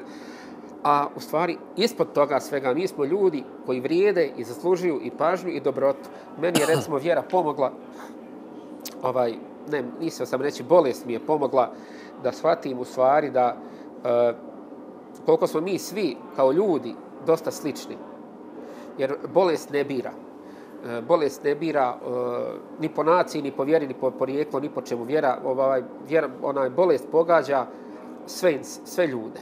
A u stvari, ispod toga svega, mi smo ljudi koji vrijede i zaslužuju i pažnju i dobrotu. Meni je, recimo, vjera pomogla, ne, nisam sam reći, bolest mi je pomogla da shvatim u stvari da koliko smo mi svi kao ljudi dosta slični. Jer bolest ne bira. Bolest ne bira ni po naciji, ni po vjeri, ni po porijeklu, ni po čemu. Bolest pogađa sve ljude.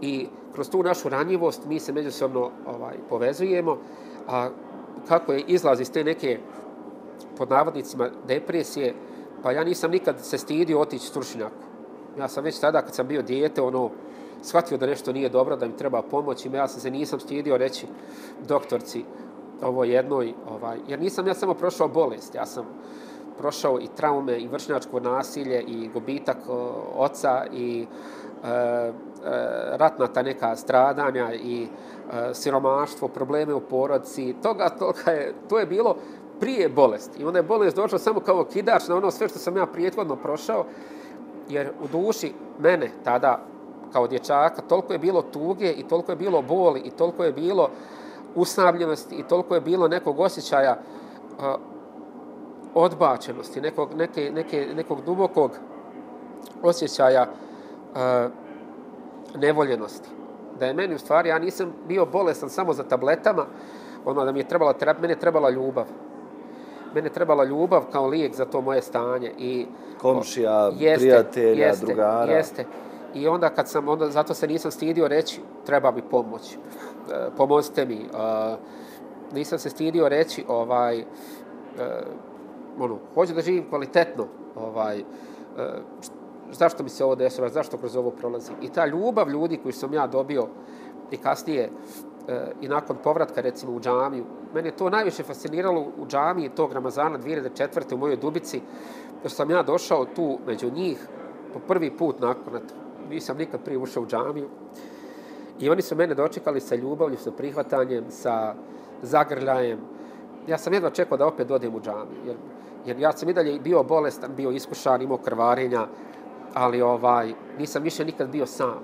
I kroz tu našu ranjivost mi se međusobno povezujemo, a kako je izlaz iz te neke, pod navodnicima, depresije, pa ja nisam nikad se stidio otići stručnjaku. Ja sam već tada kad sam bio dijete, shvatio da nešto nije dobro, da mi treba pomoći, ja sam se nisam stidio reći doktorci ovo jednoj, jer nisam ja samo prošao bolest, ja sam prošao i traume, i vršnjačko nasilje, i gubitak oca, i ratna ta neka stradanja i siromaštvo, probleme u porodici, to je bilo prije bolesti. I onda je bolest došla samo kao kidač na ono sve što sam ja prethodno prošao, jer u duši mene tada kao dječaka toliko je bilo tuge i toliko je bilo boli i toliko je bilo usamljenosti i toliko je bilo nekog osjećaja odbačenosti, nekog dubokog osjećaja nevoljenosti. Da je meni u stvari, ja nisam bio bolestan samo za tabletama, ono da mi je trebala terapija, mene je trebala ljubav. Mene je trebala ljubav kao lijek za to moje stanje. Komšija, prijatelja, drugara. Jeste. I onda kad sam, zato se nisam stidio reći, treba mi pomoć, pomozite mi. Nisam se stidio reći, hoću da živim kvalitetno, zašto mi se ovo dešava, zašto kroz ovo prolazim. I ta ljubav ljudi koju sam ja dobio i kasnije i nakon povratka recimo u džamiju, mene je to najviše fasciniralo u džamiji tog Ramazana 2004. u mojoj Dubici, jer sam ja došao tu među njih po prvi put nakon to. Nisam nikad prije ušao u džamiju. I oni su mene dočekali sa ljubavljom, sa prihvatanjem, sa zagrljajem. Ja sam jedva čekao da opet dođem u džamiju. Jer ja sam i dalje bio bolestan, bio iskušan, imao krvarenja, ali nisam više nikad bio sam.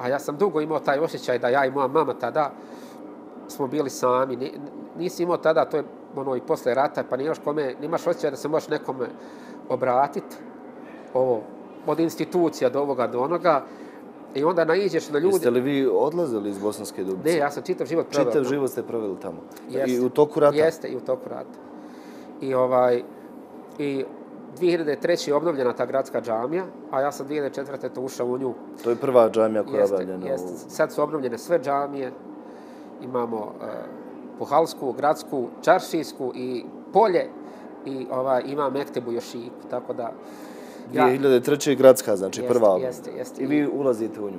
A ja sam dugo imao taj osjećaj da ja i moja mama tada smo bili sami. Nisi imao tada, to je i posle rata, pa nimaš osjećaj da se možeš nekome obratiti. Od institucija do ovoga, do onoga. I onda naiđeš na ljudi... Jeste li vi odlazili iz Bosanske Dubice? Ne, ja sam čitav život proveo. Čitav život ste proveli tamo. I u toku rata? Jeste, i u toku rata. I 2003. je obnovljena ta gradska džamija, a ja sam 2004. to ušao u nju. To je prva džamija koja je obnovljena. Jeste, sad su obnovljene sve džamije. Imamo Puhalsku, Gradsku, Čaršijsku i Polje. I ima Mektebu još i tako da... 2003. je gradska, znači prva. I vi ulazite u nju?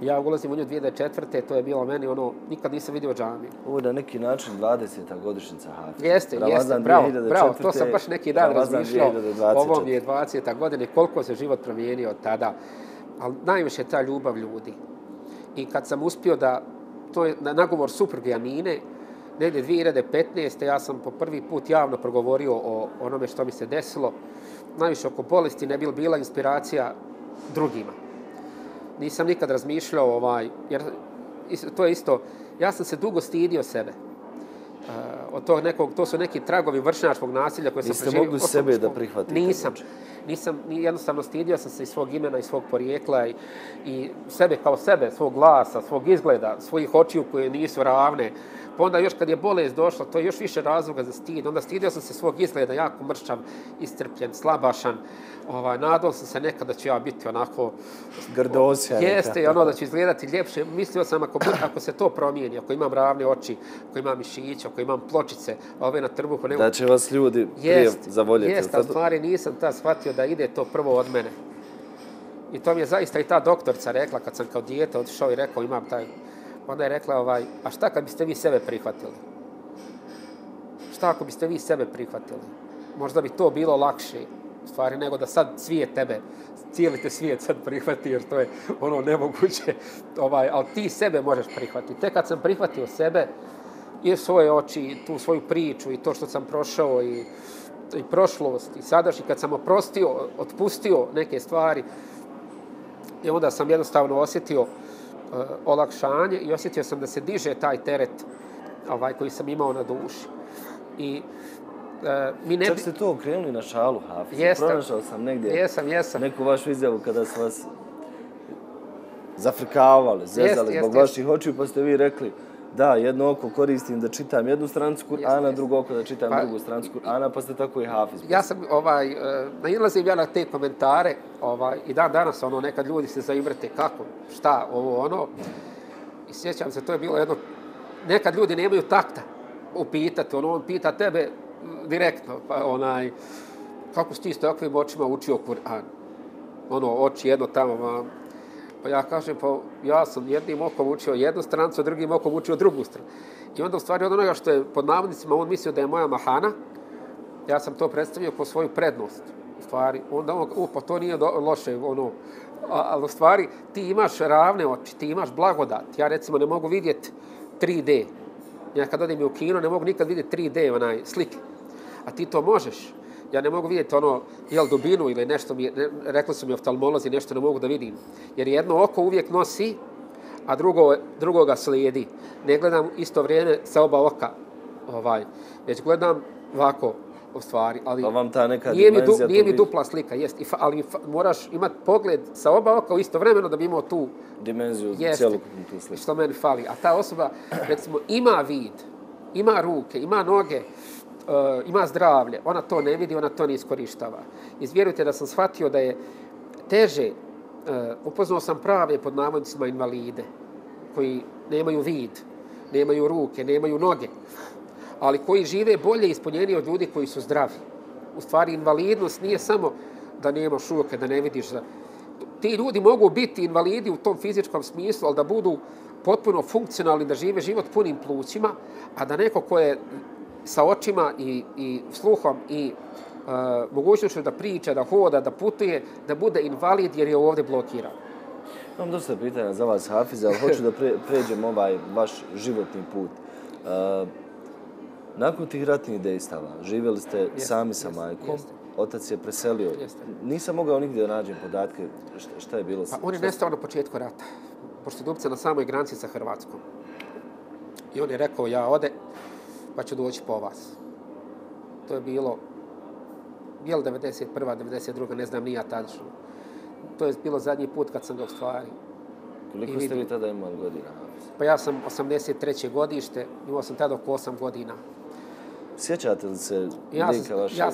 Ja ulazim u nju 2004. To je bilo meni ono, nikad nisam vidio džamiju. Ovo je na neki način 20. godišnjica Hafiza. Jeste, bravo. To sam baš neki dan razmišljao. Ovo mi je 20. godine, koliko se život promijenio od tada. Ali najviše je ta ljubav ljudi. I kad sam uspio da, to je nagovor supruge Amine, negdje 2015. ja sam po prvi put javno progovorio o onome što mi se desilo. Najviše oko bolesti ne bi bila inspiracija drugima. Nisam nikad razmišljao, jer to je isto, ja sam se dugo stidio sebe. To su neki tragovi vršnjačkog nasilja koje sam preživio. Niste mogli sebe da prihvatite? Nisam. Jednostavno stidio sam se i svog imena, i svog porijekla, i sebe kao sebe, svog glasa, svog izgleda, svojih očiju koje nisu ravne. Pa onda još kad je bolest došla, to je još više razloga za stid. Onda stidio sam se svog izgleda, jako mršav, iscrpljen, slabašan. Nadao sam se nekad da ću ja biti onako... Grdosija. Jeste, da ću izgledati ljepše. Mislio sam ako se to promijeni, ako imam ravne oči, ako imam mišiće, ako imam pločice, ove na trbuhu... Da će vas ljudi prije zavoljeti. Jeste, u stvari nisam tad shvatio da ide to prvo od mene. I to mi je zaista i ta doktorca rekla, kad sam kao dijete otišao i rekao imam taj... Onda je rekla, a šta kad biste vi sebe prihvatili? Šta ako biste vi sebe prihvatili? Možda bi to bilo lakše, u stvari, nego da sad svijet tebe, cijeli te svijet sad prihvati, jer to je ono nemoguće, ali ti sebe možeš prihvatiti. Tek kad sam prihvatio sebe, i svoje oči, i tu svoju priču, i to što sam prošao, i prošlost, i sadašnji, kad sam oprostio, otpustio neke stvari, i onda sam jednostavno osjetio olakšanje i osjetio sam da se diže taj teret koji sam imao na duši. Čak ste to okrenuli na šalu, Hafiz. Pronašao sam negdje neku vašu izjavu kada su vas zafrikavali, zezali zbog vaših očiju, pa ste vi rekli da, jedno oko koristim da čitam jednu strancu Kur'ana, drugo oko da čitam drugu strancu Kur'ana, pa ste tako i Hafiz. Ja sam, nailazim ja na te komentare i dan danas, nekad ljudi se zaivrte kako, šta, i sjećam se, to je bilo jedno, nekad ljudi nemaju takta upitati, on pita tebe direktno, kako si ti s takvim očima učio Kur'an, oči jedno tamo, pa ja kažem, pa ja sam jednim okom učio jednu strancu, drugim okom učio drugu strancu. I onda u stvari od onoga što je pod navodnicima on mislio da je moja mahana, ja sam to predstavio po svoju prednost. U stvari, onda on, pa to nije loše, ali u stvari ti imaš ravne oči, ti imaš blagodat. Ja recimo ne mogu vidjeti 3D. Ja kad odim u kino ne mogu nikad vidjeti 3D slike. A ti to možeš. Ja ne mogu vidjeti dubinu ili nešto, rekli su mi oftalmolozi, nešto ne mogu da vidim. Jer jedno oko uvijek nosi, a drugo ga slijedi. Ne gledam isto vrijeme sa oba oka, već gledam ovako u stvari, ali nije mi dupla slika, ali moraš imati pogled sa oba oka u istovremeno da bi imao tu dimenziju, cjelokupnu tu sliku. Što meni fali. A ta osoba, recimo, ima vid, ima ruke, ima noge, ima zdravlje, ona to ne vidi, ona to ne iskorištava. Izvjerujte da sam shvatio da je teže, upoznao sam prave pod navodnicima invalide, koji nemaju vid, nemaju ruke, nemaju noge, ali koji žive bolje ispunjeni od ljudi koji su zdravi. U stvari, invalidnost nije samo da nemaš ruke, da ne vidiš. Ti ljudi mogu biti invalidi u tom fizičkom smislu, ali da budu potpuno funkcionalni, da žive život punim plućima, a da neko ko je sa očima i sluhom i mogućnošću da priča, da hoda, da putuje, da bude invalid jer je ovdje blokiran. Imam dosta pitanja za vas, Hafiz, ali hoću da pređem ovaj vaš životni put. Nakon tih ratnih dejstava živjeli ste sami sa majkom, otac je preselio. Nisam mogao nigdje da nađem podatke šta je bilo. On je nestao na početku rata, pošto je Dupca na samoj granici sa Hrvatskom. I on je rekao, ja ode, pa ću doći po vas. To je bilo, jel 91. 92. ne znam, nije tačno. To je bilo zadnji put kad sam ga u stvari. Koliko ste vi tada imali godina? Pa ja sam 83. godište, imao sam tada oko 8 godina. Sjećate li se lika vaše? Ja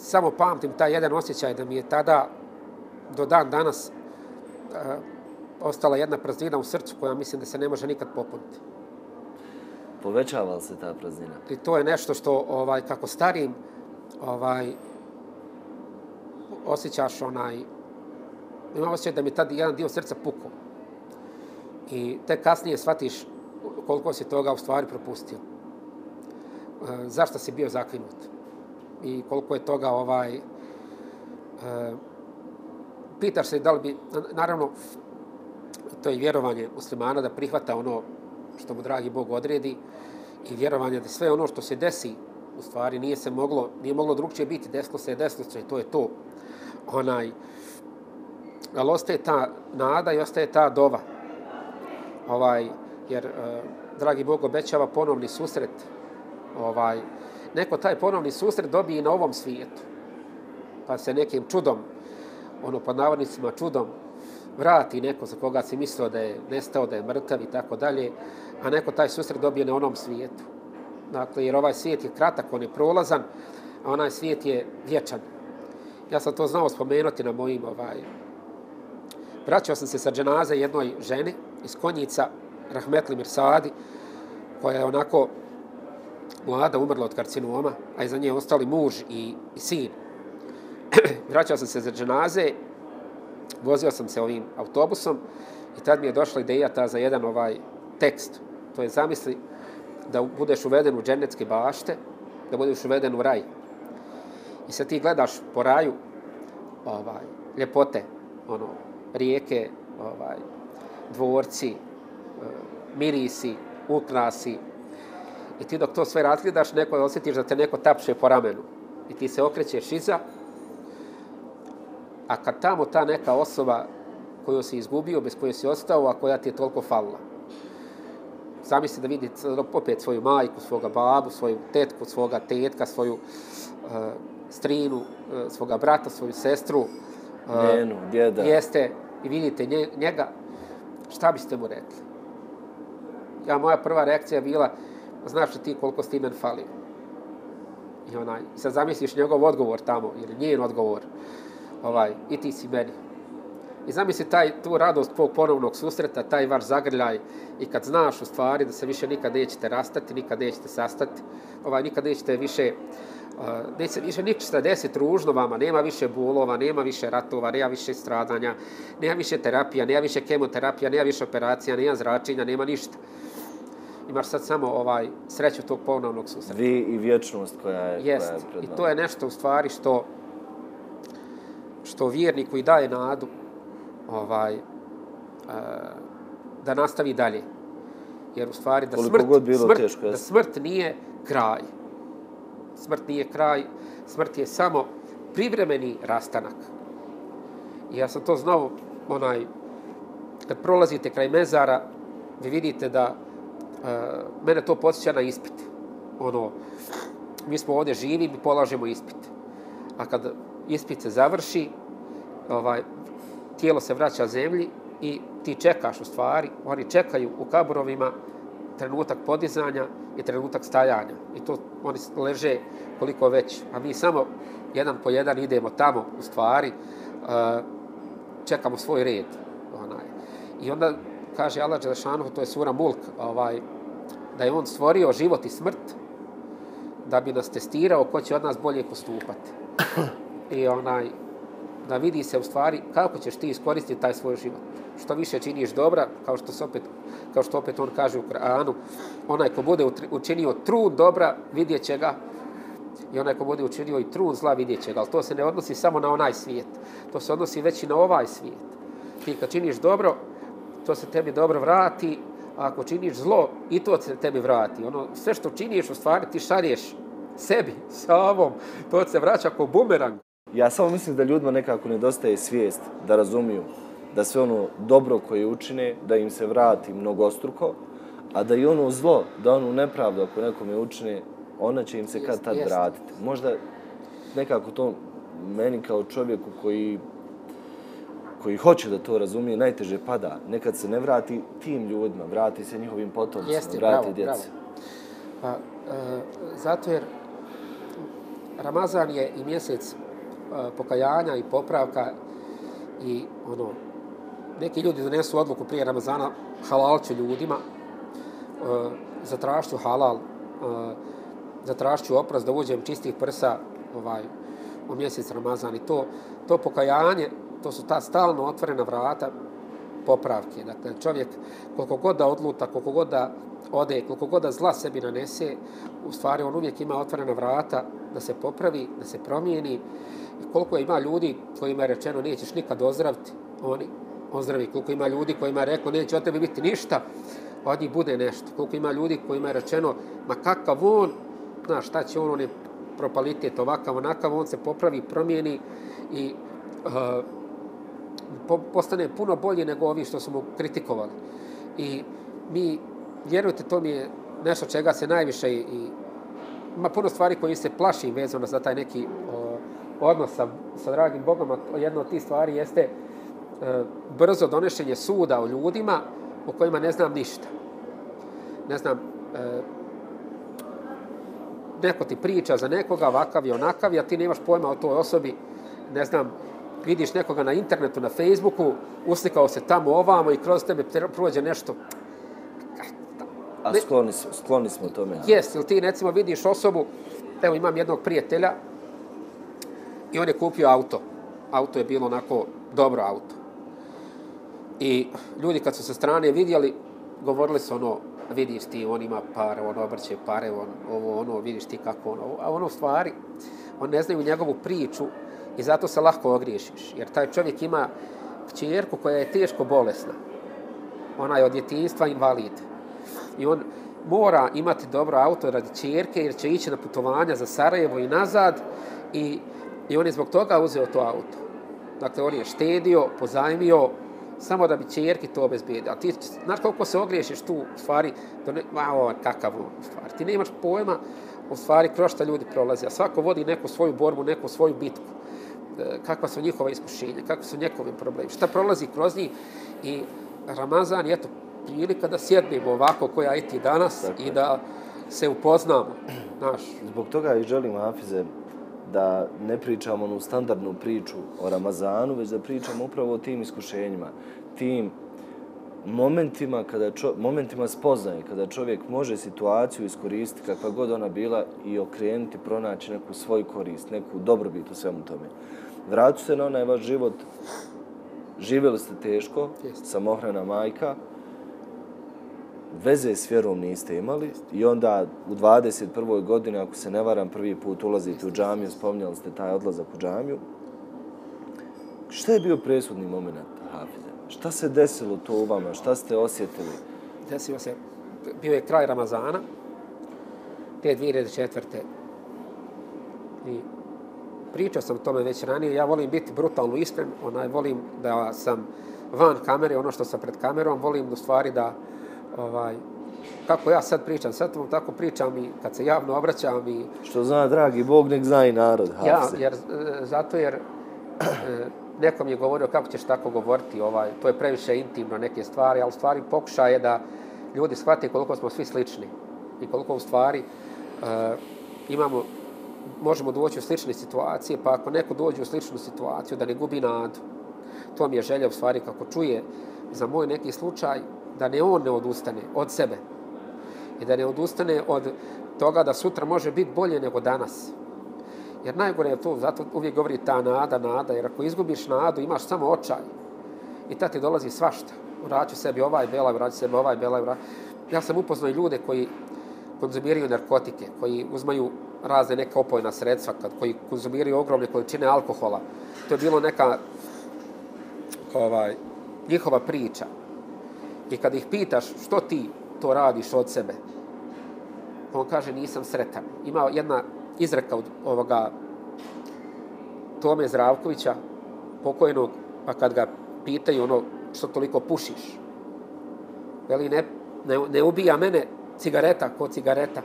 samo pamtim taj jedan osjećaj da mi je tada, do dan danas, ostala jedna praznina u srcu koja mislim da se ne može nikad popuniti. Povećavala se ta praznina? I to je nešto što, kako starim, osjećaš imam osjećaj da mi je tad jedan dio srca pukao. I tek kasnije shvatiš koliko si toga u stvari propustio. Zašto si bio zaklinut? I koliko je toga pitaš se da li bi, naravno, to je vjerovanje muslimana da prihvata ono što mu dragi Bog odredi i vjerovanje da sve ono što se desi u stvari nije moglo drugčije biti, desilo se, to je to. Ali ostaje ta nada i ostaje ta dova. Jer, dragi Bog obećava ponovni susret. Neko taj ponovni susret dobije i na ovom svijetu. Pa se nekim čudom, pod navodnicima čudom, vrati neko za koga si mislio da je nestao, da je mrtav i tako dalje, a neko taj susret dobije na onom svijetu. Dakle, jer ovaj svijet je kratak, on je prolazan, a onaj svijet je vječan. Ja sam to znao spomenuti na mojim... Vraćao sam se sa dženaze jednoj ženi iz Konjica, rahmetli Mirsadi, koja je onako mlada, umrla od karcinoma, a iza nje ostali muž i sin. Vraćao sam se za dženaze, vozio sam se ovim autobusom i tad mi je došla ideja ta za jedan tekst. To je zamisli da budeš uveden u džennetske bašte, da budeš uveden u raj. I sad ti gledaš po raju ljepote, rijeke, dvorci, mirisi, ukrasi. I ti dok to sve razgledaš, neko osjetiš da te neko tapše po ramenu. I ti se okrećeš iza, a kad tamo ta neka osoba koju si izgubio, bez koje si ostao, a koja ti je toliko falila. Zamisli da vidi opet svoju majku, svoga babu, svoju tetku, svoga tetka, svoju strinu, svoga brata, svoju sestru. Njenu, djeda. Jeste, i vidite njega, šta biste mu rekli? Moja prva reakcija je bila, znaš li ti koliko ste imen falio? I sad zamisliš njegov odgovor tamo, ili njen odgovor. I ti si meni. I zamisli tu radost ponovnog susreta, taj vaš zagrljaj, i kad znaš u stvari da se više nikad nećete rastati, nikad nećete sastati, nikad nećete više... Više ništa desiti ružno vama, nema više bolova, nema više ratova, nema više stradanja, nema više terapija, nema više kemoterapija, nema više operacija, nema zračenja, nema ništa. Imaš sad samo sreću tog ponovnog susreta. Vi i vječnost koja je pred nama. I to je nešto u stvari što vjerniku i daje nadu da nastavi dalje. Jer u stvari da smrt nije kraj. Smrt nije kraj, smrt je samo privremeni rastanak. I ja sam to znao, kad prolazite kraj mezara, vi vidite da mene to podsjeća na ispit. mi smo ovdje živi, mi polažemo ispit. A kad ispit se završi, tijelo se vraća zemlji i ti čekaš u stvari, oni čekaju u kaburovima trenutak podizanja i trenutak stajanja. I to oni leže koliko već, a mi samo jedan po jedan idemo tamo u stvari, čekamo svoj red. I onda kaže Allah Đelešanuhu, to je sura Mulk, da je on stvorio život i smrt da bi nas testirao ko će od nas bolje postupati. I da vidi se u stvari kako ćeš ti iskoristiti taj svoj život. Što više činiš dobra, kao što opet on kaže u Koranu, onaj ko bude učinio trun dobra, vidjet će ga, i onaj ko bude učinio i trun zla, vidjet će ga. Ali to se ne odnosi samo na onaj svijet. To se odnosi već i na ovaj svijet. Ti kad činiš dobro, to se tebi dobro vrati, a ako činiš zlo, i to se tebi vrati. Sve što činiš, u stvari, ti šalješ sebi, samom. To se vraća kao bumerang. Ja samo mislim da ljudima nekako nedostaje svijest da razumiju da sve ono dobro koje učine, da im se vrati mnogostruko, a da i ono zlo, da ono nepravda ako nekome učine, ona će im se kad tad vratiti. Možda nekako to meni kao čovjeku koji hoće da to razumije, najteže pada. Nekad se ne vrati tim ljudima, vrati se njihovim potomcima, vrati djeci. Zato jer Ramazan je i mjesec pokajanja i popravka i neki ljudi donesu odluku prije Ramazana, halal ću ljudima, zatrašću halal, zatrašću oprost, da uđem čistih prsa u mjesec Ramazan. I to pokajanje, to su ta stalno otvorena vrata popravke. Dakle, čovjek koliko god da odluta, koliko god da ode, koliko god da zla sebi nanese, u stvari on uvijek ima otvorena vrata da se popravi, da se promijeni. Koliko ima ljudi kojima je rečeno nećeš nikad ozdraviti, oni ozdravi. Koliko ima ljudi kojima je rekao neće od tebi biti ništa, od njih bude nešto. Koliko ima ljudi kojima je rečeno ma kakav on, znaš šta će on, on je propalitet ovakav, onakav, on se popravi, promijeni i postane puno bolji nego ovi što su mu kritikovali. I mi, vjerujte, to mi je nešto čega se najviše i ima puno stvari koje se plaši vezano za taj neki odnos sa dragim Bogom, a jedna od tih stvari jeste brzo donošenje suda o ljudima o kojima ne znam ništa. Ne znam, neko ti priča za nekoga, ovakav i onakav, a ti nemaš pojma o toj osobi, ne znam, vidiš nekoga na internetu, na Facebooku, uslikao se tamo ovamo i kroz tebe prođe nešto. A skloni smo tome. Jes, ili ti recimo vidiš osobu, evo imam jednog prijatelja i on je kupio auto. Auto je bilo onako dobro auto. I ljudi kad su sa strane vidjeli, govorili su vidiš ti, on ima pare, on obrće pare, ovo, ono, vidiš ti kako ono. A ono u stvari, on ne znaju njegovu priču, i zato se lahko ogriješiš, jer taj čovjek ima kćerku koja je teško bolesna. Ona je od djetinjstva invalid. I on mora imati dobro auto radi kćerke, jer će ići na putovanja za Sarajevo i nazad, i on je zbog toga uzeo to auto. Dakle, on je štedio, pozajmio, samo da bi kćerki to obezbijedio. A ti, znaš koliko se ogriješiš tu, u stvari, kakav on, u stvari. Ti nemaš pojma, u stvari, kroz šta ljudi prolaze, a svako vodi neku svoju borbu, neku svoju bitku. Kakva su njihova iskušenja, kakvi su njegovi problemi, šta prolazi kroz njih. I Ramazan je to prilika da sjednemo ovako koja je ti danas i da se upoznamo. Zbog toga i želim, Hafize, da ne pričamo onu standardnu priču o Ramazanu, već da pričamo upravo o tim iskušenjima, tim momentima spoznaje, kada čovjek može situaciju iskoristiti kakva god ona bila i okrenuti, pronaći neku svoju korist, neku dobrobit u svemu tome. Vrati se na onaj vaš život, živjeli ste teško, samohrana majka, veze s vjerom niste imali i onda u 21. godini, ako se ne varam, prvi put ulazite u džamiju, spominjali ste taj odlazak u džamiju. Šta je bio presudni moment, Hafize? Šta se desilo to u vama? Šta ste osjetili? Desilo se, bio je kraj Ramazana, te 2004. I pričao sam o tome već ranije. Ja volim biti brutalno iskren, volim da sam van kamere, ono što sam pred kamerom, volim u stvari da kako ja sad pričam sa tobom, tako pričam i kad se javno obraćam i... Što zna, dragi Bog, nek zna i narod, Hafize. Ja, zato jer nekom je govorio kako ćeš tako govoriti, to je previše intimno neke stvari, ali u stvari pokušaj je da ljudi shvate koliko smo svi slični i koliko u stvari možemo doći u slične situacije, pa ako neko dođe u sličnu situaciju, da ne gubi nadu. To mi je želja u stvari kako čuje za moj neki slučaj, da ne on ne odustane od sebe i da ne odustane od toga da sutra može biti bolje nego danas. Jer najgore je to, zato uvijek govori ta nada, jer ako izgubiš nadu, imaš samo očaj i tad ti dolazi svašta. Vraću sebi ovaj belaj, vraću sebi ovaj belaj. Ja sam upoznao ljude koji konzumiraju narkotike, koji uzmaju razne neke opojna sredstva, koji konzumiraju ogromne količine alkohola. To je bilo neka njihova priča. I kada ih pitaš što ti to radiš od sebe, on kaže nisam sretan. Ima jedna izreka od Tome Zdravkovića, pokojnog, pa kad ga pitaju što toliko pušiš. Veli, ne ubija mene cigareta ko cigareta,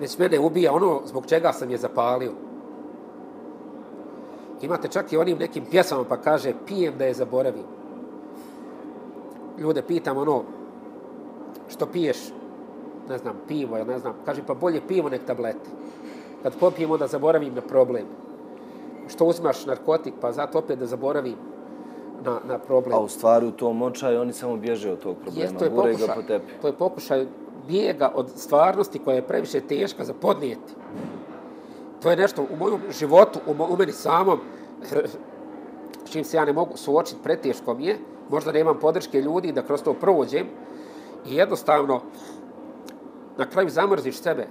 već mene ubija ono zbog čega sam je zapalio. Imate čak i onim nekim pjesama pa kaže pijem da je zaboravim. Ljude pitam što piješ, ne znam, pivo, ja ne znam, kaže pa bolje pivo nek tablete. Kad popijem onda zaboravim na problem. Što uzmaš narkotik pa zato opet da zaboravim na problem. A u stvari u tom očaju oni samo bježe od tog problema, guraju ga po tepi. To je pokušaj bijega od stvarnosti koja je previše teška za podnijeti. To je nešto u mojom životu, u meni samom, s čim se ja ne mogu suočiti, preteško mi je. Možda nemam podrške ljudi da kroz to prođem i jednostavno na kraju zamrziš sebe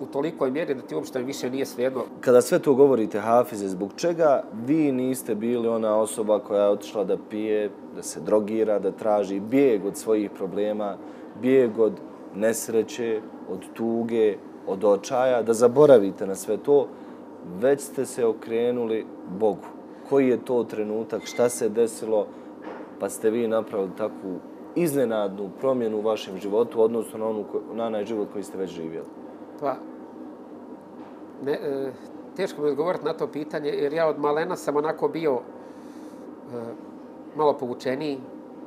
u tolikoj mjeri da ti uopšte više nije svejedno. Kada sve to govorite, Hafize, zbog čega vi niste bili ona osoba koja je otišla da pije, da se drogira, da traži bijeg od svojih problema, bijeg od nesreće, od tuge, od očaja, da zaboravite na sve to, već ste se okrenuli Bogu. Koji je to trenutak, šta se desilo, pa ste vi napravili takvu iznenadnu promjenu u vašem životu, odnosno na onaj život koji ste već živjeli? Pa, teško mi je odgovoriti na to pitanje, jer ja od malena sam onako bio malo povučeniji,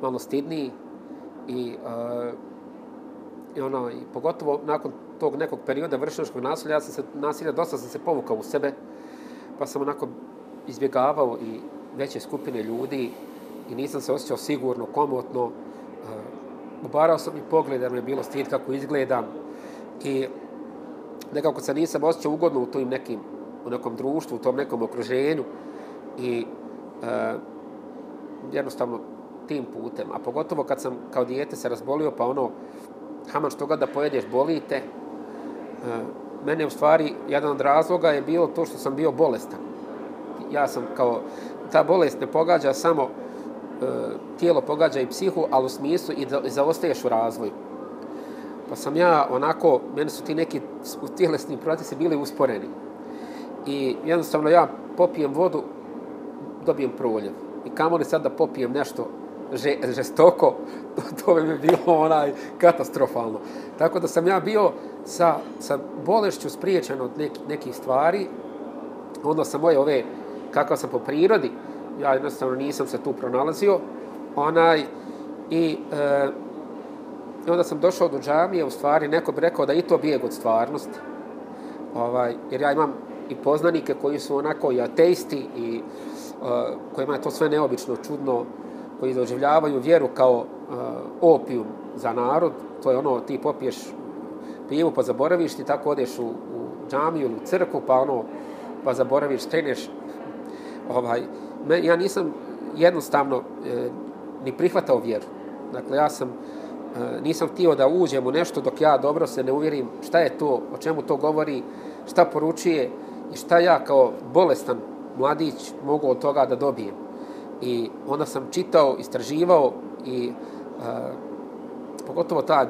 malo stidniji i pogotovo nakon tog nekog perioda vršnjačkog nasilja, dosta sam se povukao u sebe, pa sam onako izbjegavao i veće skupine ljudi i nisam se osjećao sigurno, komotno. Obarao sam i pogled, jer mi je bilo stid kako izgledam i nekako se nisam osjećao ugodno u nekom društvu, u tom nekom okruženju i jednostavno tim putem. A pogotovo kad sam kao dijete se razbolio, pa haman što ga da pojedeš, bolite. Mene u stvari, jedan od razloga je bilo to što sam bio bolestan. Ja sam kao, ta bolest ne pogađa samo tijelo, pogađa i psihu, ali u smislu i zaostaješ u razvoju. Pa sam ja onako, meni su ti neki tjelesni procesi bili usporeni. I jednostavno ja popijem vodu, dobijem proljev. I kamo li sad da popijem nešto žestoko, to bi mi bilo katastrofalno. Tako da sam ja bio sa bolešću spriječen od nekih stvari, onda sam moje kakav sam po prirodi, ja jednostavno nisam se tu pronalazio, i onda sam došao do džamije, u stvari neko bi rekao da i to bijeg od stvarnosti, jer ja imam i poznanike koji su onako i ateisti, i kojima je to sve neobično, čudno, koji doživljavaju vjeru kao opijum za narod. To je ti popiješ pivu pa zaboraviš, ti tako odeš u džamiju ili u crkvu pa zaboraviš, kreneš. Ja nisam jednostavno ni prihvatao vjeru. Dakle, ja nisam htio da uđem u nešto dok ja dobro se ne uvjerim šta je to, o čemu to govori, šta poručuje i šta ja kao bolestan mladić mogu od toga da dobijem. I onda sam čitao, istraživao i pogotovo ta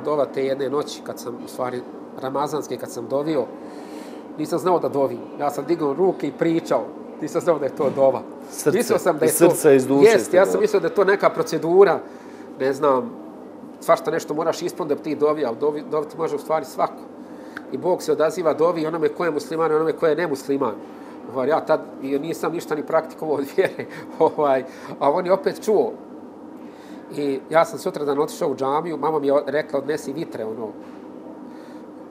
dova te jedne noći kad sam, u stvari ramazanske, kad sam dovio, nisam znao da dovim. Ja sam digao ruke i pričao. Nisam znao da je to dova. Srce, iz srca, iz duše. Jest, ja sam mislio da je to neka procedura, ne znam, svašta nešto moraš ispod da ti dovija, doviti može u stvari svako. I Bog se odaziva dovi onome ko je musliman i onome ko je nemusliman. Ja tad nisam ništa ni praktikovao od vjere, a on je opet čuo. I ja sam sutradan otišao u džamiju, mama mi je rekla odnesi vitre, ono.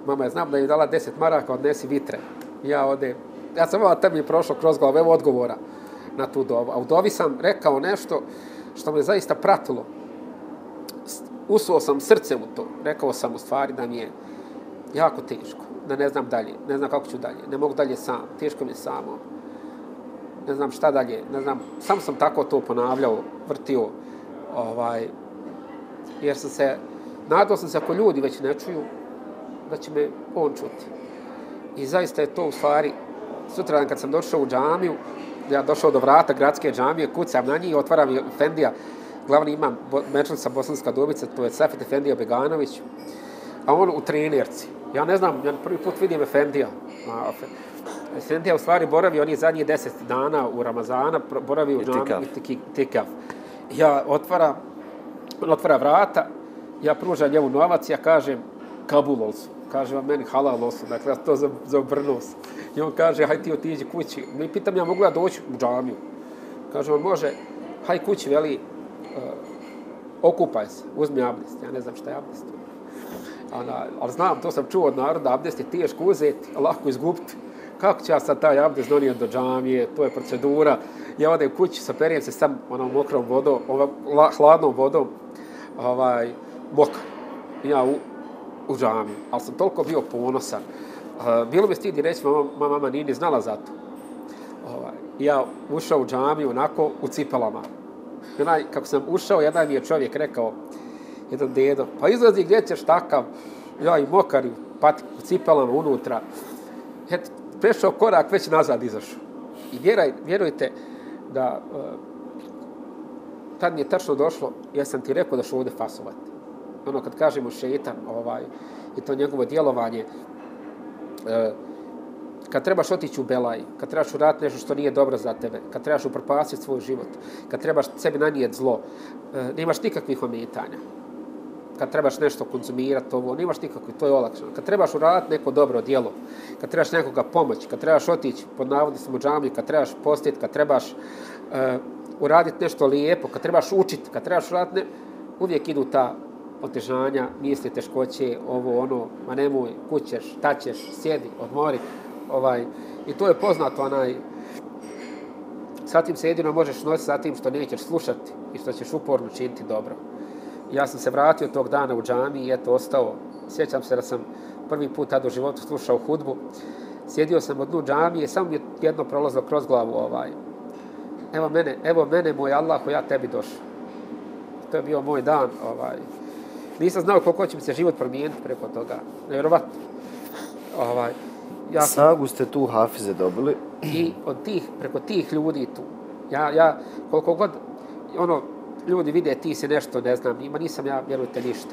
Mama je, znam da je dala 10 maraka, odnesi vitre. Ja odem, ja sam, tad mi je prošlo kroz glavu, evo odgovora na tu dovu. A u dovi sam rekao nešto što me zaista pratilo. Usuo sam srce u to. Rekao sam u stvari da mi je jako teško, da ne znam dalje, ne znam kako ću dalje, ne mogu dalje sam, teško mi je samo, ne znam šta dalje, ne znam, sam sam tako to ponavljao, vrtio, jer sam se, nadao sam se ako ljudi već ne čuju, da će me on čuti. I zaista je to u stvari, sutradan kad sam došao u džamiju, ja došao do vrata gradske džamije, kucam na njih, otvaram i Efendija, glavni imam mečnica Bosanska Dubica, to je Safet Efendija Beganović, a on u trenerci. Ja ne znam, ja prvi put vidim Efendija. Efendija u stvari boravi, on je zadnjih 10 dana u Ramazana, boravi u džamiji itikav. Ja otvara vrata, ja pružam njemu novac, ja kažem Kabul olsu, kažem meni halal olsu, dakle ja to zaobrnuo sam. I on kaže, haj ti otiđi kući. Mi pitam, ja mogu ja doći u džamiju? Kažem, on može, haj kući, veli, okupaj se, uzmi abdest. Ja ne znam šta je abdest. Ali znam, to sam čuo od naroda, abdest je teško uzeti, lako izgubiti. Kako ću ja sad taj abdest donijeti do džamije, to je procedura. Ja odem kući, saperem se sam onom mokrom vodom, hladnom vodom, mokar. Ja u džamiju. Ali sam toliko bio ponosan. Bilo mi stidi reći, mama nije ni znala za to. Ja ušao u džamiju onako u cipelama. Kako sam ušao, jedan mi je čovjek rekao, jedan dedo, pa izlazi gdje ćeš takav, ja i mokar i patiku cipelama unutra. Prešao korak, već nazad izašao. I vjerujte da tad mi je tačno došlo, ja sam ti rekao da ću ovdje fasovati. Ono kad kažemo šeitan i to njegovo djelovanje, kad trebaš otići u belaj, kad trebaš uraditi nešto što nije dobro za tebe, kad trebaš upropastiti svoj život, kad trebaš sebi nanijeti zlo, nemaš nikakvih ometanja. Kad trebaš nešto konzumirati, nemaš nikakvih, to je olakšano. Kad trebaš uraditi neko dobro djelo, kad trebaš nekoga pomoći, kad trebaš otići pod navodnicima u džamiju, kad trebaš postiti, kad trebaš uraditi nešto lijepo, kad trebaš učiti, kad trebaš uraditi, uvijek idu ta otežanja, misli, teškoće, ovo, ono, ma nemoj, kućeš, taćeš, sjedi, odmori. I to je poznato, sa tim se jedino možeš nositi sa tim što nećeš slušati i što ćeš uporno činiti dobro. Ja sam se vratio tog dana u džami i eto, ostao. Sjećam se da sam prvi put tad u životu slušao hudbu. Sjedio sam u dnu džamije i samo mi je jedno prolazilo kroz glavu evo mene, moj Allahu, ja tebi došao. To je bio moj dan. Nisam znao koliko će mi se život promijeniti preko toga. Nevjerovatno. Snagu ste tu, Hafize, dobili. I preko tih ljudi tu. Ja, koliko god, ljudi vide ti si nešto, ne znam, ima nisam ja, vjerujte, ništa.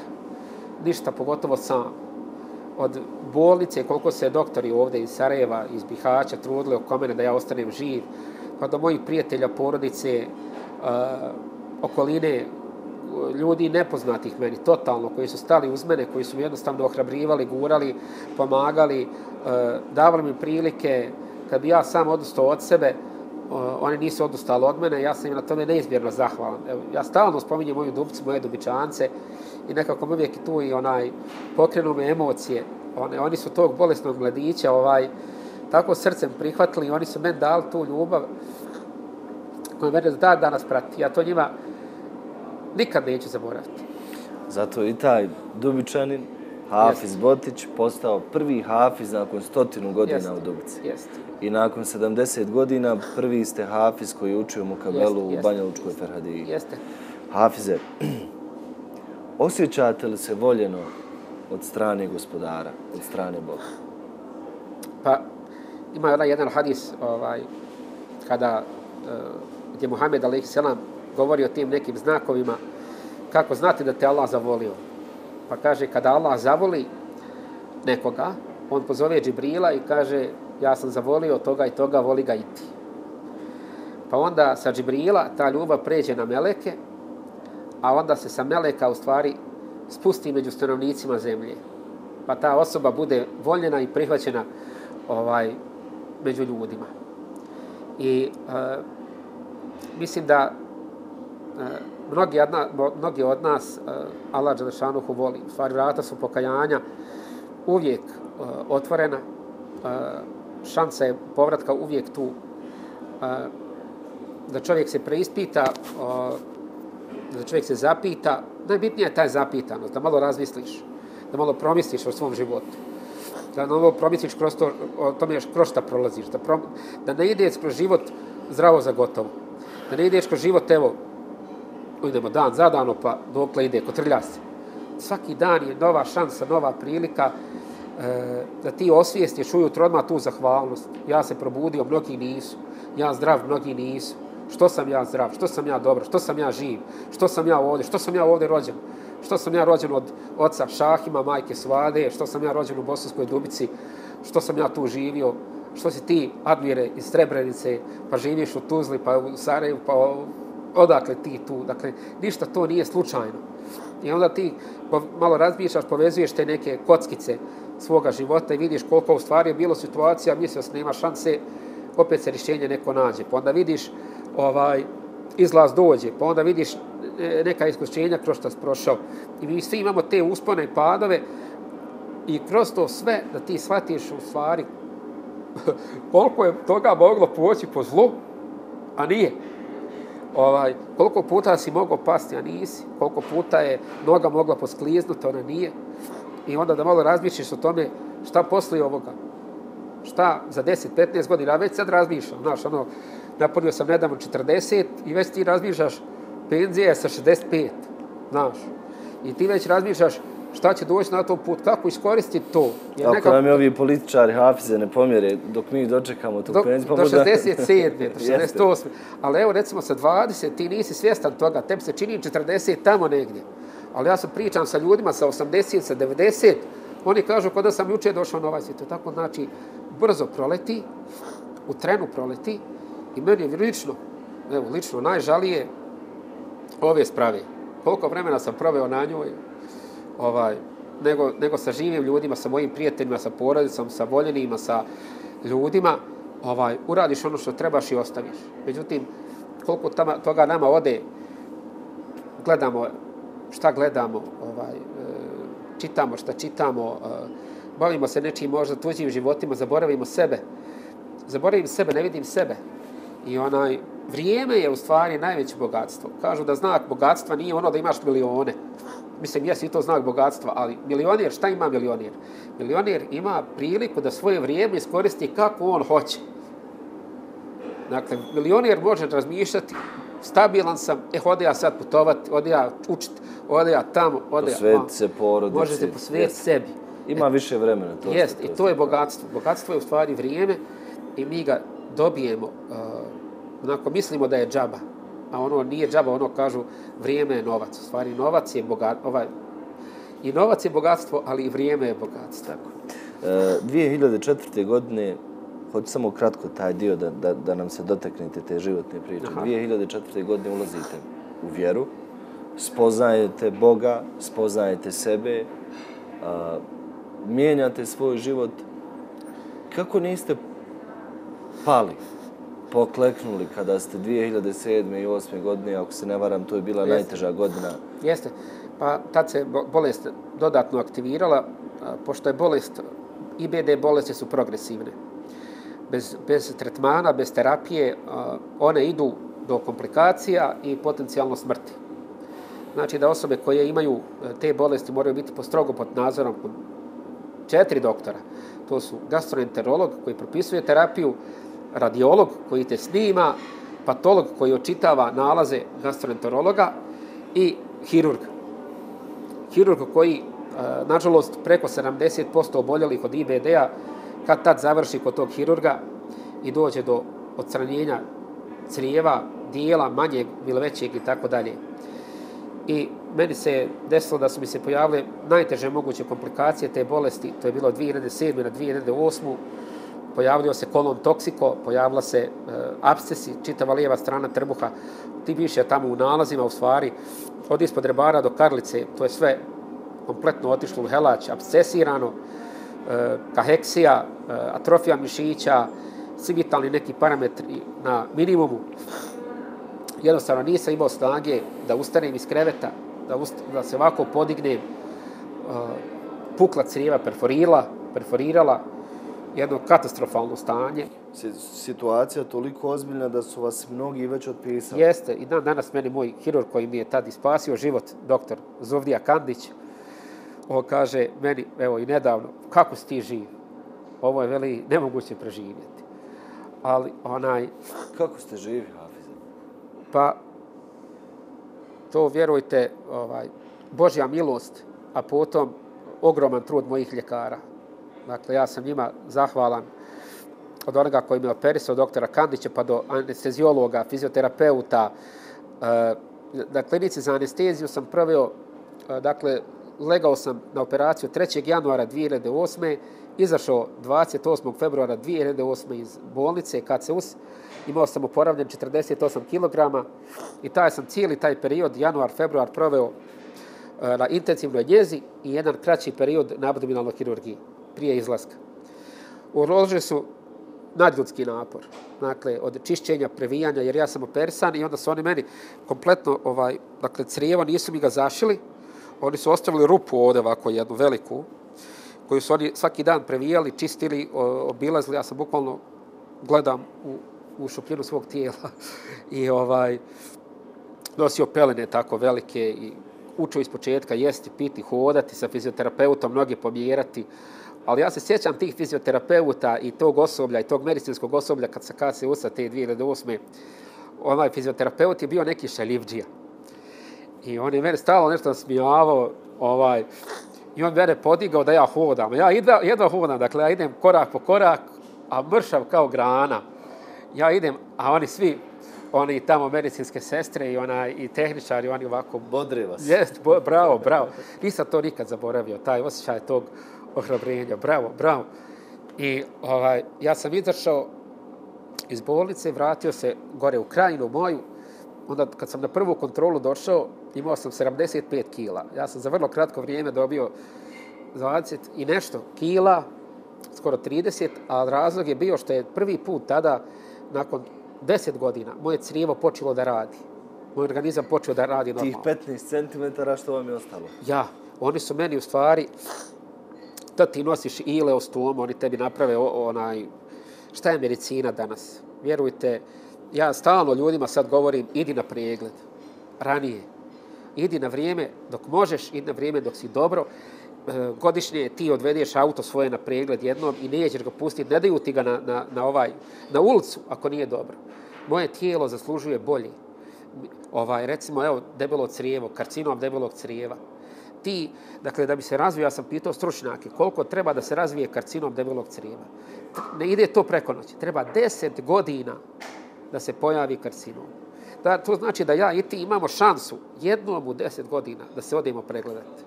Ništa, pogotovo sam. Od bolnice, koliko se doktori ovdje iz Sarajeva, iz Bihaća trudili oko mene da ja ostanem živ, pa do mojih prijatelja, porodice, okoline, ljudi nepoznatih meni, totalno, koji su stali uz mene, koji su mi jednostavno ohrabrivali, gurali, pomagali, davali mi prilike. Kad bi ja sam odustao od sebe, oni nisu odustali od mene, ja sam im na tome neizmjerno zahvalan. Ja stalno spominjem moju Dubicu, moje Dubičance i nekako me uvijek i tu i pokrenu me emocije. Oni su tog bolesnog mladića tako srcem prihvatili i oni su meni dali tu ljubav koju mene dan danas prati. Ja to njima nikad neću zaboraviti. Zato i taj Dubičanin, Hafiz Botić, postao prvi Hafiz nakon 100 godina u Dubici. I nakon 70 godina prvi ste Hafiz koji je učio Mukabelu u Banja Lučkoj Ferhadiji. Hafize, osjećate li se voljeno od strane gospodara, od strane Boga? Pa, ima jedan hadis gdje Muhammed a.s. govori o tim nekim znakovima kako znati da te Allah zavolio. Pa kaže, kada Allah zavoli nekoga, on pozove Džibrila i kaže, ja sam zavolio toga i toga, voli ga i ti. Pa onda sa Džibrila ta ljubav pređe na meleke, a onda se sa meleka u stvari spusti među stanovnicima zemlje. Pa ta osoba bude voljena i prihvaćena među ljudima. I mislim da mnogi od nas Allah dželle šanuhu voli. U stvari, vrata su pokajanja uvijek otvorena. Šansa je povratka uvijek tu. Da čovjek se preispita, da čovjek se zapita. Najbitnija je taj zapitanost, da malo razmisliš, da malo promisliš o svom životu, da malo promisliš kroz to, o tome kroz šta prolaziš, da ne ideš kroz život zdravo za gotovo, da ne ideš kroz život, evo, idemo dan za dano, pa dokle ide, kotrlja se. Svaki dan je nova šansa, nova prilika da ti osvijestiš ujutro odmah tu zahvalnost. Ja se probudio, mnogi nisu. Ja zdrav, mnogi nisu. Što sam ja zdrav, što sam ja dobar, što sam ja živ, što sam ja ovdje, što sam ja ovdje rođen, što sam ja rođen od oca Šahima, majke Svade, što sam ja rođen u Bosanskoj Dubici, što sam ja tu živio, što si ti, Admire, iz Srebrenice, pa živiš u Tuzli, pa u Sarajevu, pa odakle ti tu. Dakle, ništa to nije slučajno. I onda ti malo razmišljaš, povezuješ te neke kockice svoga života i vidiš koliko u stvari je bilo situacija, mislio sam nema šanse, opet se rješenje neko nađe. Pa onda vidiš izlaz dođe, pa onda vidiš neka iskušenja kroz što si prošao. I mi svi imamo te uspone i padove i kroz to sve da ti shvatiš u stvari koliko je toga moglo poći po zlu, a nije. Koliko puta si mogao pasti, a nisi. Koliko puta je noga mogla poskliznuti, ona nije. I onda da malo razmišljiš o tome šta poslije ovoga. Šta za 10-15 godina, a već sad razmišljam. Znaš, ono, napunio sam nedavno 40 i već ti razmišljaš penzija je sa 65, znaš. I ti već razmišljaš šta će doći na tom put, kako iskoristiti to. Ako nam je ovi političari Hafize ne pomjere dok mi dočekamo tu penziju. Do 67, do 68. Ali evo recimo sa 20 ti nisi svjestan toga, tebi se čini 40 tamo negdje. Ali ja sam pričam sa ljudima sa 80, sa 90, oni kažu kada sam juče došao na ovaj svijet. Tako znači brzo proleti, u trenu proleti i meni je lično najžalije ove sprave. Koliko vremena sam proveo na njoj, nego sa živim ljudima, sa mojim prijateljima, sa porodicom, sa voljenima, sa ljudima, uradiš ono što trebaš i ostaviš. Međutim, koliko toga nama ode, gledamo šta gledamo, čitamo šta čitamo, bavimo se nečim možda tuđim životima, zaboravimo sebe. Zaboravim sebe, ne vidim sebe. I vrijeme je u stvari najveće bogatstvo. Kažu da znak bogatstva nije ono da imaš milione. Mislim, jesi to znak bogatstva, ali milioner, šta ima milioner? Milioner ima priliku da svoje vrijeme iskoristi kako on hoće. Dakle, milioner može razmišljati, stabilan sam, ode ja sad putovati, ode ja učiti, ode ja tamo, ode ja tamo. Posveti se porodici. Može se posvetiti sebi. Ima više vremena. Jest, i to je bogatstvo. Bogatstvo je u stvari vrijeme i mi ga dobijemo. Onako, mislimo da je džaba, a ono nije džaba, ono kažu vrijeme je novac. U stvari, novac je bogatstvo. I novac je bogatstvo, ali i vrijeme je bogatstvo. 2004. godine, hoću samo kratko taj dio da nam se dotaknete te životne priče. 2004. godine ulazite u vjeru, spoznajete Boga, spoznajete sebe, mijenjate svoj život. Kako niste pali, pokleknuli kada ste 2007. i 2008. godine, ako se ne varam, to je bila najteža godina? Jeste. Pa tad se bolest dodatno aktivirala, pošto je bolest, IBD bolesti su progresivne. Bez tretmana, bez terapije, one idu do komplikacija i potencijalno smrti. Znači da osobe koje imaju te bolesti moraju biti strogo pod nadzorom 4 doktora. To su gastroenterolog koji propisuje terapiju, radiolog koji te snima, patolog koji očitava nalaze gastroenterologa i hirurg. Hirurg koji, nažalost, preko 70% oboljelih od IBD-a kad tad završi kod tog hirurga i dođe do odstranjenja crijeva, dijela, manjeg ili većeg i tako dalje. I meni se desilo da su mi se pojavile najteže moguće komplikacije te bolesti. To je bilo od 2007. na 2008. Pojavljio se kolon toksiko, pojavila se abscesi, čitava lijeva strana trbuha. Ti biš je tamo u nalazima, u stvari, od ispod rebara do karlice, to je sve kompletno otišlo u helać, abscesirano, kaheksija, atrofija mišića, svi vitalni neki parametri na minimumu. Jednostavno nisam imao snage da ustanem iz kreveta, da se ovako podignem. Pukla crijeva perforirala, jedno katastrofalno stanje. Situacija je toliko ozbiljna da su vas mnogi već otpisali. Jeste, i danas meni moj hirurg koji mi je tad spasio život, doktor Zovdija Kandić, on kaže meni, evo i nedavno, kako si ti živ? Ovo je veli nemoguće preživjeti. Ali onaj... Kako ste živi, Hafize? Pa, to vjerujte, Božja milost, a potom ogroman trud mojih ljekara. Dakle, ja sam njima zahvalan od onoga koji me operisao, doktora Kandića, pa do anestezijologa, fizioterapeuta. Na klinici za anesteziju sam proveo, dakle, legao sam na operaciju 3. januara 2008. Izašao 28. februara 2008. iz bolnice KCUS. Imao sam oporavljen 48 kg i taj sam cijeli taj period, januar, februar, proveo na intenzivnoj njezi i jedan kraći period na abdominalnoj hirurgiji prije izlaska. Uložili su nadljudski napor, dakle, od čišćenja, previjanja, jer ja sam operisan i onda su oni meni kompletno, dakle, crijeva nisu mi ga zašili, oni su ostavili rupu ovde ovako jednu veliku, koju su oni svaki dan previjali, čistili, obilazili, ja sam bukvalno gledam u šupljinu svog tijela i nosio pelene tako velike i učio iz početka jesti, piti, hodati sa fizioterapeutom, noge pomjerati. Ali ja se sjećam tih fizioterapeuta i tog osoblja, i tog medicinskog osoblja kad se KCUS-a te 2008. Onaj fizioterapeut je bio neki šaljivđija. I on je mene stalno nešto smijavao i on mene podigao da ja hodam. Ja jedva hodam, dakle ja idem korak po korak, a mršav kao grana. Ja idem, a oni svi, oni tamo medicinske sestre i tehničari, oni ovako... Bodri vas. Jest, bravo, bravo. Nisam to nikad zaboravio, taj osjećaj tog ohrabrenja. Bravo, bravo. I ja sam izašao iz bolnice, vratio se gore u krajinu moju. Onda kad sam na prvu kontrolu došao, imao sam 75 kila. Ja sam za vrlo kratko vrijeme dobio 20 i nešto kila, skoro 30, a razlog je bio što je prvi put tada, nakon 10 godina, moje crijevo počelo da radi. Moj organizam počeo da radi normalno. Tih 15 cm što vam je ostalo? Ja. Oni su meni u stvari... Da ti nosiš ileostomu, oni tebi naprave onaj... Šta je medicina danas? Vjerujte, ja stalno ljudima sad govorim, idi na pregled, ranije. Idi na vrijeme dok možeš, idi na vrijeme dok si dobro. Godišnje ti odvedeš auto svoje na pregled jednom i nećeš ga pustiti, ne daju ti ga na ulicu ako nije dobro. Moje tijelo zaslužuje bolje. Recimo, evo, debelo crijevo, karcinom debelog crijeva. Ti, dakle, da bi se razvio, ja sam pitao stručnjake, koliko treba da se razvije karcinom debelog crijeva. Ne ide to preko noći. Treba 10 godina da se pojavi karcinom. To znači da ja i ti imamo šansu jednom u 10 godina da se odemo pregledati.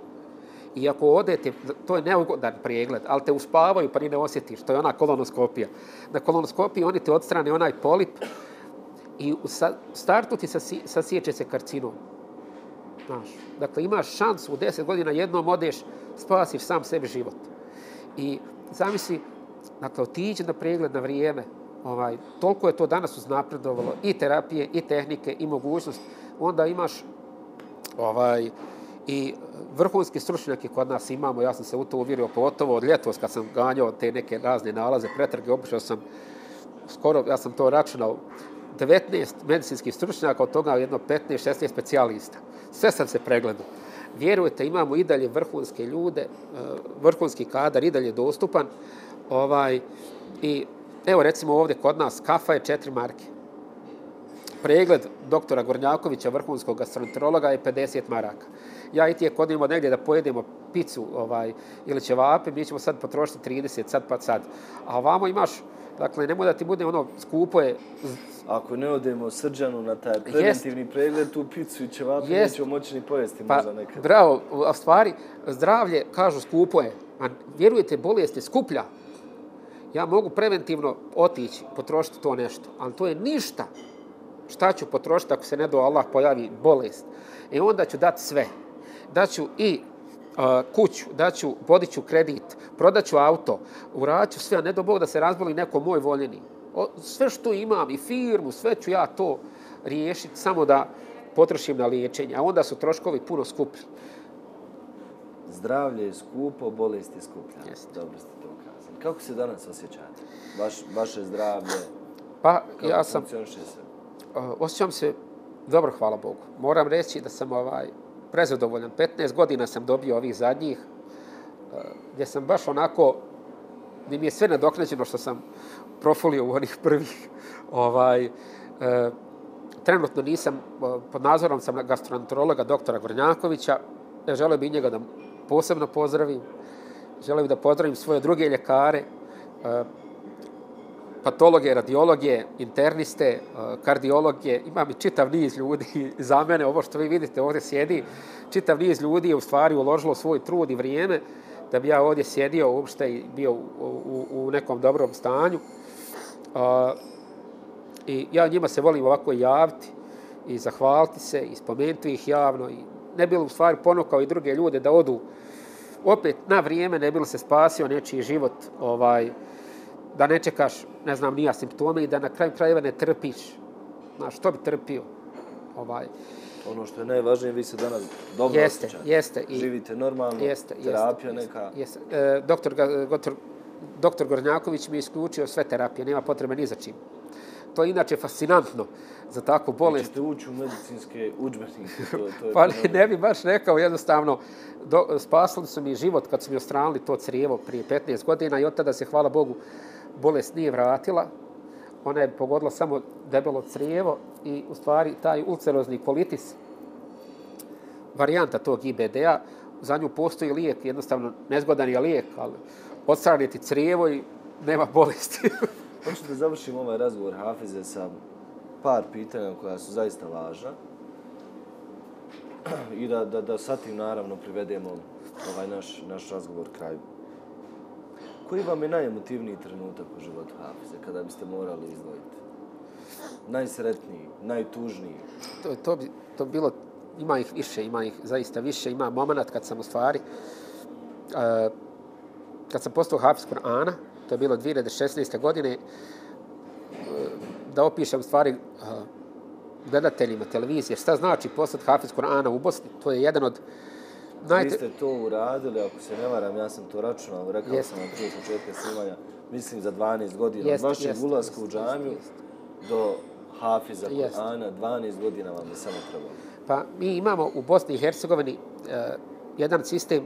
I ako odete, to je neugodan pregled, ali te uspavaju pa ni ne osjetiš. To je ona kolonoskopija. Na kolonoskopiji oni te odstrane onaj polip i u startu ti sasjeće se karcinom. Dakle, imaš šansu u 10 godina jednom odeš, spasiš sam sebi život. I zamisli, dakle, otiđi na pregled na vrijeme. Toliko je to danas uznapredovalo i terapije, i tehnike, i mogućnost. Onda imaš i vrhunski stručnjaki kod nas imamo. Ja sam se u to uvjerio, pogotovo od ljetos kad sam ganjao te neke razne nalaze, pretrage, obišao sam skoro, ja sam to računao, 19 medicinskih stručnjaka, od toga jedno 15-16 specijalista. Sve sam se pregledao. Vjerujte, imamo i dalje vrhunske ljude, vrhunski kadar i dalje dostupan. I evo recimo ovdje kod nas, kafa je 4 marke. Pregled doktora Gornjakovića, vrhunskog gastroenterologa, je 50 maraka. Ja i ti je kod njima negdje da pojedemo picu ili ćevape, mi ćemo sad potrošiti 30, sad pa sad. A ovamo imaš, dakle, nemoj da ti bude ono skupo je... Ako ne odemo Srđanu na taj preventivni pregled, tu picu i ćevape nećemo moći ni pojesti možda nekada. Bravo, a stvari, zdravlje, kažu, skupo je. A vjerujete, bolest je skuplja. Ja mogu preventivno otići, potrošiti to nešto, ali to je ništa. Šta ću potrošiti ako se ne do Allah pojavi bolest? I onda ću dati sve. Daću i kuću, daću, podiću kredit, prodaću auto, uraću sve, a ne do Bog da se razboli neko moj voljeni. Sve što imam i firmu, sve ću ja to riješiti samo da potrošim na liječenje, a onda su troškovi puno skuplji. Zdravlje je skupo, bolest je skuplja. Dobro ste to ukazali. Kako se danas osjećate? Vaše zdravlje? Pa, ja sam... Osjećam se dobro, hvala Bogu. Moram reći da sam prezadovoljan. 15 godina sam dobio ovih zadnjih, gdje sam baš onako... Mi je sve nadoknađeno što sam profulio u onih prvih. Trenutno nisam, pod nadzorom sam gastroenterologa doktora Gornjakovića. Želeo bih njega da posebno pozdravim. Želeo bih da pozdravim svoje druge ljekare, patologe, radiologe, interniste, kardiologe. Imam i čitav niz ljudi za mene. Ovo što vi vidite ovdje sjedi. Čitav niz ljudi je u stvari uložilo svoj trud i vrijeme da bi ja ovdje sjedio uopšte i bio u nekom dobrom stanju. I ja njima se volim ovako javiti i zahvaliti se i spomenuti ih javno. Ne bilo u stvari ponukao i druge ljude da odu opet na vrijeme, ne bilo se spasio nečiji život, da ne čekaš, ne znam, nija simptome i da na kraju krajeva ne trpiš. Znaš, što bi trpio? Ono što je najvažnije, vi se danas dobro osjećate. Živite normalno, terapija neka... Doktor Gornjaković mi je isključio sve terapije, nema potrebe ni za čim. To je inače fascinantno za takvu bolest. Nećete ući u medicinske udžbenike. Pa ne bi baš rekao, jednostavno, spasili su mi život kad su mi odstranili to crijevo prije 15 godina i od tada se, hvala Bogu, bolest nije vratila. Ona je pogodila samo debelo crijevo i u stvari taj ulcerozni kolitis, varijanta tog IBD-a, za nju postoji lijek, jednostavno nezgodan je lijek, ali odstraniti crijevo i nema bolesti. Hoću da završim ovaj razgovor, Hafize, sa par pitanja koja su zaista važna i da sa tim naravno privedemo ovaj naš razgovor kraju. Koji vam je najemotivniji trenutak u životu, Hafize, kada biste morali izdvojiti? Najsretniji, najtužniji? To bi bilo, ima ih više, ima ih zaista više. Ima moment kad sam u stvari, kad sam postao Hafiz Kur'ana, to je bilo 2016. godine, da opišem stvari gledateljima televizije. Šta znači postati Hafiz Kur'ana u Bosni? To je jedan od... Vi ste to uradili, ako se ne varam, ja sam to računao, rekao sam vam prije početka snimanja, mislim za 12 godina. Od vašeg ulaska u džamiju do Hafiza Kur'ana, 12 godina vam je samo trebalo. Pa mi imamo u Bosni i Hercegovini jedan sistem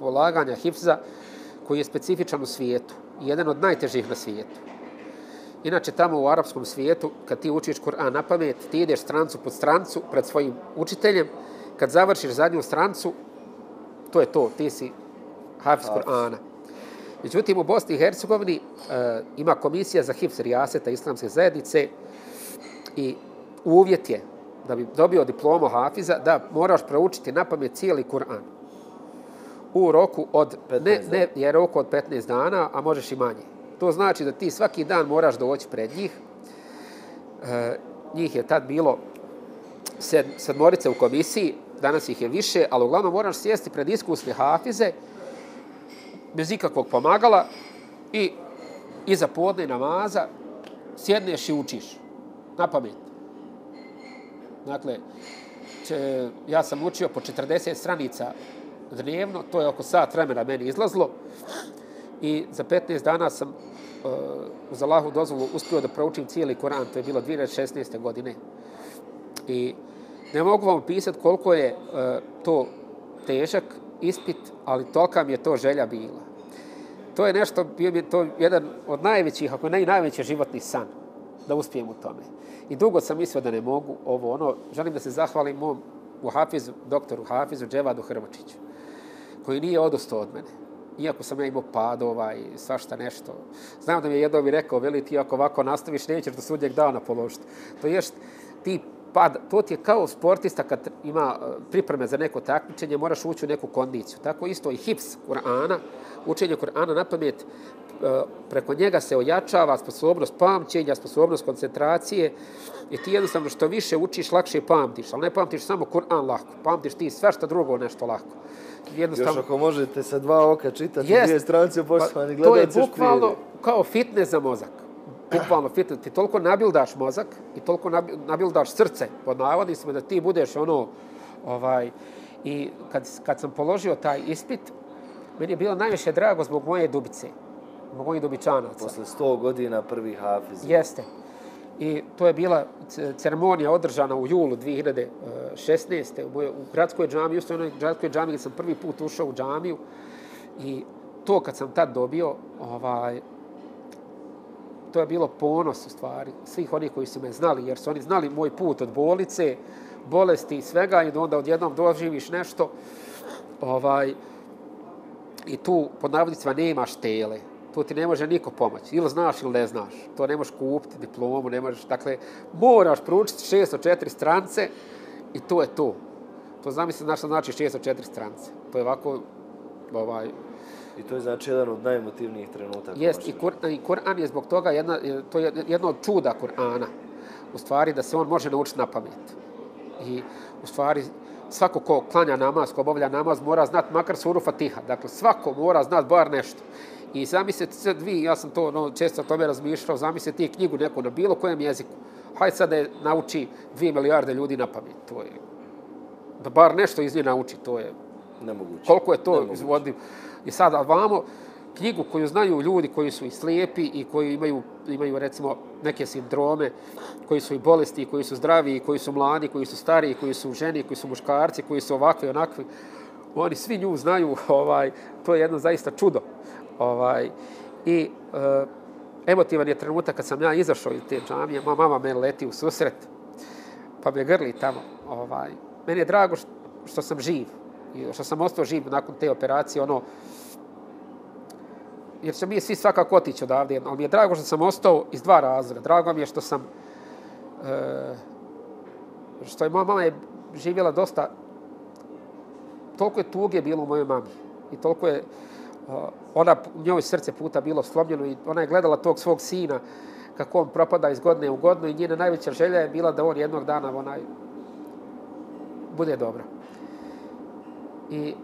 polaganja hifza koji je specifičan u svijetu, jedan od najtežih na svijetu. Inače, tamo u arapskom svijetu, kad ti učiš Kur'an na pamet, ti ideš strancu pod strancu pred svojim učiteljem. Kad završiš zadnju strancu, to je to, ti si Hafiz Kur'ana. Međutim, u Bosni i Hercegovini ima komisija za hifz rijaseta Islamske zajednice i uvjet je, da bi dobio diplomu Hafiza, da moraš proučiti na pamet cijeli Kur'an. U roku od 15 dana, a možeš i manje. To znači da ti svaki dan moraš doći pred njih. Njih je tad bilo 7 u komisiji, danas ih je više, ali uglavnom moraš sjesti pred iskusne hafize, bez ikakvog pomagala i iza podne namaza sjedneš i učiš. Na pamet. Dakle, ja sam učio po 40 stranica dnevno, to je oko sat vremena meni izlazlo i za 15 dana sam uz Allahovu dozvolu uspio da proučim cijeli Koran, to je bilo 2016. godine. I ne mogu vam opisati koliko je to težak ispit, ali tolika mi je to želja bila. To je nešto, to je jedan od najvećih, ako ne i najveći životni san, da uspijem u tome. I dugo sam mislio da ne mogu ovo, ono, želim da se zahvalim mom doktoru Hafizu Dževadu Hrvačiću, koji nije odustao od mene. Iako sam ja imao padova i svašta nešto. Znam da mi je jednom i rekao, veli ti ako ovako nastaviš, nećeš do sudnjeg dana položiti. To je ti to ti je kao sportista kad ima pripreme za neko takmičenje, moraš ući u neku kondiciju. Tako isto i hifz Kur'ana, učenje Kur'ana na pamet, preko njega se ojačava sposobnost pamćenja, sposobnost koncentracije, jer ti jednostavno što više učiš, lakše pamtiš, ali ne pamtiš samo Kur'an lako, pamtiš ti svašta drugo nešto lako. Još ako možete sa dva oka čitati dvije stranice, poštovani gledajte špiri. To je bukvalno kao fitness za mozak. Bukvalno fitness. Ti toliko nabildaš mozak i toliko nabildaš srce, pod navodnicima, da ti budeš ono... I kad sam položio taj ispit, meni je bilo najviše drago zbog moje Dubice, zbog mojih Dubičanaca. Posle 100 godina prvi Hafiz. Jeste. I to je bila ceremonija održana u julu 2016. U gradskoj džamiji, u onoj gradskoj džamiji gdje sam prvi put ušao u džamiju. I to kad sam tad dobio, to je bilo ponos u stvari svih onih koji su me znali, jer su oni znali moj put od bolnice, bolesti i svega, i onda odjednom doživiš nešto i tu pod navodnicima nemaš tele. Tu ti ne može niko pomoći. Ili znaš ili ne znaš. To ne možeš kupiti diplomu, ne možeš. Dakle, moraš proučiti 604 strance i to je to. To zamislim znaš što znači 604 strance. To je ovako... I to je znači jedan od najemotivnijih trenutaka. Jest, i Kur'an je zbog toga jedno od čuda Kur'ana. U stvari da se on može naučiti na pamet. I u stvari svako ko klanja namaz, ko obavlja namaz, mora znati makar suru Fatiha. Dakle, svako mora znati bar nešto. I zamislite sad vi, ja sam to često o tome razmišljao, zamislite ti knjigu neku na bilo kojem jeziku. Hajde sad da je nauči 2 milijarde ljudi na pamet. To je, da bar nešto iz nje nauči, to je... Nemoguće. Koliko je to izvodljivo. I sad, vamo, knjigu koju znaju ljudi koji su i slijepi i koji imaju, recimo, neke sindrome, koji su i bolesti, i koji su zdravi, i koji su mladi, koji su stari, i koji su žene, i koji su muškarci, koji su ovakvi, onakvi. Oni svi nju znaju, to je jedno zaista čudo. I emotivan je trenutak kad sam ja izašao iz te džamije, moja mama me leti u susret, pa me grli tamo. Meni je drago što sam živ, što sam ostao živ nakon te operacije, jer ćemo mi svi svakako otići odavde, ali mi je drago što sam ostao iz 2 razloga. Drago mi je što je moja mama živjela dosta, toliko je tuge bilo u mojoj mami i toliko je njoj srce puta bilo slomljeno i ona je gledala tog svog sina kako on propada iz godine u godinu i njena najveća želja je bila da on jednog dana bude dobro. I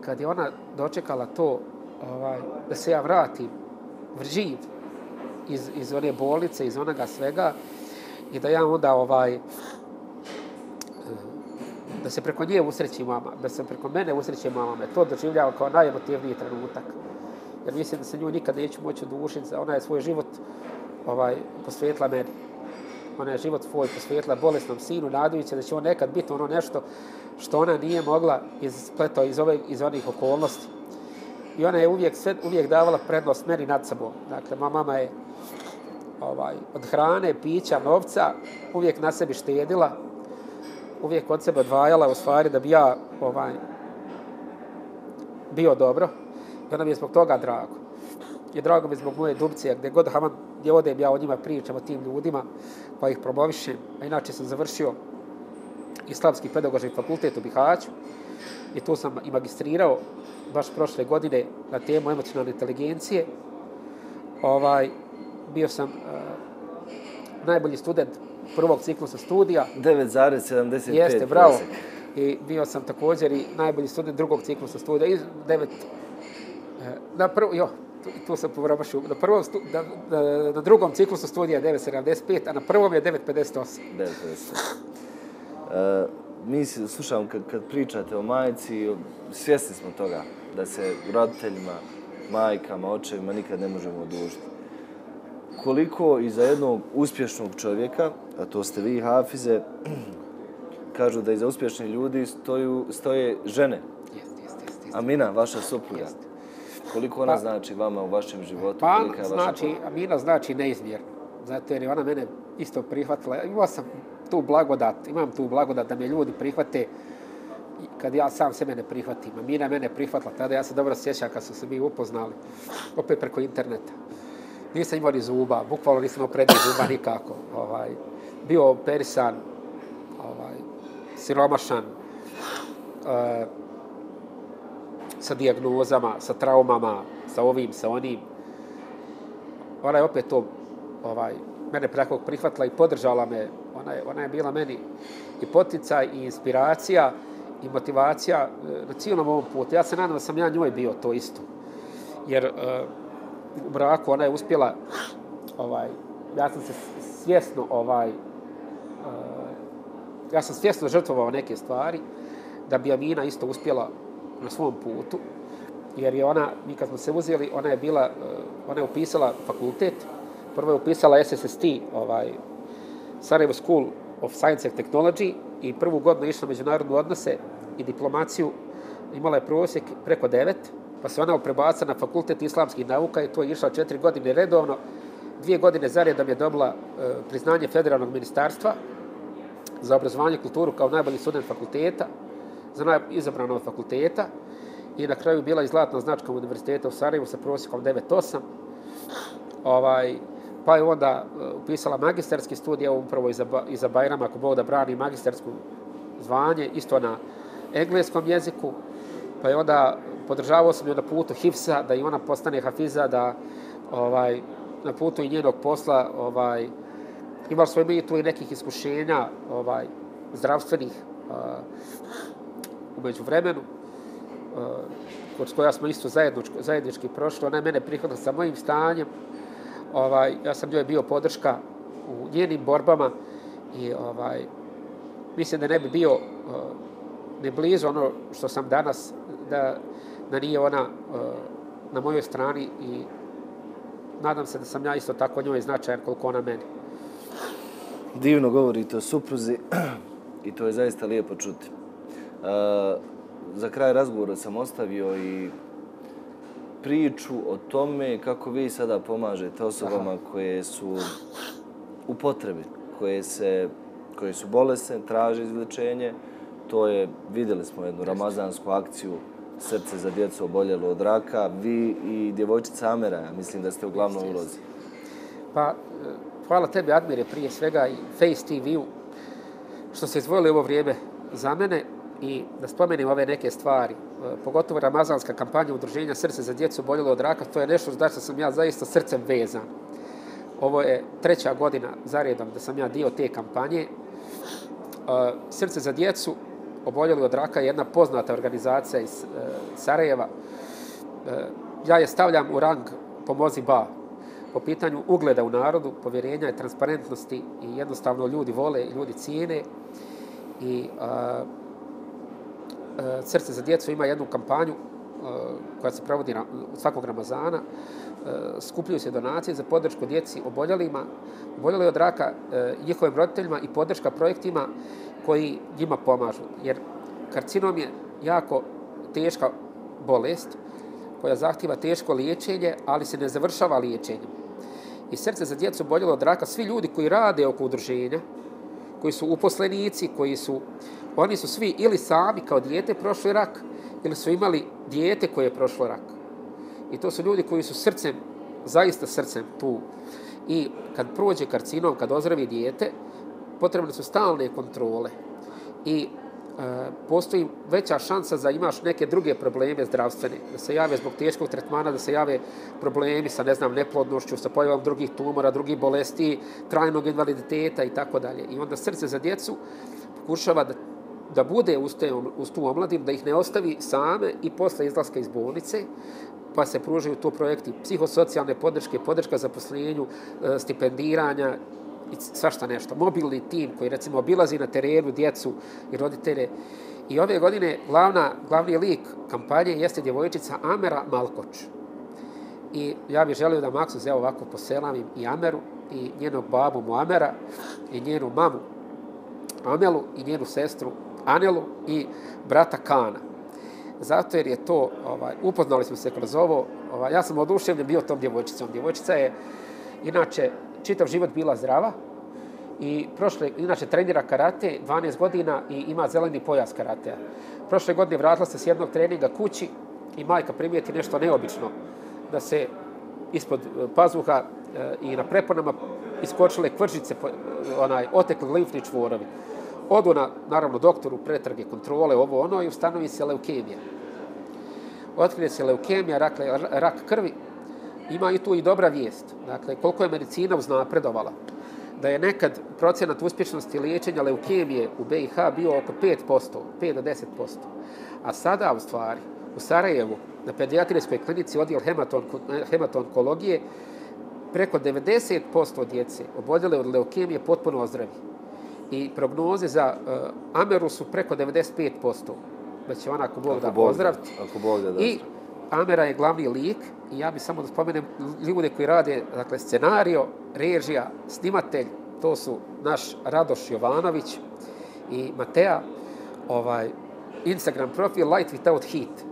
kad je ona dočekala to da se ja vratim živ iz one bolnice, iz onoga svega i da ja onda da se preko nje usreći mama, da se preko mene usreći mama, me to doživljava kao najemotivniji trenutak. Jer mislim da se nju nikad neću moći odušiti, ona je svoj život posvetila meni. Ona je život svoj posvetila bolesnom sinu, nadajući se da će on nekad biti ono nešto što ona nije mogla ispleta iz onih okolnosti. I ona je uvijek davala prednost meni nad sobom. Dakle, moja mama je od hrane, pića, novca uvijek na sebi štedila, uvijek od sebe odvajala u stvari da bi ja bio dobro. I ona mi je zbog toga drago. I drago mi je zbog moje Dubice, gdje god odem ja o njima pričam, o tim ljudima, pa ih promovišem. A inače sam završio Islamski pedagoški fakultet u Bihaću i tu sam i magistrirao baš prošle godine na temu emocionalne inteligencije. Bio sam najbolji student prvog ciklusa studija. 9,75. Jeste, bravo. I bio sam također i najbolji student drugog ciklusa studija. I 9... Tu sam povrabašio. Na drugom ciklusu studija je 9,75, a na prvom je 9,58. 9,58. Mi slušamo kad pričate o majici, svjesni smo toga da se roditeljima, majkama, očevima nikad ne možemo odužiti. Koliko iza jednog uspješnog čovjeka, a to ste vi, Hafize, kažu da iza uspješnih ljudi stoje žene. Amina, vaša supruga. Koliko ona znači vama u vašem životu? Pa, Amina znači neizmjerno. Zato jer je ona mene isto prihvatila. Imao sam tu blagodat, imam tu blagodat da me ljudi prihvate kad ja sam sebe ne prihvatim. Amina mene prihvatila, tada ja se dobro sjećam kad su se mi upoznali. Opet preko interneta. Nisam imao ni zuba, bukvalno nisam opredio zuba nikako. Bio operisan, siromašan, sa dijagnozama, sa traumama, sa ovim, sa onim. Ona je opet to mene preko prihvatila i podržala me. Ona je bila meni i poticaj i inspiracija i motivacija na cijelom ovom putu. Ja se nadam da sam ja njoj bio to isto. Jer u braku ona je uspjela, ja sam svjesno žrtvovao neke stvari da bi Amina isto uspjela na svom putu. Jer je ona, mi kad smo se uzeli, ona je upisala fakultet. Prvo je upisala SSST, Sarajevo School of Science and Technology, i prvu godinu išla na međunarodne odnose i diplomaciju. Imala je prosjek preko 9, pa se ona prebacila na fakultet islamskih nauka i to je išla 4 godine redovno. 2 godine zaredom je dobila priznanje Federalnog ministarstva za obrazovanje i kulturu kao najbolji student fakulteta, za izabran od fakulteta, i na kraju bila i zlatna značka Univerziteta u Sarajevu sa prosjekom 9,8. Pa je onda upisala magisterski studij, upravo iza Bajrama, ako Bog da brani, magistersko zvanje, isto na engleskom jeziku. Pa je onda, podržavao sam joj na putu Hifsa, da i ona postane Hafiza, da na putu i njenog posla imali smo mi tu i nekih iskušenja zdravstvenih umeđu vremenu, s koja smo isto zajednički prošli. Ona je mene prihvatila sa mojim stanjem. Ja sam njoj bio podrška u njenim borbama i mislim da ne bi bio ni blizu ono što sam danas da nije ona na mojoj strani, i nadam se da sam ja isto tako njoj značajan koliko ona meni. Divno govorite o supruzi i to je zaista lijepo čuti. Za kraj razgovora sam ostavio i priču o tome kako vi sada pomažete osobama koje su u potrebi, koje su bolesne, traže izlečenje. To je, vidjeli smo jednu ramazansku akciju Srce za djecu oboljelu od raka. Vi i djevojčica Amera, mislim da ste u glavnoj ulozi. Pa, hvala tebi, Admire, prije svega i FACE TV-u, što se izdvojili ovo vrijeme za mene. I da spomenim ove neke stvari, pogotovo ramazanska kampanja Udruženja Srce za djecu oboljelu od raka, to je nešto za što sam ja zaista srcem vezan. Ovo je 3. godina zaredom da sam ja dio te kampanje. Srce za djecu oboljelu od raka je jedna poznata organizacija iz Sarajeva. Ja je stavljam u rang Pomozi BA po pitanju ugleda u narodu, povjerenja i transparentnosti, i jednostavno ljudi vole, ljudi cijene. I Srce za djecu ima jednu kampanju koja se provodi svakog Ramazana. Skupljaju se donacije za podršku djeci oboljeli od raka, njihovim roditeljima, i podrška projektima koji njima pomažu. Jer karcinom je jako teška bolest koja zahtjeva teško liječenje, ali se ne završava liječenjem. I Srce za djecu oboljelo od raka, svi ljudi koji rade oko udruženja, koji su uposlenici, oni su svi ili sami kao dijete prošli rak, ili su imali dijete koje je prošlo rak. I to su ljudi koji su srcem, zaista srcem tu. I kad prođe karcinom, kad ozdravi dijete, potrebne su stalne kontrole. I postoji veća šansa da imaš neke druge probleme zdravstvene, da se jave zbog teškog tretmana, da se jave problemi sa, ne znam, neplodnošću, sa pojavom drugih tumora, drugih bolesti, trajnog invaliditeta itd. I onda Srce za djecu pokušava da bude uz tu omladinu, da ih ne ostavi same i posle izlaska iz bolnice, pa se pružaju tu projekti psihosocijalne podrške, podrška zaposlenju, stipendiranja i svašta nešto. Mobilni tim koji, recimo, obilazi na terenu djecu i roditelje. I ove godine glavni lik kampanje jeste djevojčica Amera Malkoč. I ja bih želio da Maksu zeo ovako poselamim i Ameru, i njenog babu Muamera, i njenu mamu Amelu, i njenu sestru Anelu, i brata Kana. Zato jer je to, upoznali smo se kroz ovo, ja sam oduševljen bio tom djevojčicom. Djevojčica je, inače, čitav život bila zdrava, i inače trenira karate 12 godina i ima zeleni pojas karatea. Prošle godine vratila se s jednog treninga kući i majka primijeti nešto neobično, da se ispod pazuha i na preponama iskočile kvržice, otekli limfni čvorovi. Odu, naravno, doktoru, pretrage, kontrole, ovo ono, i ustanovi se leukemija. otkrije se leukemija, rak krvi, ima i tu i dobra vijest. Dakle, koliko je medicina uznapredovala. Da je nekad procenat uspješnosti liječenja leukemije u BiH bio oko 5%, 5 do 10%. A sada, u stvari, u Sarajevu, na pedijatrijskoj klinici odjel hematonkologije, preko 90% djece oboljele od leukemije potpuno ozdravi. I prognoze za Ameru su preko 95%. Znači ona, ako Bog da, ozdraviti. I Amera je glavni lik i ja bih samo da spomenem ljude koji rade, dakle, scenario, režija, snimatelj, to su naš Radoš Jovanović i Mateja, Instagram profil Light Without Heat.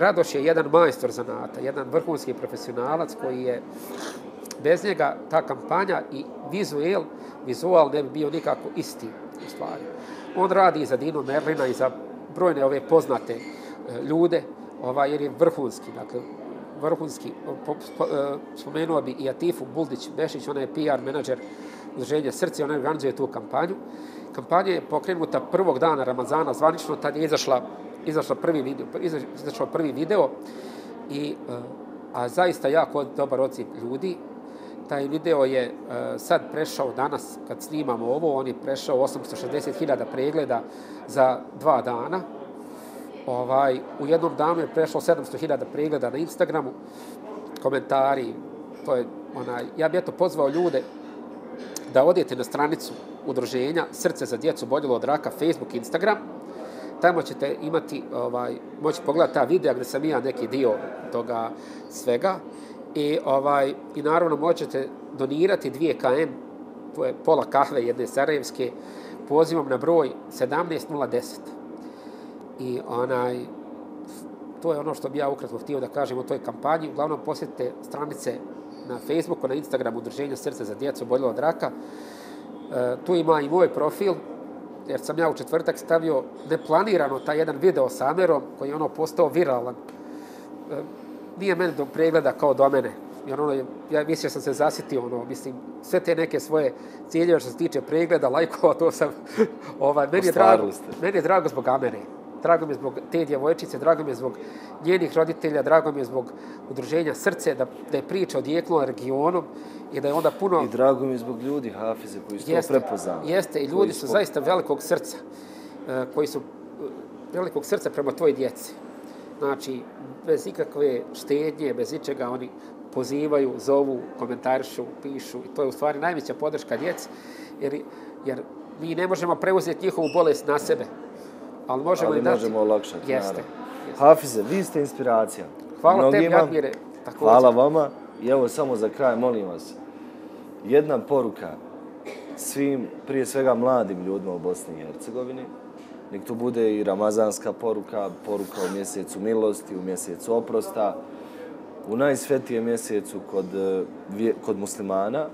Radoš je jedan majstor zanata, jedan vrhunski profesionalac koji je, bez njega ta kampanja i vizual ne bi bio nikako isti u stvari. On radi i za Dino Merlina i za brojne ove poznate ljude, jer je vrhunski, dakle, vrhunski. Spomenuo bi i Atifu Buldić-Bešić, ona je PR menadžer Udruženja Srce, ona organizuje tu kampanju. Kampanja je pokrenuta prvog dana Ramazana zvanično, tad je izašao prvi video, a zaista jako dobar odziv ljudi. Taj video je sad prešao danas, kad snimamo ovo, on je prešao 860.000 pregleda za 2 dana. U jednom danu je prešao 700.000 pregleda na Instagramu, komentari. Ja bih pozvao ljude da odete na stranicu udruženja Srce za djecu oboljelu od raka, Facebook, Instagram. Tamo ćete moći pogledati ta videa gdje sam ja neki dio toga svega. I naravno moćete donirati 2 km, to je pola kahve jedne sarajevske, pozivom na broj 17 010. I to je ono što bi ja ukratko htio da kažem o toj kampanji. Uglavnom posjetite stranice na Facebooku, na Instagramu Udruženja Srce za djecu oboljelo od raka. Tu ima i moj profil, jer sam ja u četvrtak stavio neplanirano taj jedan video sa Amerom koji je postao viralan. Nije mene do pregleda kao do mene. Ja mislio sam se zasitio, mislim, sve te neke svoje ciljeve što se tiče pregleda, lajkova, to sam... Meni je drago zbog Amere. Drago mi je zbog te djevojčice, drago mi je zbog njenih roditelja, drago mi je zbog Udruženja Srce, da je priča odjeknula regionom i da je onda puno... I drago mi je zbog ljudi, Hafize, koji su to prepoznali. Jeste, i ljudi su zaista velikog srca, koji su velikog srca prema tvoj djeci. Znači, bez ikakve štednje, bez ničega, oni pozivaju, zovu, komentarišu, pišu. I to je u stvari najveća podrška djeci, jer mi ne možemo preuzeti njihovu bolest na sebe. Ali možemo olakšati, naravno. Hafize, vi ste inspiracija. Hvala tebi, Admire. Hvala vama. I evo samo za kraj, molim vas, jedna poruka svim, prije svega mladim ljudima u Bosni i Hercegovini. Nek to bude i ramazanska poruka, poruka u mjesecu milosti, u mjesecu oprosta, u najsvetijem mjesecu kod muslimana.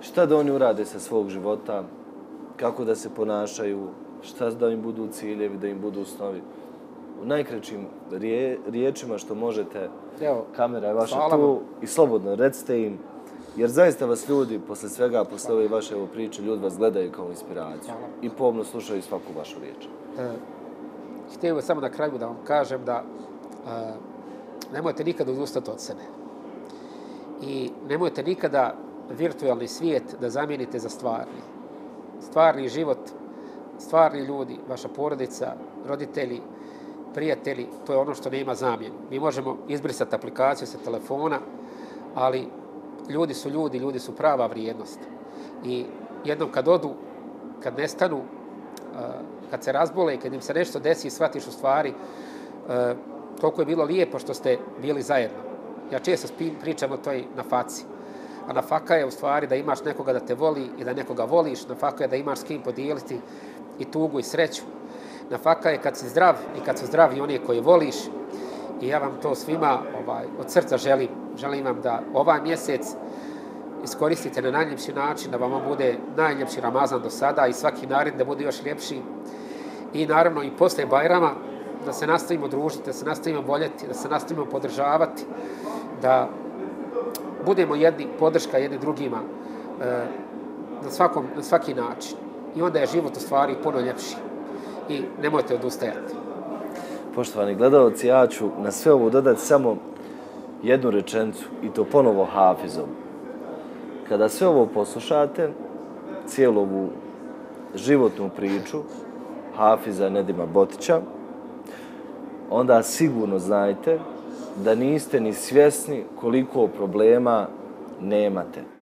Šta da oni urade sa svog života, kako da se ponašaju, šta da im budu ciljevi, da im budu snovi. U najkraćim riječima što možete, kamera je vaša tu i slobodno recite im, jer zaista vas ljudi, posle svega, posle ove vaše priče, ljudi vas gledaju kao inspiraciju i pomno slušaju svaku vašu riječ. Htio bih samo na kraju da vam kažem da nemojte nikada odustati od sebe. I nemojte nikada virtualni svijet da zamijenite za stvarni. Stvarni život, stvarni ljudi, vaša porodica, roditelji, prijatelji, to je ono što nema zamjenu. Mi možemo izbrisati aplikaciju sa telefona, ali ljudi su ljudi, ljudi su prava vrijednost. I jednom kad odu, kad nestanu, kad se razbole i kad im se nešto desi i shvatiš u stvari koliko je bilo lijepo što ste bili zajedno. Ja često pričam o toj nafaci. A nafaka je u stvari da imaš nekoga da te voli i da nekoga voliš. Nafaka je da imaš s kim podijeliti i tugu i sreću. Nafaka je kad si zdrav i kad su zdravi oni koji voliš. I ja vam to svima od srca želim. Želim vam da ovaj mjesec iskoristite na najljepši način, da vam on bude najljepši Ramazan do sada i svaki naredni da bude još ljepši. I naravno i posle Bajrama da se nastavimo družiti, da se nastavimo voljeti, da se nastavimo podržavati, da budemo jedni podrška jedni drugima na svaki način. I onda je život u stvari puno ljepši. I nemojte odustajati. Poštovani gledalci, ja ću na sve ovo dodati samo jednu rečenicu, i to ponovo Hafizom. Kada sve ovo poslušate, cijelu ovu životnu priču Hafiza Nedima Botića, onda sigurno znajte da niste ni svjesni koliko problema nemate.